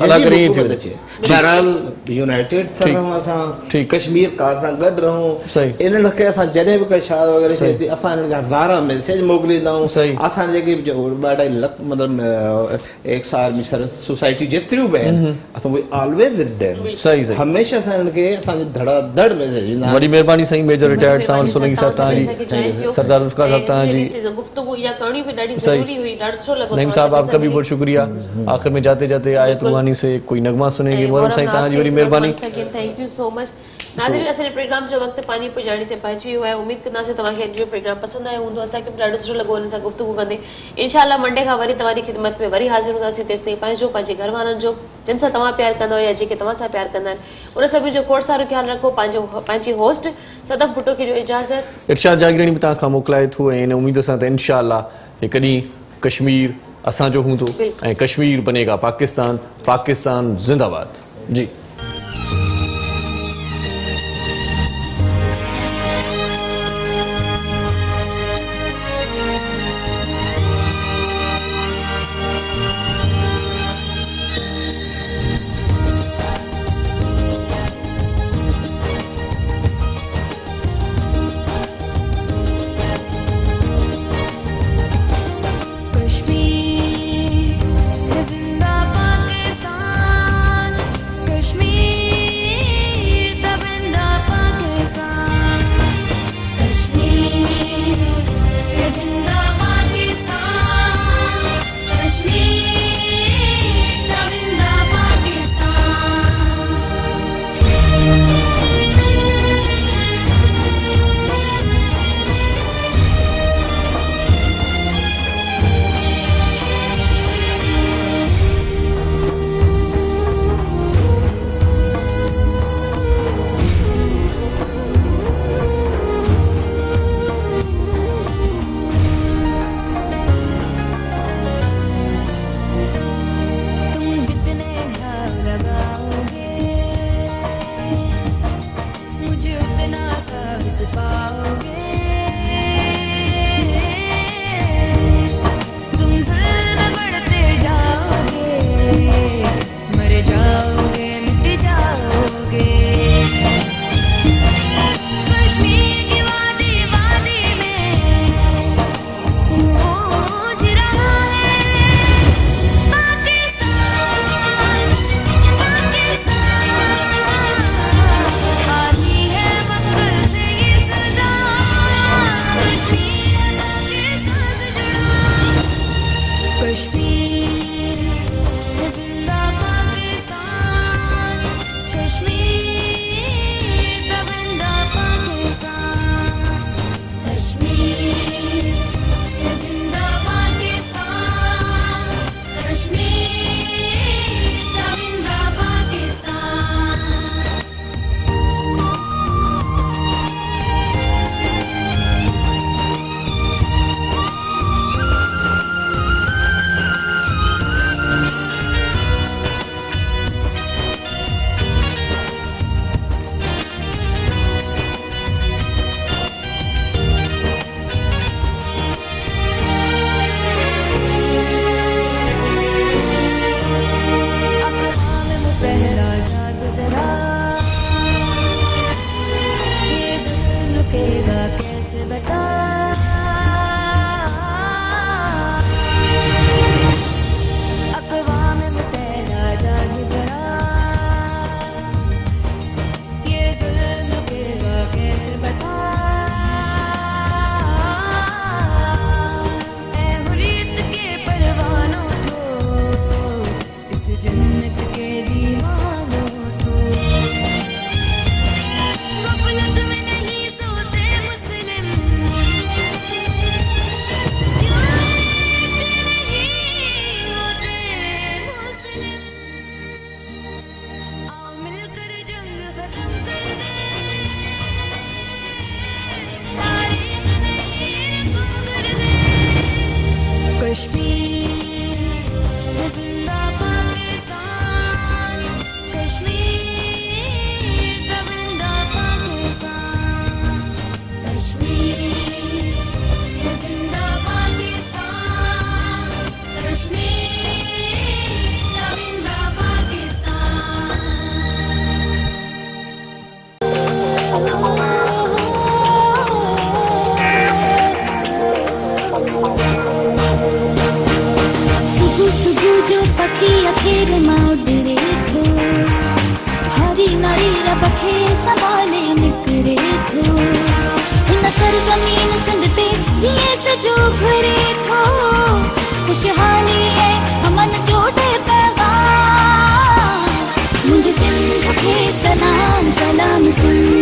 अल्लाह करे थी बहरहाल यूनाइटेड सरवा सा कश्मीर का सा गड रहो इन लखे सा जने भी कशाद वगैरह से अफान हजारा मैसेज मोकली दाऊ अफान जे बाडा लक मतलब एक साल में सर सोसाइटी जेतरी बे as we always with them सही सही हमेशा सन के सा धड़ा धड़ मैसेज ना बड़ी मेहरबानी सही मेजर रिटायर्ड सावल सोलंकी साहब ताजी सरदार उस्कार साहब ताजी गुफ्तगू या करनी भी बड़ी जरूरी हुई डेढ़ सौ लगो नहीं साहब आपका भी बहुत शुक्रिया। आखिर में जाते जाते आयत रूहानी से कोई नगमा सुनेंगे मोहरम साईं ताजी बड़ी मेहरबानी। थैंक यू सो मच नाज़रीन, असल प्रोग्राम जो वक्त पानी पे जाने ते पहुंची हुआ है। उम्मीद करना से तमाके जो प्रोग्राम पसंद आयो हुंदो, असा के ड्राडो सो लगो ने सा गुफ्तगू कंदे इंशाल्लाह मंडे का वरी तुम्हारी खिदमत में वरी हाजिर हुंदा से। तेस ते पांजो पांजे घर वालन जो जिनसा तमा प्यार कंदो या जे के तमा सा प्यार कंदा उन सब जो कोर्स सारो ख्याल रखो। पांजो पांजी होस्ट सदफ भुटो की जो इजाजत इरशाद जागरणी में ता खामोकलाए थू ए ने उम्मीद सा ते इंशाल्लाह एक दी कश्मीर असा जो हूँ तो कश्मीर बनेगा पाकिस्तान, पाकिस्तान जिंदाबाद जी। Kashmir सलाम सलाम सुन